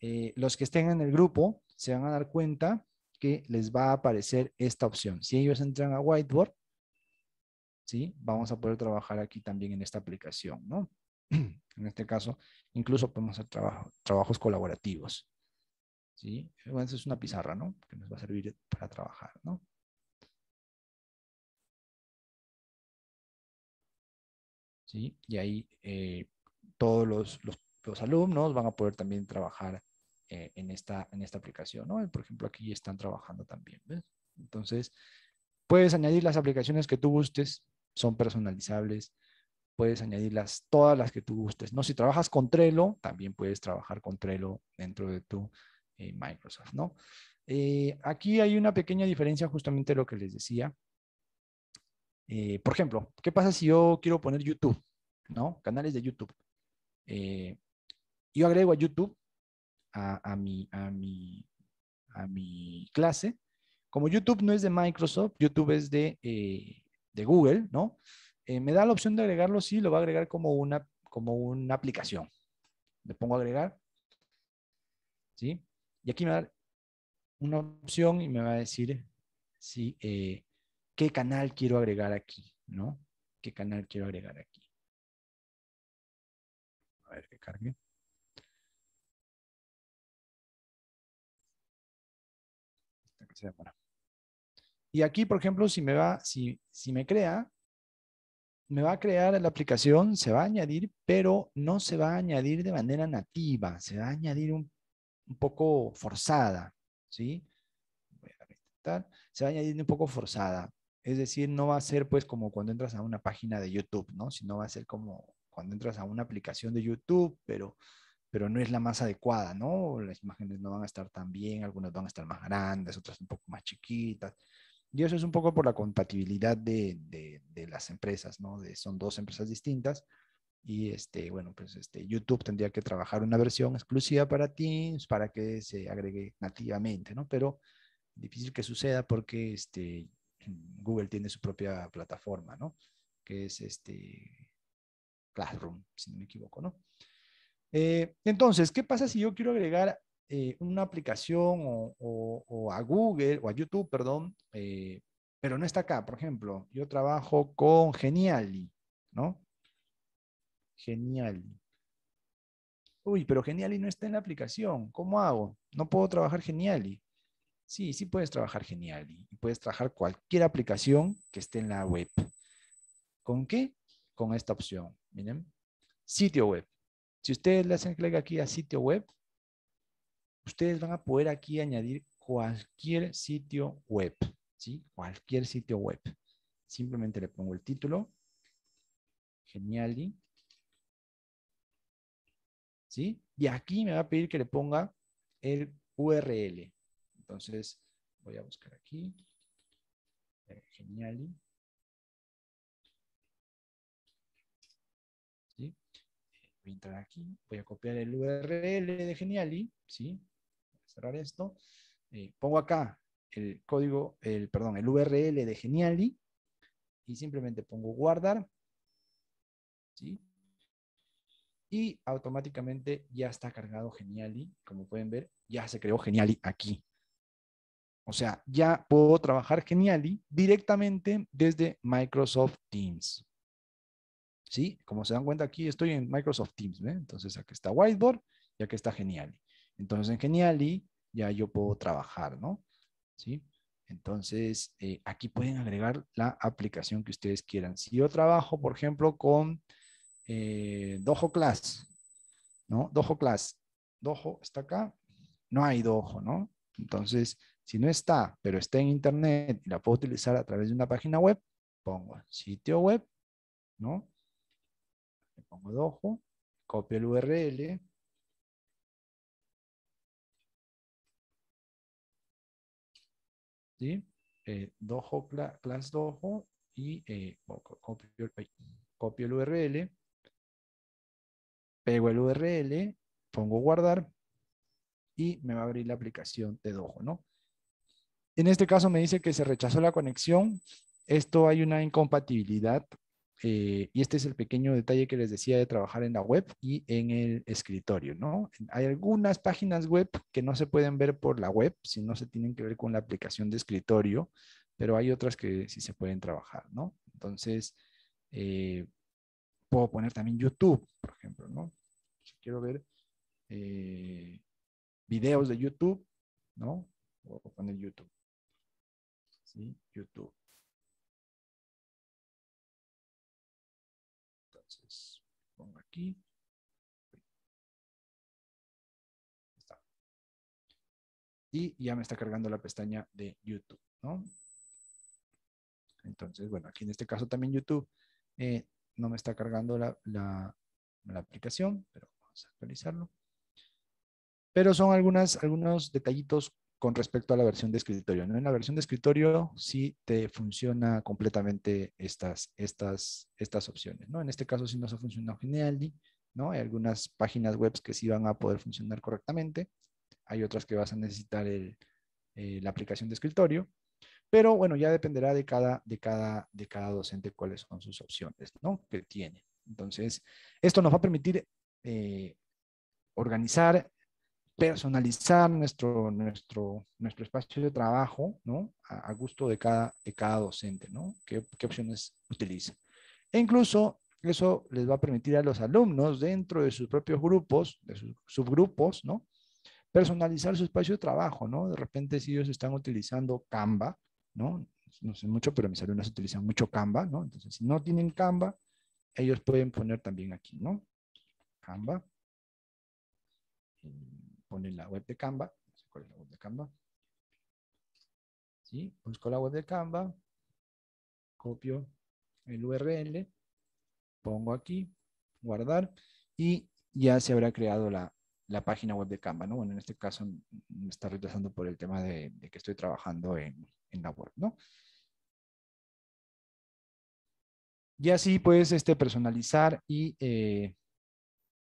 Eh, los que estén en el grupo se van a dar cuenta que les va a aparecer esta opción. Si ellos entran a whiteboard, ¿sí? Vamos a poder trabajar aquí también en esta aplicación, ¿no? En este caso, incluso podemos hacer trabajo, trabajos colaborativos, ¿sí? Bueno, eso es una pizarra, ¿no? Que nos va a servir para trabajar, ¿no? ¿Sí? Y ahí eh, todos los, los, los alumnos van a poder también trabajar eh, en, esta, en esta aplicación, ¿no? Por ejemplo, aquí están trabajando también, ¿ves? Entonces, puedes añadir las aplicaciones que tú gustes, son personalizables. Puedes añadirlas todas las que tú gustes, ¿no? Si trabajas con Trello, también puedes trabajar con Trello dentro de tu eh, Microsoft, ¿no? Eh, aquí hay una pequeña diferencia justamente de lo que les decía. Eh, por ejemplo, ¿qué pasa si yo quiero poner YouTube? ¿No? Canales de YouTube. Eh, yo agrego a YouTube a, a, mi, a, mi, a mi clase. Como YouTube no es de Microsoft, YouTube es de, eh, de Google, ¿no? Eh, me da la opción de agregarlo, sí, lo va a agregar como una, como una aplicación. Le pongo agregar, ¿sí? Y aquí me va a dar una opción y me va a decir sí, eh, qué canal quiero agregar aquí, ¿no? ¿Qué canal quiero agregar aquí? A ver que cargue. Y aquí, por ejemplo, si me va, si, si me crea, me va a crear la aplicación, se va a añadir, pero no se va a añadir de manera nativa, se va a añadir un, un poco forzada, ¿sí? Voy a intentar. Se va a añadir un poco forzada, es decir, no va a ser pues como cuando entras a una página de YouTube, ¿no? Sino va a ser como cuando entras a una aplicación de YouTube, pero, pero no es la más adecuada, ¿no? Las imágenes no van a estar tan bien, algunas van a estar más grandes, otras un poco más chiquitas. Y eso es un poco por la compatibilidad de, de, de las empresas, ¿no? De, son dos empresas distintas. Y, este, bueno, pues este, YouTube tendría que trabajar una versión exclusiva para Teams para que se agregue nativamente, ¿no? Pero difícil que suceda porque este, Google tiene su propia plataforma, ¿no? Que es este Classroom, si no me equivoco, ¿no? Eh, entonces, ¿qué pasa si yo quiero agregar Eh, una aplicación o, o, o a Google o a YouTube, perdón, eh, pero no está acá? Por ejemplo, yo trabajo con Genially, ¿no? Genially. Uy, pero Genially no está en la aplicación. ¿Cómo hago? No puedo trabajar Genially. Sí, sí puedes trabajar Genially. Puedes trabajar cualquier aplicación que esté en la web. ¿Con qué? Con esta opción. Miren, sitio web. Si ustedes le hacen clic aquí a sitio web, ustedes van a poder aquí añadir cualquier sitio web, ¿sí? Cualquier sitio web. Simplemente le pongo el título, Genially, ¿sí? Y aquí me va a pedir que le ponga el U R L. Entonces voy a buscar aquí, eh, Genially, ¿sí? Voy a entrar aquí, voy a copiar el U R L de Genially, ¿sí? Cerrar esto, eh, pongo acá el código, el perdón, el U R L de Genially y simplemente pongo guardar, ¿sí? Y automáticamente ya está cargado Genially, como pueden ver, ya se creó Genially aquí. O sea, ya puedo trabajar Genially directamente desde Microsoft Teams, ¿sí? Como se dan cuenta aquí estoy en Microsoft Teams, ¿eh? Entonces aquí está Whiteboard y aquí está Genially. Entonces en Genially ya yo puedo trabajar, ¿no? ¿Sí? Entonces eh, aquí pueden agregar la aplicación que ustedes quieran. Si yo trabajo, por ejemplo, con eh, Dojo Class, ¿no? Dojo Class. Dojo está acá. No hay Dojo, ¿no? Entonces, si no está, pero está en internet y la puedo utilizar a través de una página web, pongo sitio web, ¿no? Le pongo Dojo, copio el U R L. ¿Sí? Eh, Dojo, Class Dojo y eh, copio, copio el U R L, pego el U R L, pongo guardar y me va a abrir la aplicación de Dojo, ¿no? En este caso me dice que se rechazó la conexión. Esto hay una incompatibilidad eh, y este es el pequeño detalle que les decía de trabajar en la web y en el escritorio, ¿no? Hay algunas páginas web que no se pueden ver por la web, si no se tienen que ver con la aplicación de escritorio, pero hay otras que sí se pueden trabajar, ¿no? Entonces, eh, puedo poner también YouTube, por ejemplo, ¿no? Si quiero ver eh, videos de YouTube, ¿no? Voy a poner YouTube. Sí, YouTube. Pongo aquí. Está. Y ya me está cargando la pestaña de YouTube, ¿no? Entonces, bueno, aquí en este caso también YouTube eh, no me está cargando la, la, la aplicación, pero vamos a actualizarlo. Pero son algunas, algunos detallitos con respecto a la versión de escritorio, ¿no? En la versión de escritorio sí te funciona completamente estas, estas, estas opciones, ¿no? En este caso sí nos ha funcionado Genially, ¿no? Hay algunas páginas web que sí van a poder funcionar correctamente. Hay otras que vas a necesitar el, eh, la aplicación de escritorio. Pero bueno, ya dependerá de cada, de, cada, de cada docente cuáles son sus opciones, ¿no? Que tiene. Entonces, esto nos va a permitir eh, organizar, personalizar nuestro, nuestro, nuestro espacio de trabajo, ¿no? A, a gusto de cada, de cada docente, ¿no? ¿Qué, qué opciones utiliza? E incluso eso les va a permitir a los alumnos dentro de sus propios grupos, de sus subgrupos, ¿no? Personalizar su espacio de trabajo, ¿no? De repente si ellos están utilizando Canva, ¿no? No sé mucho, pero mis alumnos utilizan mucho Canva, ¿no? Entonces, si no tienen Canva, ellos pueden poner también aquí, ¿no? Canva. Ponen la web de Canva. No sé cuál es la web de Canva. Sí, busco la web de Canva. Copio el U R L. Pongo aquí, guardar, y ya se habrá creado la, la página web de Canva, ¿no? Bueno, en este caso me está retrasando por el tema de, de que estoy trabajando en, en la web, ¿no? Y así puedes este, personalizar y eh,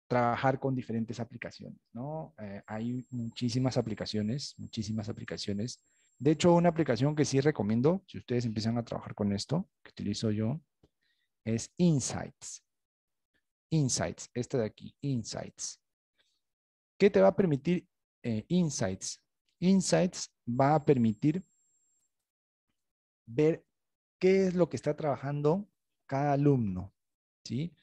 trabajar con diferentes aplicaciones, ¿no? Eh, hay muchísimas aplicaciones, muchísimas aplicaciones. De hecho, una aplicación que sí recomiendo, si ustedes empiezan a trabajar con esto, que utilizo yo, es Insights. Insights, esta de aquí, Insights. ¿Qué te va a permitir eh, Insights? Insights va a permitir ver qué es lo que está trabajando cada alumno, ¿sí?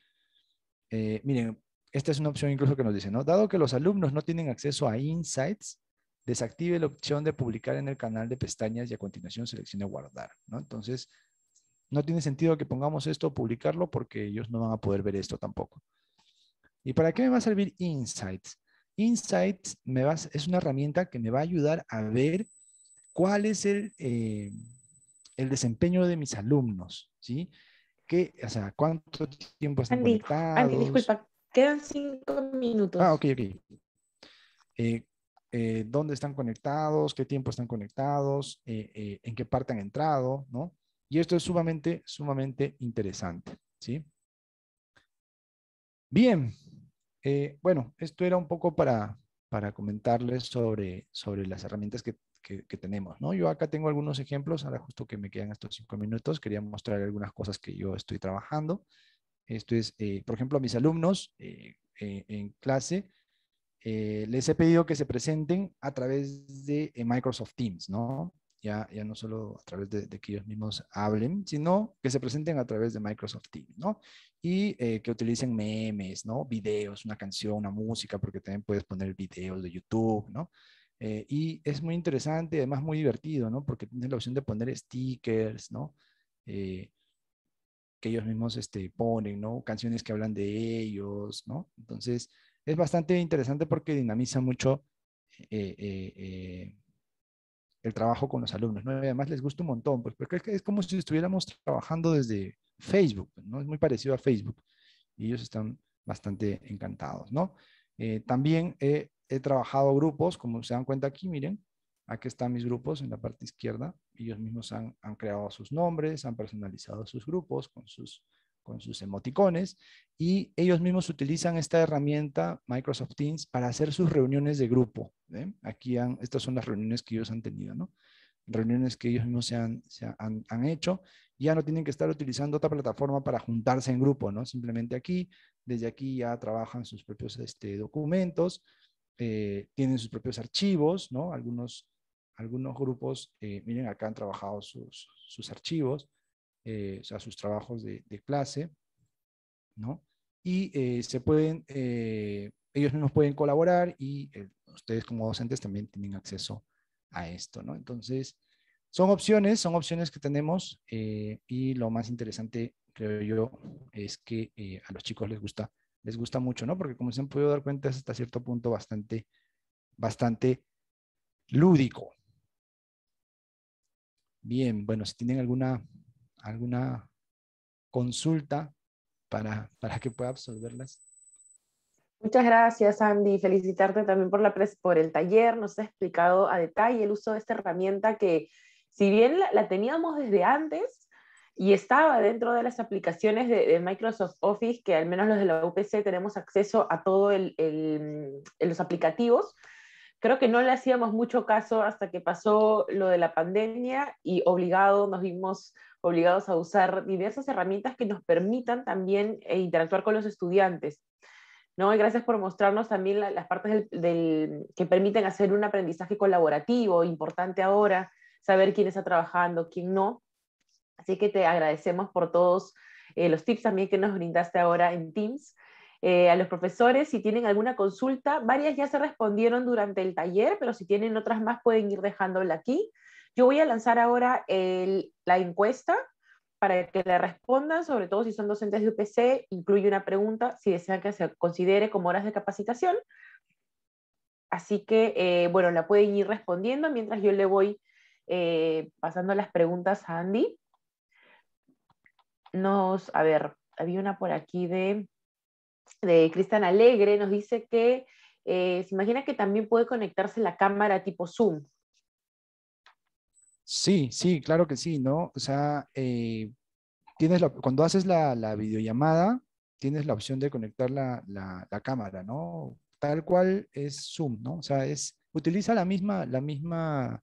Eh, miren, esta es una opción incluso que nos dice, ¿no? Dado que los alumnos no tienen acceso a Insights, desactive la opción de publicar en el canal de pestañas y a continuación seleccione guardar, ¿no? Entonces, no tiene sentido que pongamos esto, publicarlo, porque ellos no van a poder ver esto tampoco. ¿Y para qué me va a servir Insights? Insights me va a, es una herramienta que me va a ayudar a ver cuál es el, eh, el desempeño de mis alumnos, ¿sí? ¿Qué, o sea, cuánto tiempo están Anndy, conectados? Anndy, disculpa, quedan cinco minutos. Ah, ok, ok. Eh, eh, ¿Dónde están conectados? ¿Qué tiempo están conectados? Eh, eh, ¿En qué parte han entrado? ¿No? Y esto es sumamente, sumamente interesante, ¿sí? Bien, eh, bueno, esto era un poco para, para comentarles sobre, sobre las herramientas que, que, que tenemos, ¿no? Yo acá tengo algunos ejemplos, ahora justo que me quedan estos cinco minutos, quería mostrar algunas cosas que yo estoy trabajando. Esto es, eh, por ejemplo, a mis alumnos eh, eh, en clase, eh, les he pedido que se presenten a través de eh, Microsoft Teams, ¿no? Ya, ya no solo a través de, de que ellos mismos hablen, sino que se presenten a través de Microsoft Teams, ¿no? Y eh, que utilicen memes, ¿no? Videos, una canción, una música, porque también puedes poner videos de YouTube, ¿no? Eh, y es muy interesante, además muy divertido, ¿no? Porque tienes la opción de poner stickers, ¿no? Eh, que ellos mismos este, ponen, ¿no? Canciones que hablan de ellos, ¿no? Entonces, es bastante interesante porque dinamiza mucho eh, eh, eh, el trabajo con los alumnos, ¿no? Además les gusta un montón, pues, porque es como si estuviéramos trabajando desde Facebook, ¿no? Es muy parecido a Facebook. Y ellos están bastante encantados, ¿no? Eh, también he, he trabajado grupos, como se dan cuenta aquí, miren, aquí están mis grupos en la parte izquierda. Ellos mismos han, han creado sus nombres, han personalizado sus grupos con sus, con sus emoticones, y ellos mismos utilizan esta herramienta Microsoft Teams para hacer sus reuniones de grupo. ¿Eh? Aquí han, estas son las reuniones que ellos han tenido, ¿no? Reuniones que ellos mismos se han, se han, han hecho. Ya no tienen que estar utilizando otra plataforma para juntarse en grupo, ¿no? Simplemente aquí, desde aquí ya trabajan sus propios este, documentos, eh, tienen sus propios archivos, ¿no? Algunos, algunos grupos, eh, miren, acá han trabajado sus, sus archivos, eh, o sea, sus trabajos de, de clase, ¿no? Y eh, se pueden... Eh, ellos mismos pueden colaborar y eh, ustedes como docentes también tienen acceso a esto, ¿no? Entonces, son opciones, son opciones que tenemos eh, y lo más interesante, creo yo, es que eh, a los chicos les gusta, les gusta mucho, ¿no? Porque como se han podido dar cuenta, es hasta cierto punto bastante, bastante lúdico. Bien, bueno, si tienen alguna, alguna consulta para, para que pueda absolverlas. Muchas gracias, Anndy. Felicitarte también por, la por el taller. Nos has explicado a detalle el uso de esta herramienta que, si bien la, la teníamos desde antes y estaba dentro de las aplicaciones de, de Microsoft Office, que al menos los de la U P C tenemos acceso a todos el, el, los aplicativos, creo que no le hacíamos mucho caso hasta que pasó lo de la pandemia y obligado, nos vimos obligados a usar diversas herramientas que nos permitan también interactuar con los estudiantes, ¿no? Y gracias por mostrarnos también la, las partes del, del, que permiten hacer un aprendizaje colaborativo, importante ahora, saber quién está trabajando, quién no. Así que te agradecemos por todos eh, los tips también que nos brindaste ahora en Teams. Eh, a los profesores, si tienen alguna consulta, varias ya se respondieron durante el taller, pero si tienen otras más pueden ir dejándola aquí. Yo voy a lanzar ahora el, la encuesta para que la respondan, sobre todo si son docentes de U P C, incluye una pregunta si desean que se considere como horas de capacitación. Así que, eh, bueno, la pueden ir respondiendo mientras yo le voy eh, pasando las preguntas a Anndy. Nos, a ver, había una por aquí de... de Cristian Alegre, nos dice que eh, se imagina que también puede conectarse la cámara tipo Zoom. Sí, sí, claro que sí, ¿no? O sea, eh, tienes la, cuando haces la, la videollamada, tienes la opción de conectar la, la, la cámara, ¿no? Tal cual es Zoom, ¿no? O sea, es, utiliza la misma, la misma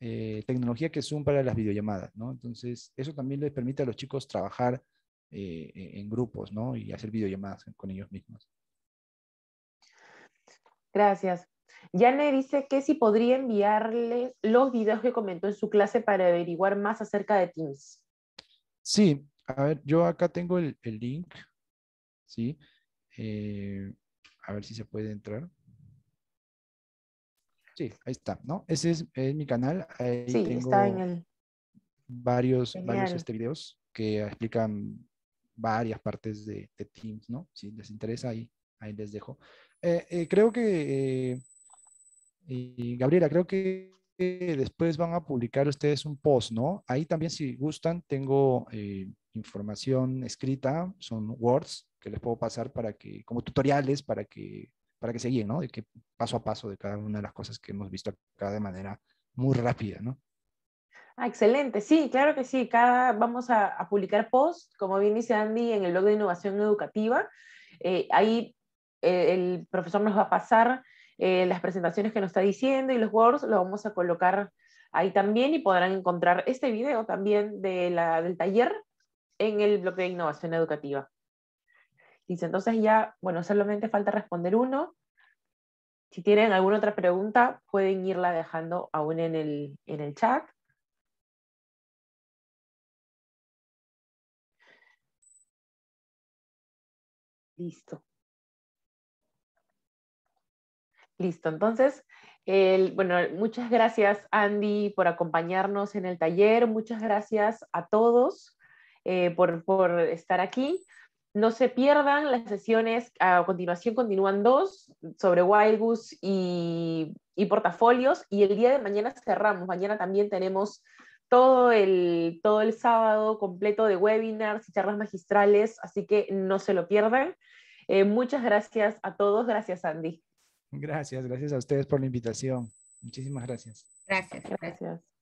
eh, tecnología que Zoom para las videollamadas, ¿no? Entonces, eso también les permite a los chicos trabajar Eh, en grupos, ¿no? Y hacer videollamadas con ellos mismos. Gracias. Yane dice que si podría enviarles los videos que comentó en su clase para averiguar más acerca de Teams. Sí, a ver, yo acá tengo el, el link, ¿sí? Eh, a ver si se puede entrar. Sí, ahí está, ¿no? Ese es, es mi canal. Ahí sí, tengo está en el... Varios, varios este, videos que explican varias partes de, de Teams, ¿no? Si les interesa, ahí, ahí les dejo. Eh, eh, creo que, eh, eh, Gabriela, creo que eh, después van a publicar ustedes un post, ¿no? Ahí también, si gustan, tengo eh, información escrita, son Words, que les puedo pasar para que, como tutoriales, para que, para que se guíen, ¿no? De que paso a paso de cada una de las cosas que hemos visto acá de manera muy rápida, ¿no? Ah, excelente, sí, claro que sí. Cada, vamos a, a publicar posts, como bien dice Anndy, en el blog de Innovación Educativa. Eh, ahí eh, el profesor nos va a pasar eh, las presentaciones que nos está diciendo y los words, los vamos a colocar ahí también y podrán encontrar este video también de la, del taller en el blog de Innovación Educativa. Dice, entonces ya, bueno, solamente falta responder uno. Si tienen alguna otra pregunta, pueden irla dejando aún en el, en el chat. Listo. Listo, entonces, el, bueno, muchas gracias, Anndy, por acompañarnos en el taller. Muchas gracias a todos eh, por, por estar aquí. No se pierdan las sesiones, a continuación continúan dos, sobre Wildbus y, y portafolios, y el día de mañana cerramos. Mañana también tenemos todo el, todo el sábado completo de webinars y charlas magistrales, así que no se lo pierdan. Eh, muchas gracias a todos. Gracias, Anndy. Gracias, gracias a ustedes por la invitación. Muchísimas gracias. Gracias, gracias.